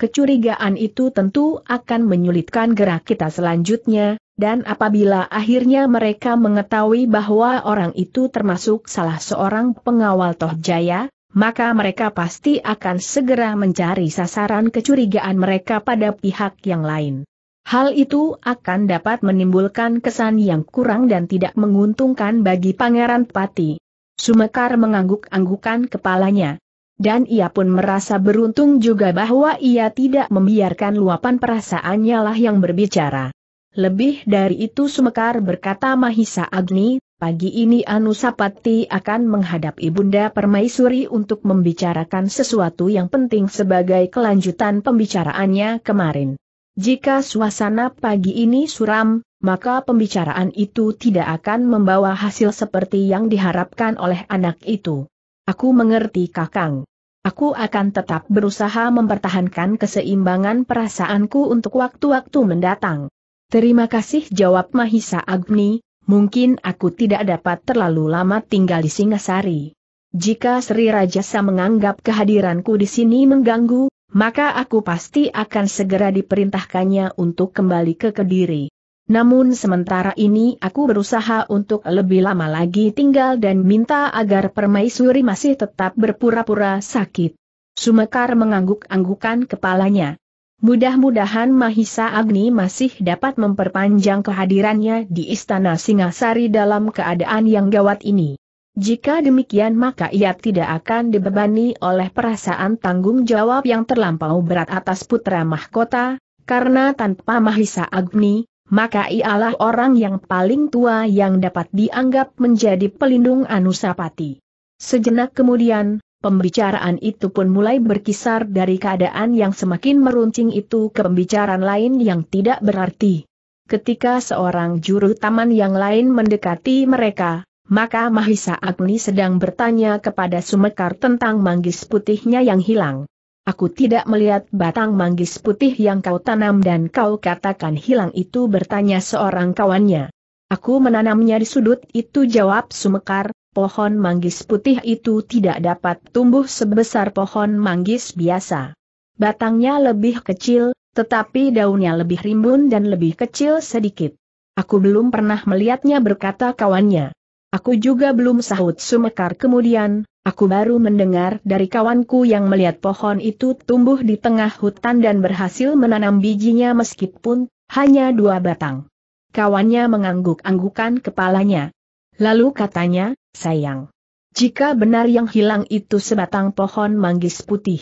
Kecurigaan itu tentu akan menyulitkan gerak kita selanjutnya, dan apabila akhirnya mereka mengetahui bahwa orang itu termasuk salah seorang pengawal Tohjaya, maka mereka pasti akan segera mencari sasaran kecurigaan mereka pada pihak yang lain. Hal itu akan dapat menimbulkan kesan yang kurang dan tidak menguntungkan bagi Pangeran Pati. Sumekar mengangguk-anggukan kepalanya. Dan ia pun merasa beruntung juga bahwa ia tidak membiarkan luapan perasaannya lah yang berbicara. Lebih dari itu Sumekar berkata Mahisa Agni, pagi ini Anusapati akan menghadap Ibunda Permaisuri untuk membicarakan sesuatu yang penting sebagai kelanjutan pembicaraannya kemarin. Jika suasana pagi ini suram, maka pembicaraan itu tidak akan membawa hasil seperti yang diharapkan oleh anak itu. Aku mengerti Kakang. Aku akan tetap berusaha mempertahankan keseimbangan perasaanku untuk waktu-waktu mendatang. Terima kasih, jawab Mahisa Agni. Mungkin aku tidak dapat terlalu lama tinggal di Singasari. Jika Sri Rajasa menganggap kehadiranku di sini mengganggu, maka aku pasti akan segera diperintahkannya untuk kembali ke Kediri. Namun sementara ini aku berusaha untuk lebih lama lagi tinggal dan minta agar Permaisuri masih tetap berpura-pura sakit. Sumekar mengangguk-anggukan kepalanya. Mudah-mudahan Mahisa Agni masih dapat memperpanjang kehadirannya di Istana Singasari dalam keadaan yang gawat ini. Jika demikian maka ia tidak akan dibebani oleh perasaan tanggung jawab yang terlampau berat atas putra mahkota, karena tanpa Mahisa Agni, maka ialah orang yang paling tua yang dapat dianggap menjadi pelindung Anusapati. Sejenak kemudian, pembicaraan itu pun mulai berkisar dari keadaan yang semakin meruncing itu ke pembicaraan lain yang tidak berarti. Ketika seorang juru taman yang lain mendekati mereka, maka Mahisa Agni sedang bertanya kepada Sumekar tentang manggis putihnya yang hilang. Aku tidak melihat batang manggis putih yang kau tanam dan kau katakan hilang itu, bertanya seorang kawannya. Aku menanamnya di sudut itu, jawab Sumekar. Pohon manggis putih itu tidak dapat tumbuh sebesar pohon manggis biasa. Batangnya lebih kecil, tetapi daunnya lebih rimbun dan lebih kecil sedikit. Aku belum pernah melihatnya, berkata kawannya. Aku juga belum, sahut Sumekar kemudian, aku baru mendengar dari kawanku yang melihat pohon itu tumbuh di tengah hutan dan berhasil menanam bijinya meskipun hanya 2 batang. Kawannya mengangguk-anggukan kepalanya. Lalu katanya, sayang. Jika benar yang hilang itu sebatang pohon manggis putih.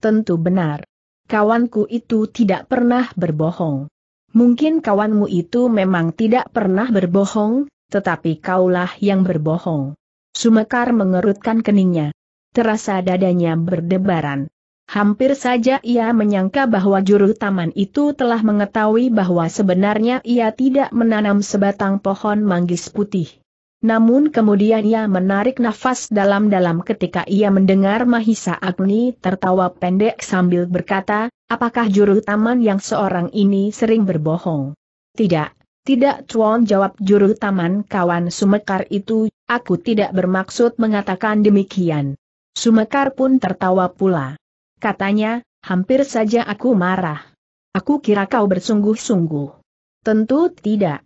Tentu benar. Kawanku itu tidak pernah berbohong. Mungkin kawanmu itu memang tidak pernah berbohong, tetapi kaulah yang berbohong. Sumekar mengerutkan keningnya. terasa dadanya berdebaran. Hampir saja ia menyangka bahwa juru taman itu telah mengetahui bahwa sebenarnya ia tidak menanam sebatang pohon manggis putih. Namun kemudian ia menarik nafas dalam-dalam ketika ia mendengar Mahisa Agni tertawa pendek sambil berkata, "Apakah juru taman yang seorang ini sering berbohong?" "Tidak, tidak Tuan," jawab juru taman kawan Sumekar itu, "aku tidak bermaksud mengatakan demikian." Sumekar pun tertawa pula. Katanya, "Hampir saja aku marah. Aku kira kau bersungguh-sungguh." "Tentu tidak.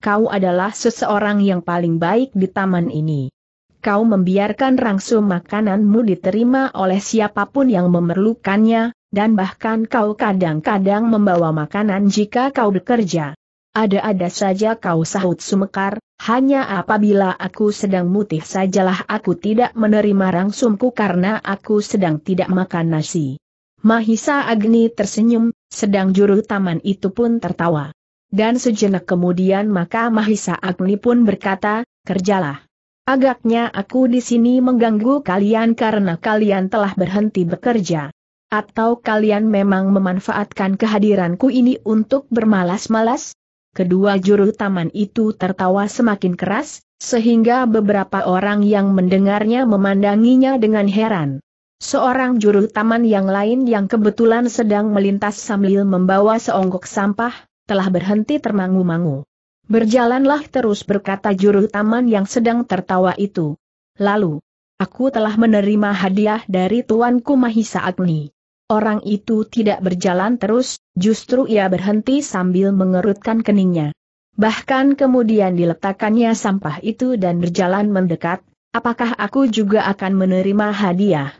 Kau adalah seseorang yang paling baik di taman ini. Kau membiarkan rangsum makananmu diterima oleh siapapun yang memerlukannya, dan bahkan kau kadang-kadang membawa makanan jika kau bekerja." "Ada-ada saja kau," sahut Sumekar, "hanya apabila aku sedang mutih sajalah aku tidak menerima rangsumku karena aku sedang tidak makan nasi." Mahisa Agni tersenyum, sedang juru taman itu pun tertawa. Dan sejenak kemudian maka Mahisa Agni pun berkata, "Kerjalah. Agaknya aku di sini mengganggu kalian karena kalian telah berhenti bekerja. Atau kalian memang memanfaatkan kehadiranku ini untuk bermalas-malas?" Kedua juru taman itu tertawa semakin keras, sehingga beberapa orang yang mendengarnya memandanginya dengan heran. Seorang juru taman yang lain yang kebetulan sedang melintas sambil membawa seonggok sampah, telah berhenti termangu-mangu. "Berjalanlah terus," berkata juru taman yang sedang tertawa itu. "Lalu, aku telah menerima hadiah dari tuanku Mahisa Agni." Orang itu tidak berjalan terus, justru ia berhenti sambil mengerutkan keningnya. Bahkan kemudian diletakkannya sampah itu dan berjalan mendekat, "Apakah aku juga akan menerima hadiah?"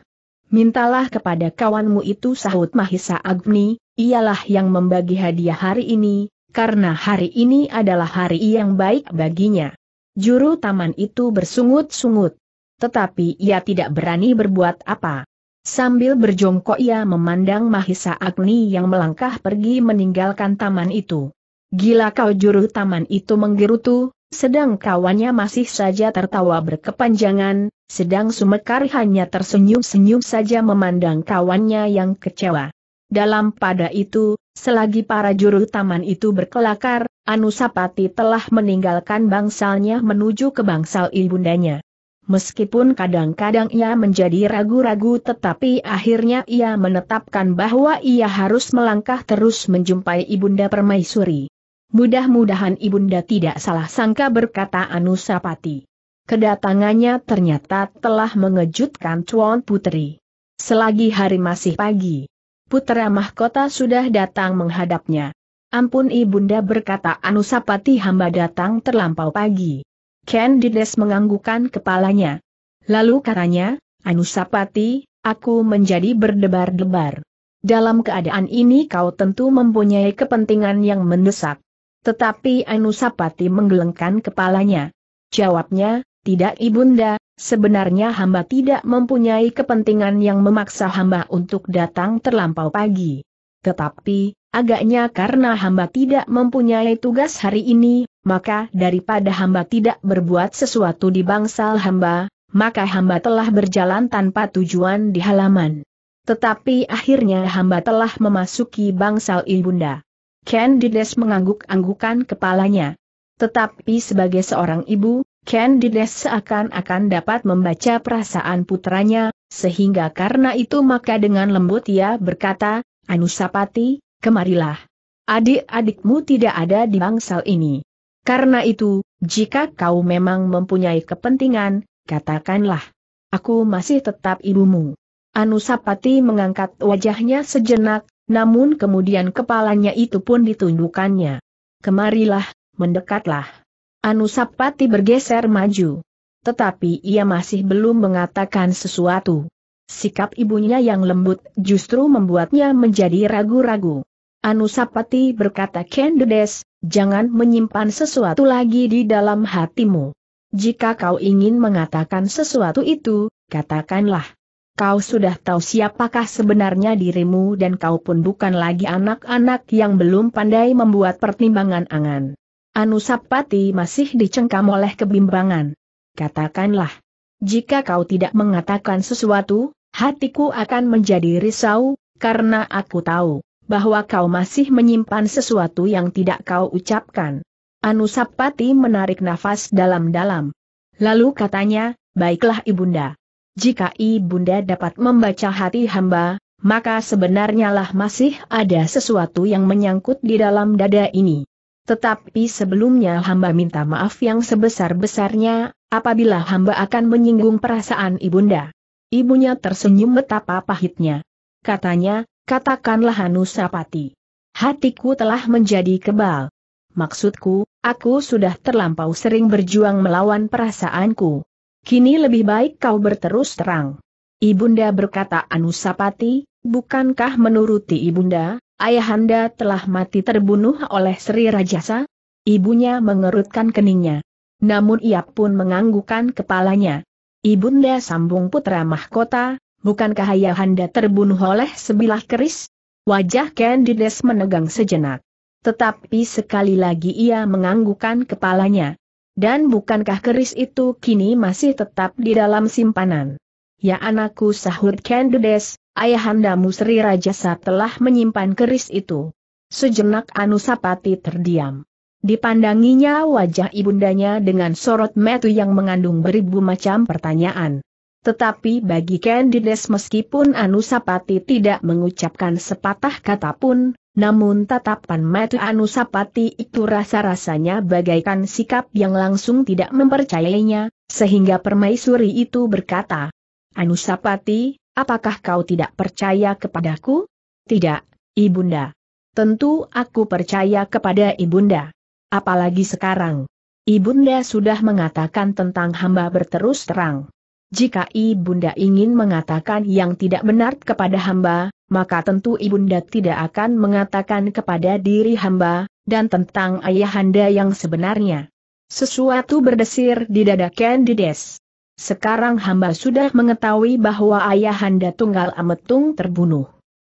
"Mintalah kepada kawanmu itu," sahut Mahisa Agni, "ialah yang membagi hadiah hari ini, karena hari ini adalah hari yang baik baginya." Juru taman itu bersungut-sungut. Tetapi ia tidak berani berbuat apa. Sambil berjongkok ia memandang Mahisa Agni yang melangkah pergi meninggalkan taman itu. "Gila kau!" juru taman itu menggerutu, sedang kawannya masih saja tertawa berkepanjangan, sedang Sumekar hanya tersenyum-senyum saja memandang kawannya yang kecewa. Dalam pada itu, selagi para juru taman itu berkelakar, Anusapati telah meninggalkan bangsalnya menuju ke bangsal ibundanya. Meskipun kadang-kadang ia menjadi ragu-ragu, tetapi akhirnya ia menetapkan bahwa ia harus melangkah terus menjumpai Ibunda Permaisuri. "Mudah-mudahan Ibunda tidak salah sangka," berkata Anusapati. "Kedatangannya ternyata telah mengejutkan Tuan Putri. Selagi hari masih pagi, Putra Mahkota sudah datang menghadapnya." "Ampun Ibunda," berkata Anusapati, "hamba datang terlampau pagi." Ken Dedes menganggukkan kepalanya. "Lalu," katanya, "Anusapati, aku menjadi berdebar-debar. Dalam keadaan ini kau tentu mempunyai kepentingan yang mendesak." Tetapi Anusapati menggelengkan kepalanya. Jawabnya, "Tidak Ibunda, sebenarnya hamba tidak mempunyai kepentingan yang memaksa hamba untuk datang terlampau pagi. Tetapi, agaknya karena hamba tidak mempunyai tugas hari ini, maka daripada hamba tidak berbuat sesuatu di bangsal hamba, maka hamba telah berjalan tanpa tujuan di halaman. Tetapi akhirnya hamba telah memasuki bangsal Ibunda." Ken Dedes mengangguk-anggukan kepalanya. Tetapi sebagai seorang ibu, Ken Dedes seakan-akan dapat membaca perasaan putranya, sehingga karena itu maka dengan lembut ia berkata, "Anusapati, kemarilah. Adik-adikmu tidak ada di bangsal ini. Karena itu, jika kau memang mempunyai kepentingan, katakanlah. Aku masih tetap ibumu." Anusapati mengangkat wajahnya sejenak, namun kemudian kepalanya itu pun ditundukkannya. "Kemarilah, mendekatlah." Anusapati bergeser maju. Tetapi ia masih belum mengatakan sesuatu. Sikap ibunya yang lembut justru membuatnya menjadi ragu-ragu. "Anusapati," berkata Ken Dedes, "jangan menyimpan sesuatu lagi di dalam hatimu. Jika kau ingin mengatakan sesuatu itu, katakanlah. Kau sudah tahu siapakah sebenarnya dirimu dan kau pun bukan lagi anak-anak yang belum pandai membuat pertimbangan angan." Anusapati masih dicengkam oleh kebimbangan. "Katakanlah. Jika kau tidak mengatakan sesuatu, hatiku akan menjadi risau, karena aku tahu bahwa kau masih menyimpan sesuatu yang tidak kau ucapkan." Anusapati menarik nafas dalam-dalam. Lalu katanya, "Baiklah Ibunda. Jika Ibunda dapat membaca hati hamba, maka sebenarnya lah masih ada sesuatu yang menyangkut di dalam dada ini. Tetapi sebelumnya hamba minta maaf yang sebesar-besarnya, apabila hamba akan menyinggung perasaan Ibunda." Ibunya tersenyum betapa pahitnya. Katanya, "Katakanlah Anusapati." "Hatiku telah menjadi kebal. Maksudku, aku sudah terlampau sering berjuang melawan perasaanku. Kini lebih baik kau berterus terang." "Ibunda," berkata Anusapati, "bukankah menuruti Ibunda, ayahanda telah mati terbunuh oleh Sri Rajasa?" Ibunya mengerutkan keningnya. Namun ia pun menganggukkan kepalanya. "Ibunda," sambung putra mahkota, "bukankah ayahanda terbunuh oleh sebilah keris?" Wajah Ken Dedes menegang sejenak. Tetapi sekali lagi ia menganggukkan kepalanya. "Dan bukankah keris itu kini masih tetap di dalam simpanan?" "Ya anakku," sahut Ken Dedes, "ayahandamu Sri Rajasa telah menyimpan keris itu." Sejenak Anusapati terdiam. Dipandanginya wajah ibundanya dengan sorot mata yang mengandung beribu macam pertanyaan. Tetapi bagi Ken Dedes, meskipun Anusapati tidak mengucapkan sepatah kata pun, namun tatapan mata Anusapati itu rasa-rasanya bagaikan sikap yang langsung tidak mempercayainya, sehingga permaisuri itu berkata, "Anusapati, apakah kau tidak percaya kepadaku?" "Tidak, Ibunda." "Tentu aku percaya kepada Ibunda. Apalagi sekarang. Ibunda sudah mengatakan tentang hamba berterus terang. Jika Ibunda ingin mengatakan yang tidak benar kepada hamba, maka tentu Ibunda tidak akan mengatakan kepada diri hamba, dan tentang ayahanda yang sebenarnya." Sesuatu berdesir di dada Ken Dedes. "Sekarang hamba sudah mengetahui bahwa ayahanda Tunggal Ametung terbunuh.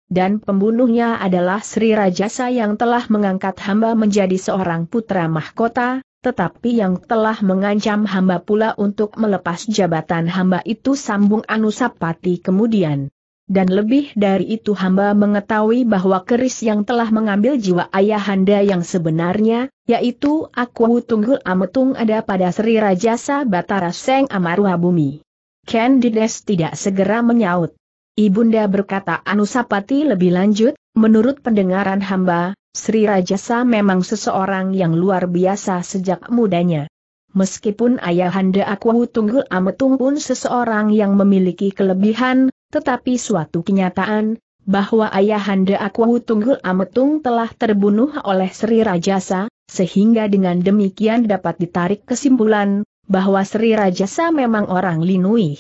Dan pembunuhnya adalah Sri Rajasa yang telah mengangkat hamba menjadi seorang putra mahkota, tetapi yang telah mengancam hamba pula untuk melepas jabatan hamba itu," sambung Anusapati kemudian. "Dan lebih dari itu hamba mengetahui bahwa keris yang telah mengambil jiwa ayahanda yang sebenarnya, yaitu Akuwu Tunggul Ametung, ada pada Sri Rajasa Batara Seng Amarua Bumi." Ken Dedes tidak segera menyaut. "Ibunda," berkata Anusapati lebih lanjut, "menurut pendengaran hamba, Sri Rajasa memang seseorang yang luar biasa sejak mudanya. Meskipun ayahanda Akuwu Tunggul Ametung pun seseorang yang memiliki kelebihan, tetapi suatu kenyataan bahwa ayahanda Akuwu Tunggul Ametung telah terbunuh oleh Sri Rajasa, sehingga dengan demikian dapat ditarik kesimpulan bahwa Sri Rajasa memang orang linuih."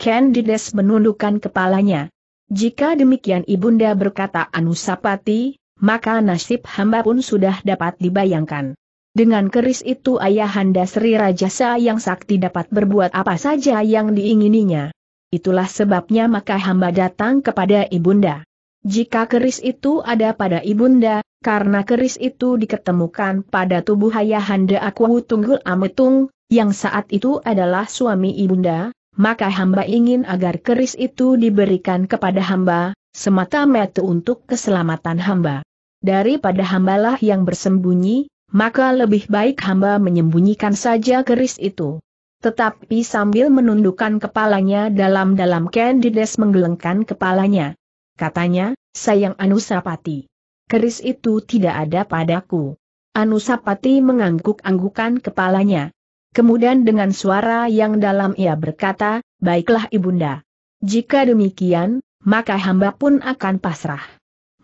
Ken Dedes menundukkan kepalanya. "Jika demikian Ibunda," berkata Anusapati, "maka nasib hamba pun sudah dapat dibayangkan. Dengan keris itu ayahanda Sri Rajasa yang sakti dapat berbuat apa saja yang diingininya. Itulah sebabnya maka hamba datang kepada Ibunda. Jika keris itu ada pada Ibunda, karena keris itu diketemukan pada tubuh ayahanda Akuwu Tunggul Ametung, yang saat itu adalah suami Ibunda, maka hamba ingin agar keris itu diberikan kepada hamba, semata-mata untuk keselamatan hamba. Daripada hambalah yang bersembunyi, maka lebih baik hamba menyembunyikan saja keris itu." Tetapi sambil menundukkan kepalanya dalam-dalam, Ken Dedes menggelengkan kepalanya. Katanya, "Sayang Anusapati, keris itu tidak ada padaku." Anusapati mengangguk-anggukan kepalanya. Kemudian dengan suara yang dalam ia berkata, "Baiklah Ibunda. Jika demikian, maka hamba pun akan pasrah.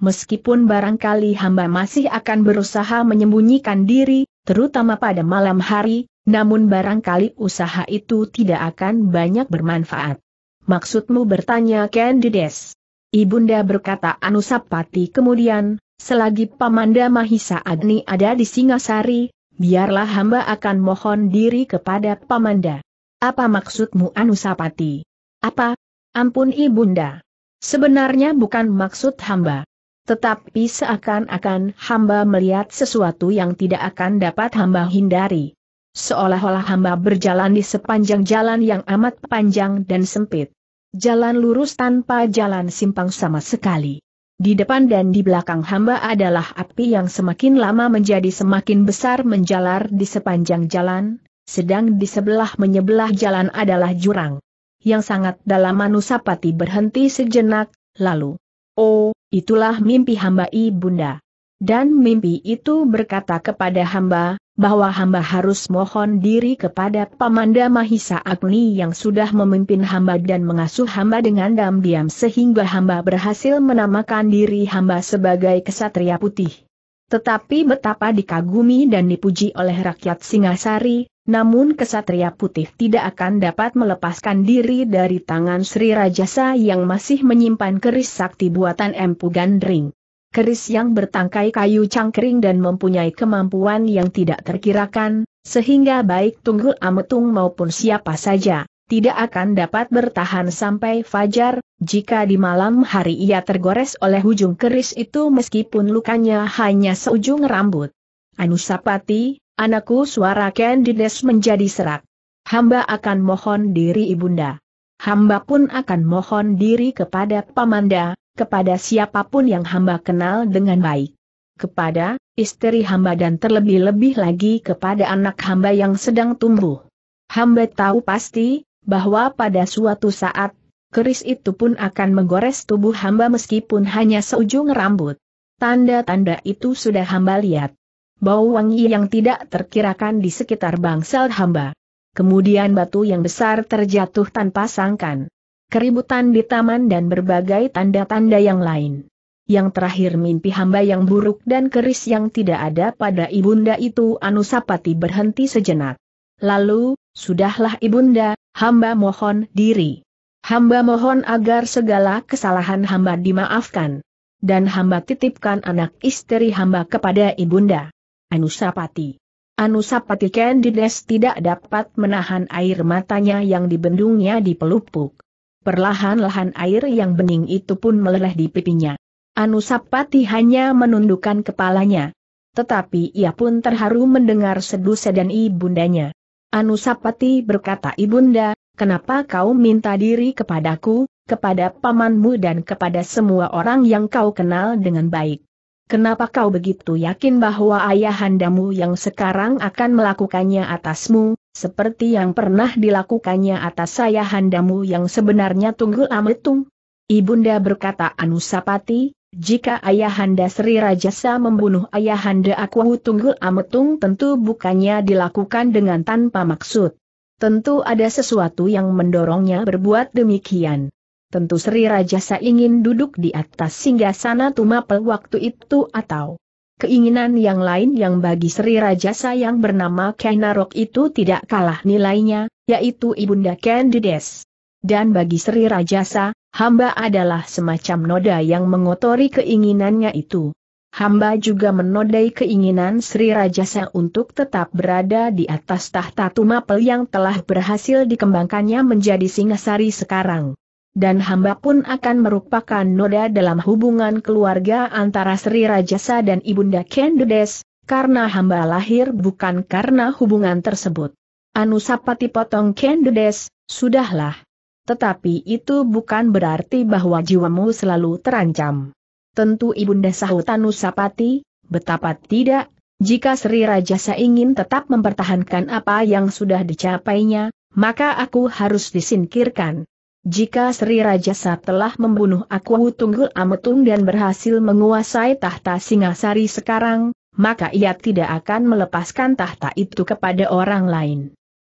Meskipun barangkali hamba masih akan berusaha menyembunyikan diri, terutama pada malam hari, namun barangkali usaha itu tidak akan banyak bermanfaat." "Maksudmu?" bertanya Ken Dedes. "Ibunda," berkata Anusapati kemudian, "selagi Pamanda Mahisa Agni ada di Singasari, biarlah hamba akan mohon diri kepada Pamanda." "Apa maksudmu Anusapati?" "Apa? Ampun Ibunda. Sebenarnya bukan maksud hamba. Tetapi seakan-akan hamba melihat sesuatu yang tidak akan dapat hamba hindari. Seolah-olah hamba berjalan di sepanjang jalan yang amat panjang dan sempit. Jalan lurus tanpa jalan simpang sama sekali. Di depan dan di belakang hamba adalah api yang semakin lama menjadi semakin besar menjalar di sepanjang jalan, sedang di sebelah menyebelah jalan adalah jurang. Yang sangat dalam. Anusapati berhenti sejenak, lalu, "Oh, itulah mimpi hamba, Ibunda." Dan mimpi itu berkata kepada hamba, bahwa hamba harus mohon diri kepada Pamanda Mahisa Agni yang sudah memimpin hamba dan mengasuh hamba dengan diam-diam sehingga hamba berhasil menamakan diri hamba sebagai kesatria putih. Tetapi betapa dikagumi dan dipuji oleh rakyat Singasari, namun kesatria putih tidak akan dapat melepaskan diri dari tangan Sri Rajasa yang masih menyimpan keris sakti buatan Empu Gandring. Keris yang bertangkai kayu cangkring dan mempunyai kemampuan yang tidak terkirakan, sehingga baik Tunggul Ametung maupun siapa saja, tidak akan dapat bertahan sampai fajar, jika di malam hari ia tergores oleh ujung keris itu meskipun lukanya hanya seujung rambut. "Anusapati, anakku," suara Ken Dedes menjadi serak. "Hamba akan mohon diri, Ibunda." "Hamba pun akan mohon diri kepada Pamanda, kepada siapapun yang hamba kenal dengan baik. Kepada istri hamba dan terlebih-lebih lagi kepada anak hamba yang sedang tumbuh. Hamba tahu pasti, bahwa pada suatu saat, keris itu pun akan menggores tubuh hamba meskipun hanya seujung rambut." Tanda-tanda itu sudah hamba lihat. Bau wangi yang tidak terkirakan di sekitar bangsal hamba. Kemudian batu yang besar terjatuh tanpa sangkan. Keributan di taman dan berbagai tanda-tanda yang lain. Yang terakhir mimpi hamba yang buruk dan keris yang tidak ada pada Ibunda itu. Anusapati berhenti sejenak. Lalu, "Sudahlah Ibunda, hamba mohon diri. Hamba mohon agar segala kesalahan hamba dimaafkan. Dan hamba titipkan anak istri hamba kepada Ibunda." "Anusapati." Anusapati. Ken Dedes tidak dapat menahan air matanya yang dibendungnya di pelupuk. Perlahan-lahan air yang bening itu pun meleleh di pipinya. Anusapati hanya menundukkan kepalanya. Tetapi ia pun terharu mendengar sedusedan ibundanya. Anusapati berkata, "Ibunda, kenapa kau minta diri kepadaku, kepada pamanmu dan kepada semua orang yang kau kenal dengan baik? Kenapa kau begitu yakin bahwa ayahandamu yang sekarang akan melakukannya atasmu, seperti yang pernah dilakukannya atas ayahandamu yang sebenarnya Tunggul Ametung?" "Ibunda," berkata Anusapati, "jika ayahanda Sri Rajasa membunuh ayahanda Akuwu Tunggul Ametung tentu bukannya dilakukan dengan tanpa maksud. Tentu ada sesuatu yang mendorongnya berbuat demikian. Tentu Sri Rajasa ingin duduk di atas singgasana Tumapel waktu itu atau keinginan yang lain yang bagi Sri Rajasa yang bernama Ken Arok itu tidak kalah nilainya, yaitu Ibunda Ken Dedes. Dan bagi Sri Rajasa, hamba adalah semacam noda yang mengotori keinginannya itu. Hamba juga menodai keinginan Sri Rajasa untuk tetap berada di atas tahta Tumapel yang telah berhasil dikembangkannya menjadi Singasari sekarang. Dan hamba pun akan merupakan noda dalam hubungan keluarga antara Sri Rajasa dan Ibunda Ken Dedes, karena hamba lahir bukan karena hubungan tersebut." Anusapati potong Ken Dedes, "Sudahlah. Tetapi itu bukan berarti bahwa jiwamu selalu terancam." "Tentu Ibunda," sahut Anusapati, "betapa tidak, jika Sri Rajasa ingin tetap mempertahankan apa yang sudah dicapainya, maka aku harus disingkirkan. Jika Sri Rajasa telah membunuh Akuwu Tunggul Ametung dan berhasil menguasai tahta Singasari sekarang, maka ia tidak akan melepaskan tahta itu kepada orang lain.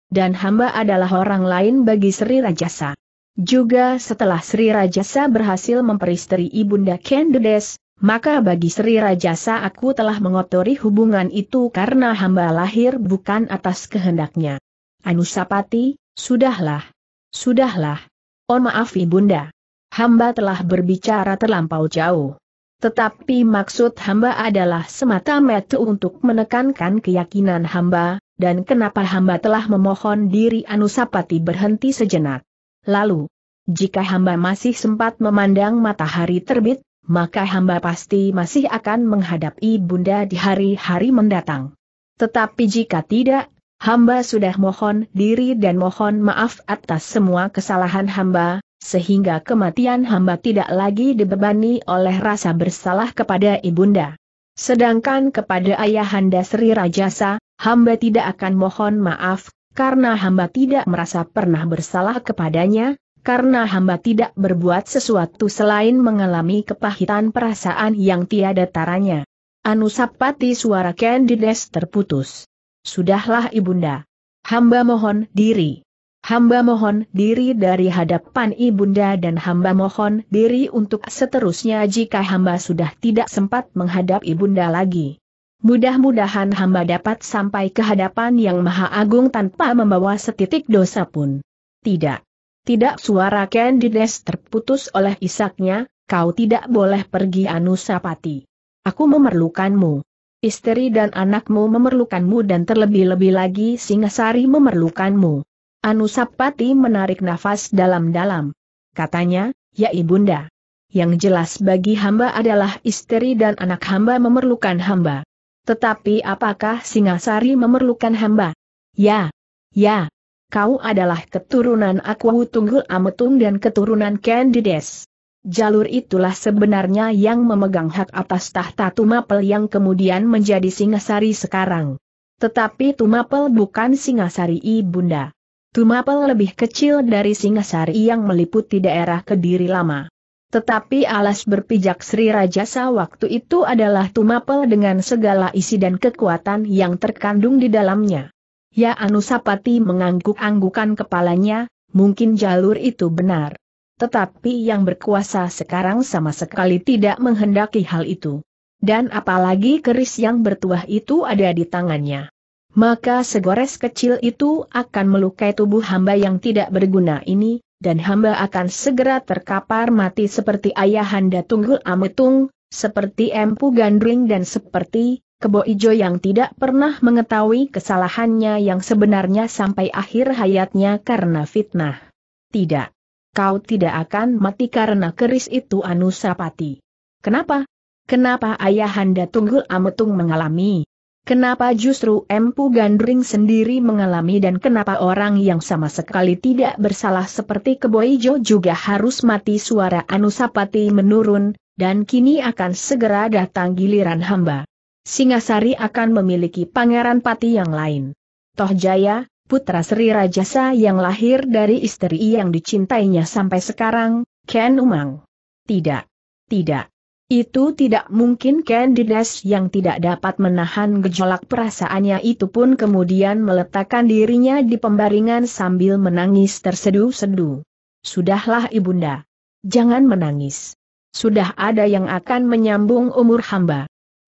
Dan hamba adalah orang lain bagi Sri Rajasa. Juga setelah Sri Rajasa berhasil memperistri Ibunda Ken Dedes, maka bagi Sri Rajasa aku telah mengotori hubungan itu karena hamba lahir bukan atas kehendaknya." Anusapati, "Sudahlah. Sudahlah. Oh maaf Ibunda. Hamba telah berbicara terlampau jauh. Tetapi maksud hamba adalah semata-mata untuk menekankan keyakinan hamba, dan kenapa hamba telah memohon diri." Anusapati berhenti sejenak. Lalu, "Jika hamba masih sempat memandang matahari terbit, maka hamba pasti masih akan menghadap Ibunda di hari-hari mendatang. Tetapi jika tidak, Hamba sudah mohon diri dan mohon maaf atas semua kesalahan hamba, sehingga kematian hamba tidak lagi dibebani oleh rasa bersalah kepada ibunda. Sedangkan kepada ayahanda Sri Rajasa, hamba tidak akan mohon maaf, karena hamba tidak merasa pernah bersalah kepadanya, karena hamba tidak berbuat sesuatu selain mengalami kepahitan perasaan yang tiada taranya. Anusapati, suara Ken Dedes terputus. Sudahlah ibunda. Hamba mohon diri. Hamba mohon diri dari hadapan ibunda dan hamba mohon diri untuk seterusnya jika hamba sudah tidak sempat menghadap ibunda lagi. Mudah-mudahan hamba dapat sampai ke hadapan yang maha agung tanpa membawa setitik dosa pun. Tidak. Tidak, suara Ken Dedes terputus oleh isaknya, kau tidak boleh pergi Anusapati. Aku memerlukanmu. Istri dan anakmu memerlukanmu dan terlebih-lebih lagi Singasari memerlukanmu. Anusapati menarik nafas dalam-dalam. Katanya, ya ibunda. Yang jelas bagi hamba adalah istri dan anak hamba memerlukan hamba. Tetapi apakah Singasari memerlukan hamba? Ya, ya. Kau adalah keturunan Akuwu Tunggul Ametung dan keturunan Ken Dedes. Jalur itulah sebenarnya yang memegang hak atas tahta Tumapel yang kemudian menjadi Singasari sekarang. Tetapi Tumapel bukan Singasari ibunda. Tumapel lebih kecil dari Singasari yang meliputi daerah Kediri lama. Tetapi alas berpijak Sri Rajasa waktu itu adalah Tumapel dengan segala isi dan kekuatan yang terkandung di dalamnya. Ya, Anusapati mengangguk-anggukan kepalanya, mungkin jalur itu benar. Tetapi yang berkuasa sekarang sama sekali tidak menghendaki hal itu. Dan apalagi keris yang bertuah itu ada di tangannya. Maka segores kecil itu akan melukai tubuh hamba yang tidak berguna ini, dan hamba akan segera terkapar mati seperti ayahanda Tunggul Ametung, seperti Empu Gandring dan seperti Kebo Ijo yang tidak pernah mengetahui kesalahannya yang sebenarnya sampai akhir hayatnya karena fitnah. Tidak. Kau tidak akan mati karena keris itu Anusapati. Kenapa? Kenapa ayahanda Tunggul Ametung mengalami? Kenapa justru Empu Gandring sendiri mengalami dan kenapa orang yang sama sekali tidak bersalah seperti Kebo Ijo juga harus mati? Suara Anusapati menurun, dan kini akan segera datang giliran hamba. Singasari akan memiliki pangeran pati yang lain. Tohjaya, putra Sri Rajasa yang lahir dari istri yang dicintainya sampai sekarang, Ken Umang. Tidak. Tidak. Itu tidak mungkin. Ken Dedes yang tidak dapat menahan gejolak perasaannya itu pun kemudian meletakkan dirinya di pembaringan sambil menangis tersedu-sedu. Sudahlah ibunda. Jangan menangis. Sudah ada yang akan menyambung umur hamba.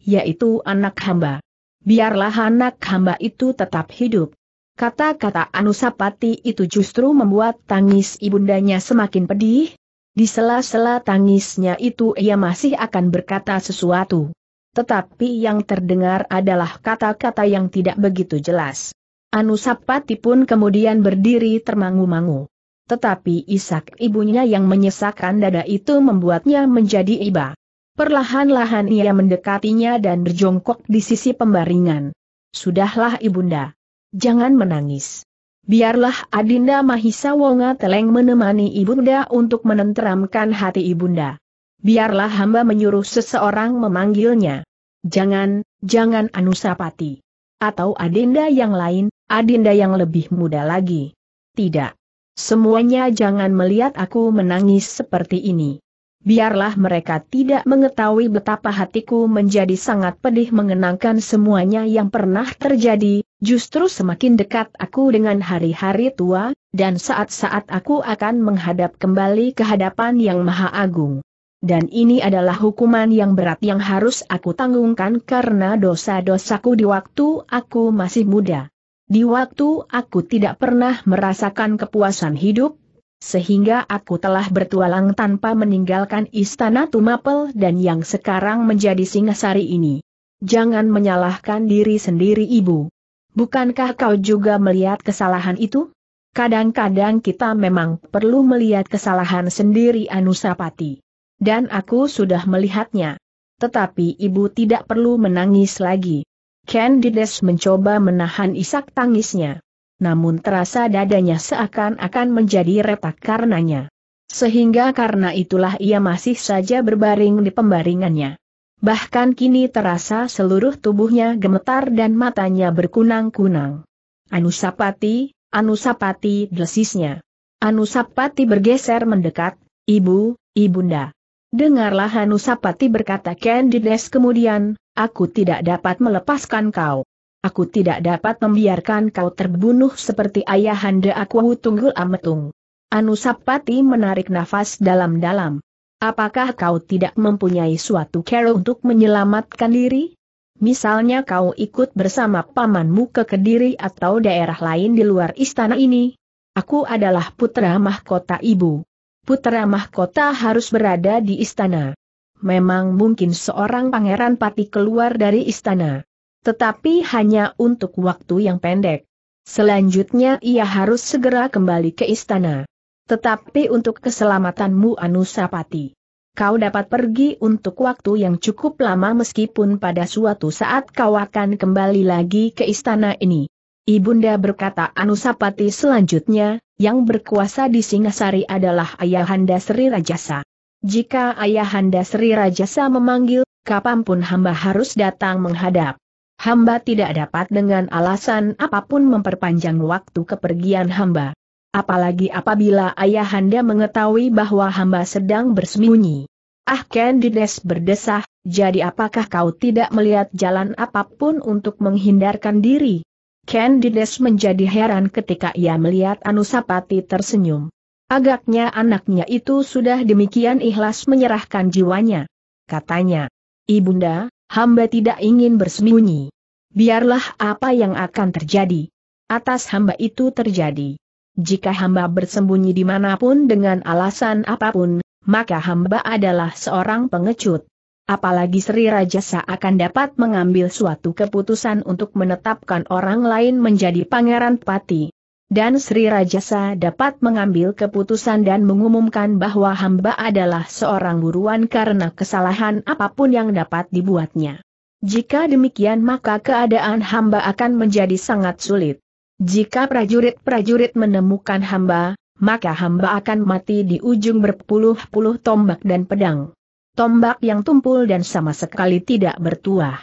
Yaitu anak hamba. Biarlah anak hamba itu tetap hidup. Kata-kata Anusapati itu justru membuat tangis ibundanya semakin pedih. Di sela-sela tangisnya itu ia masih akan berkata sesuatu. Tetapi yang terdengar adalah kata-kata yang tidak begitu jelas. Anusapati pun kemudian berdiri termangu-mangu. Tetapi isak ibunya yang menyesakkan dada itu membuatnya menjadi iba. Perlahan-lahan ia mendekatinya dan berjongkok di sisi pembaringan. Sudahlah ibunda. Jangan menangis. Biarlah adinda Mahisa Wonga Teleng menemani ibunda untuk menenteramkan hati ibunda. Biarlah hamba menyuruh seseorang memanggilnya. Jangan, jangan Anusapati. Atau adinda yang lain, adinda yang lebih muda lagi. Tidak. Semuanya jangan melihat aku menangis seperti ini. Biarlah mereka tidak mengetahui betapa hatiku menjadi sangat pedih mengenangkan semuanya yang pernah terjadi. Justru semakin dekat aku dengan hari-hari tua, dan saat-saat aku akan menghadap kembali ke hadapan yang maha agung. Dan ini adalah hukuman yang berat yang harus aku tanggungkan karena dosa-dosaku di waktu aku masih muda. Di waktu aku tidak pernah merasakan kepuasan hidup, sehingga aku telah bertualang tanpa meninggalkan istana Tumapel dan yang sekarang menjadi Singasari ini. Jangan menyalahkan diri sendiri ibu. Bukankah kau juga melihat kesalahan itu? Kadang-kadang kita memang perlu melihat kesalahan sendiri Anusapati. Dan aku sudah melihatnya. Tetapi ibu tidak perlu menangis lagi. Ken Dedes mencoba menahan isak tangisnya. Namun terasa dadanya seakan-akan menjadi retak karenanya. Sehingga karena itulah ia masih saja berbaring di pembaringannya. Bahkan kini terasa seluruh tubuhnya gemetar dan matanya berkunang-kunang. "Anusapati, Anusapati," desisnya. Anusapati bergeser mendekat. "Ibu, ibunda." "Dengarlah," Anusapati berkata Ken Dedes kemudian, "aku tidak dapat melepaskan kau. Aku tidak dapat membiarkan kau terbunuh seperti ayahanda Akuwu Tunggul Ametung." Anusapati menarik nafas dalam-dalam. "Apakah kau tidak mempunyai suatu cara untuk menyelamatkan diri? Misalnya kau ikut bersama pamanmu ke Kediri atau daerah lain di luar istana ini." "Aku adalah putra mahkota, ibu. Putra mahkota harus berada di istana. Memang mungkin seorang pangeran pati keluar dari istana. Tetapi hanya untuk waktu yang pendek. Selanjutnya ia harus segera kembali ke istana. Tetapi untuk keselamatanmu, Anusapati, kau dapat pergi untuk waktu yang cukup lama meskipun pada suatu saat kau akan kembali lagi ke istana ini." "Ibunda," berkata Anusapati selanjutnya, "yang berkuasa di Singasari adalah ayahanda Sri Rajasa. Jika ayahanda Sri Rajasa memanggil, kapanpun hamba harus datang menghadap. Hamba tidak dapat dengan alasan apapun memperpanjang waktu kepergian hamba. Apalagi apabila ayahanda mengetahui bahwa hamba sedang bersembunyi." "Ah," Ken Dedes berdesah, "jadi apakah kau tidak melihat jalan apapun untuk menghindarkan diri?" Ken Dedes menjadi heran ketika ia melihat Anusapati tersenyum. Agaknya anaknya itu sudah demikian ikhlas menyerahkan jiwanya. Katanya, "Ibunda, hamba tidak ingin bersembunyi. Biarlah apa yang akan terjadi atas hamba itu terjadi. Jika hamba bersembunyi dimanapun dengan alasan apapun, maka hamba adalah seorang pengecut. Apalagi Sri Rajasa akan dapat mengambil suatu keputusan untuk menetapkan orang lain menjadi pangeran pati. Dan Sri Rajasa dapat mengambil keputusan dan mengumumkan bahwa hamba adalah seorang buruan karena kesalahan apapun yang dapat dibuatnya. Jika demikian maka keadaan hamba akan menjadi sangat sulit. Jika prajurit-prajurit menemukan hamba, maka hamba akan mati di ujung berpuluh-puluh tombak dan pedang. Tombak yang tumpul dan sama sekali tidak bertuah.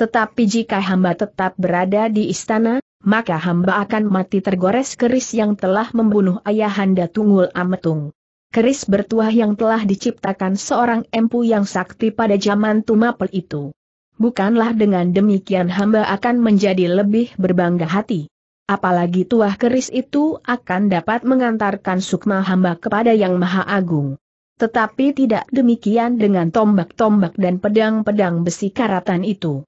Tetapi jika hamba tetap berada di istana, maka hamba akan mati tergores keris yang telah membunuh ayahanda Tunggul Ametung. Keris bertuah yang telah diciptakan seorang empu yang sakti pada zaman Tumapel itu. Bukanlah dengan demikian hamba akan menjadi lebih berbangga hati. Apalagi tuah keris itu akan dapat mengantarkan sukma hamba kepada Yang Maha Agung. Tetapi tidak demikian dengan tombak-tombak dan pedang-pedang besi karatan itu.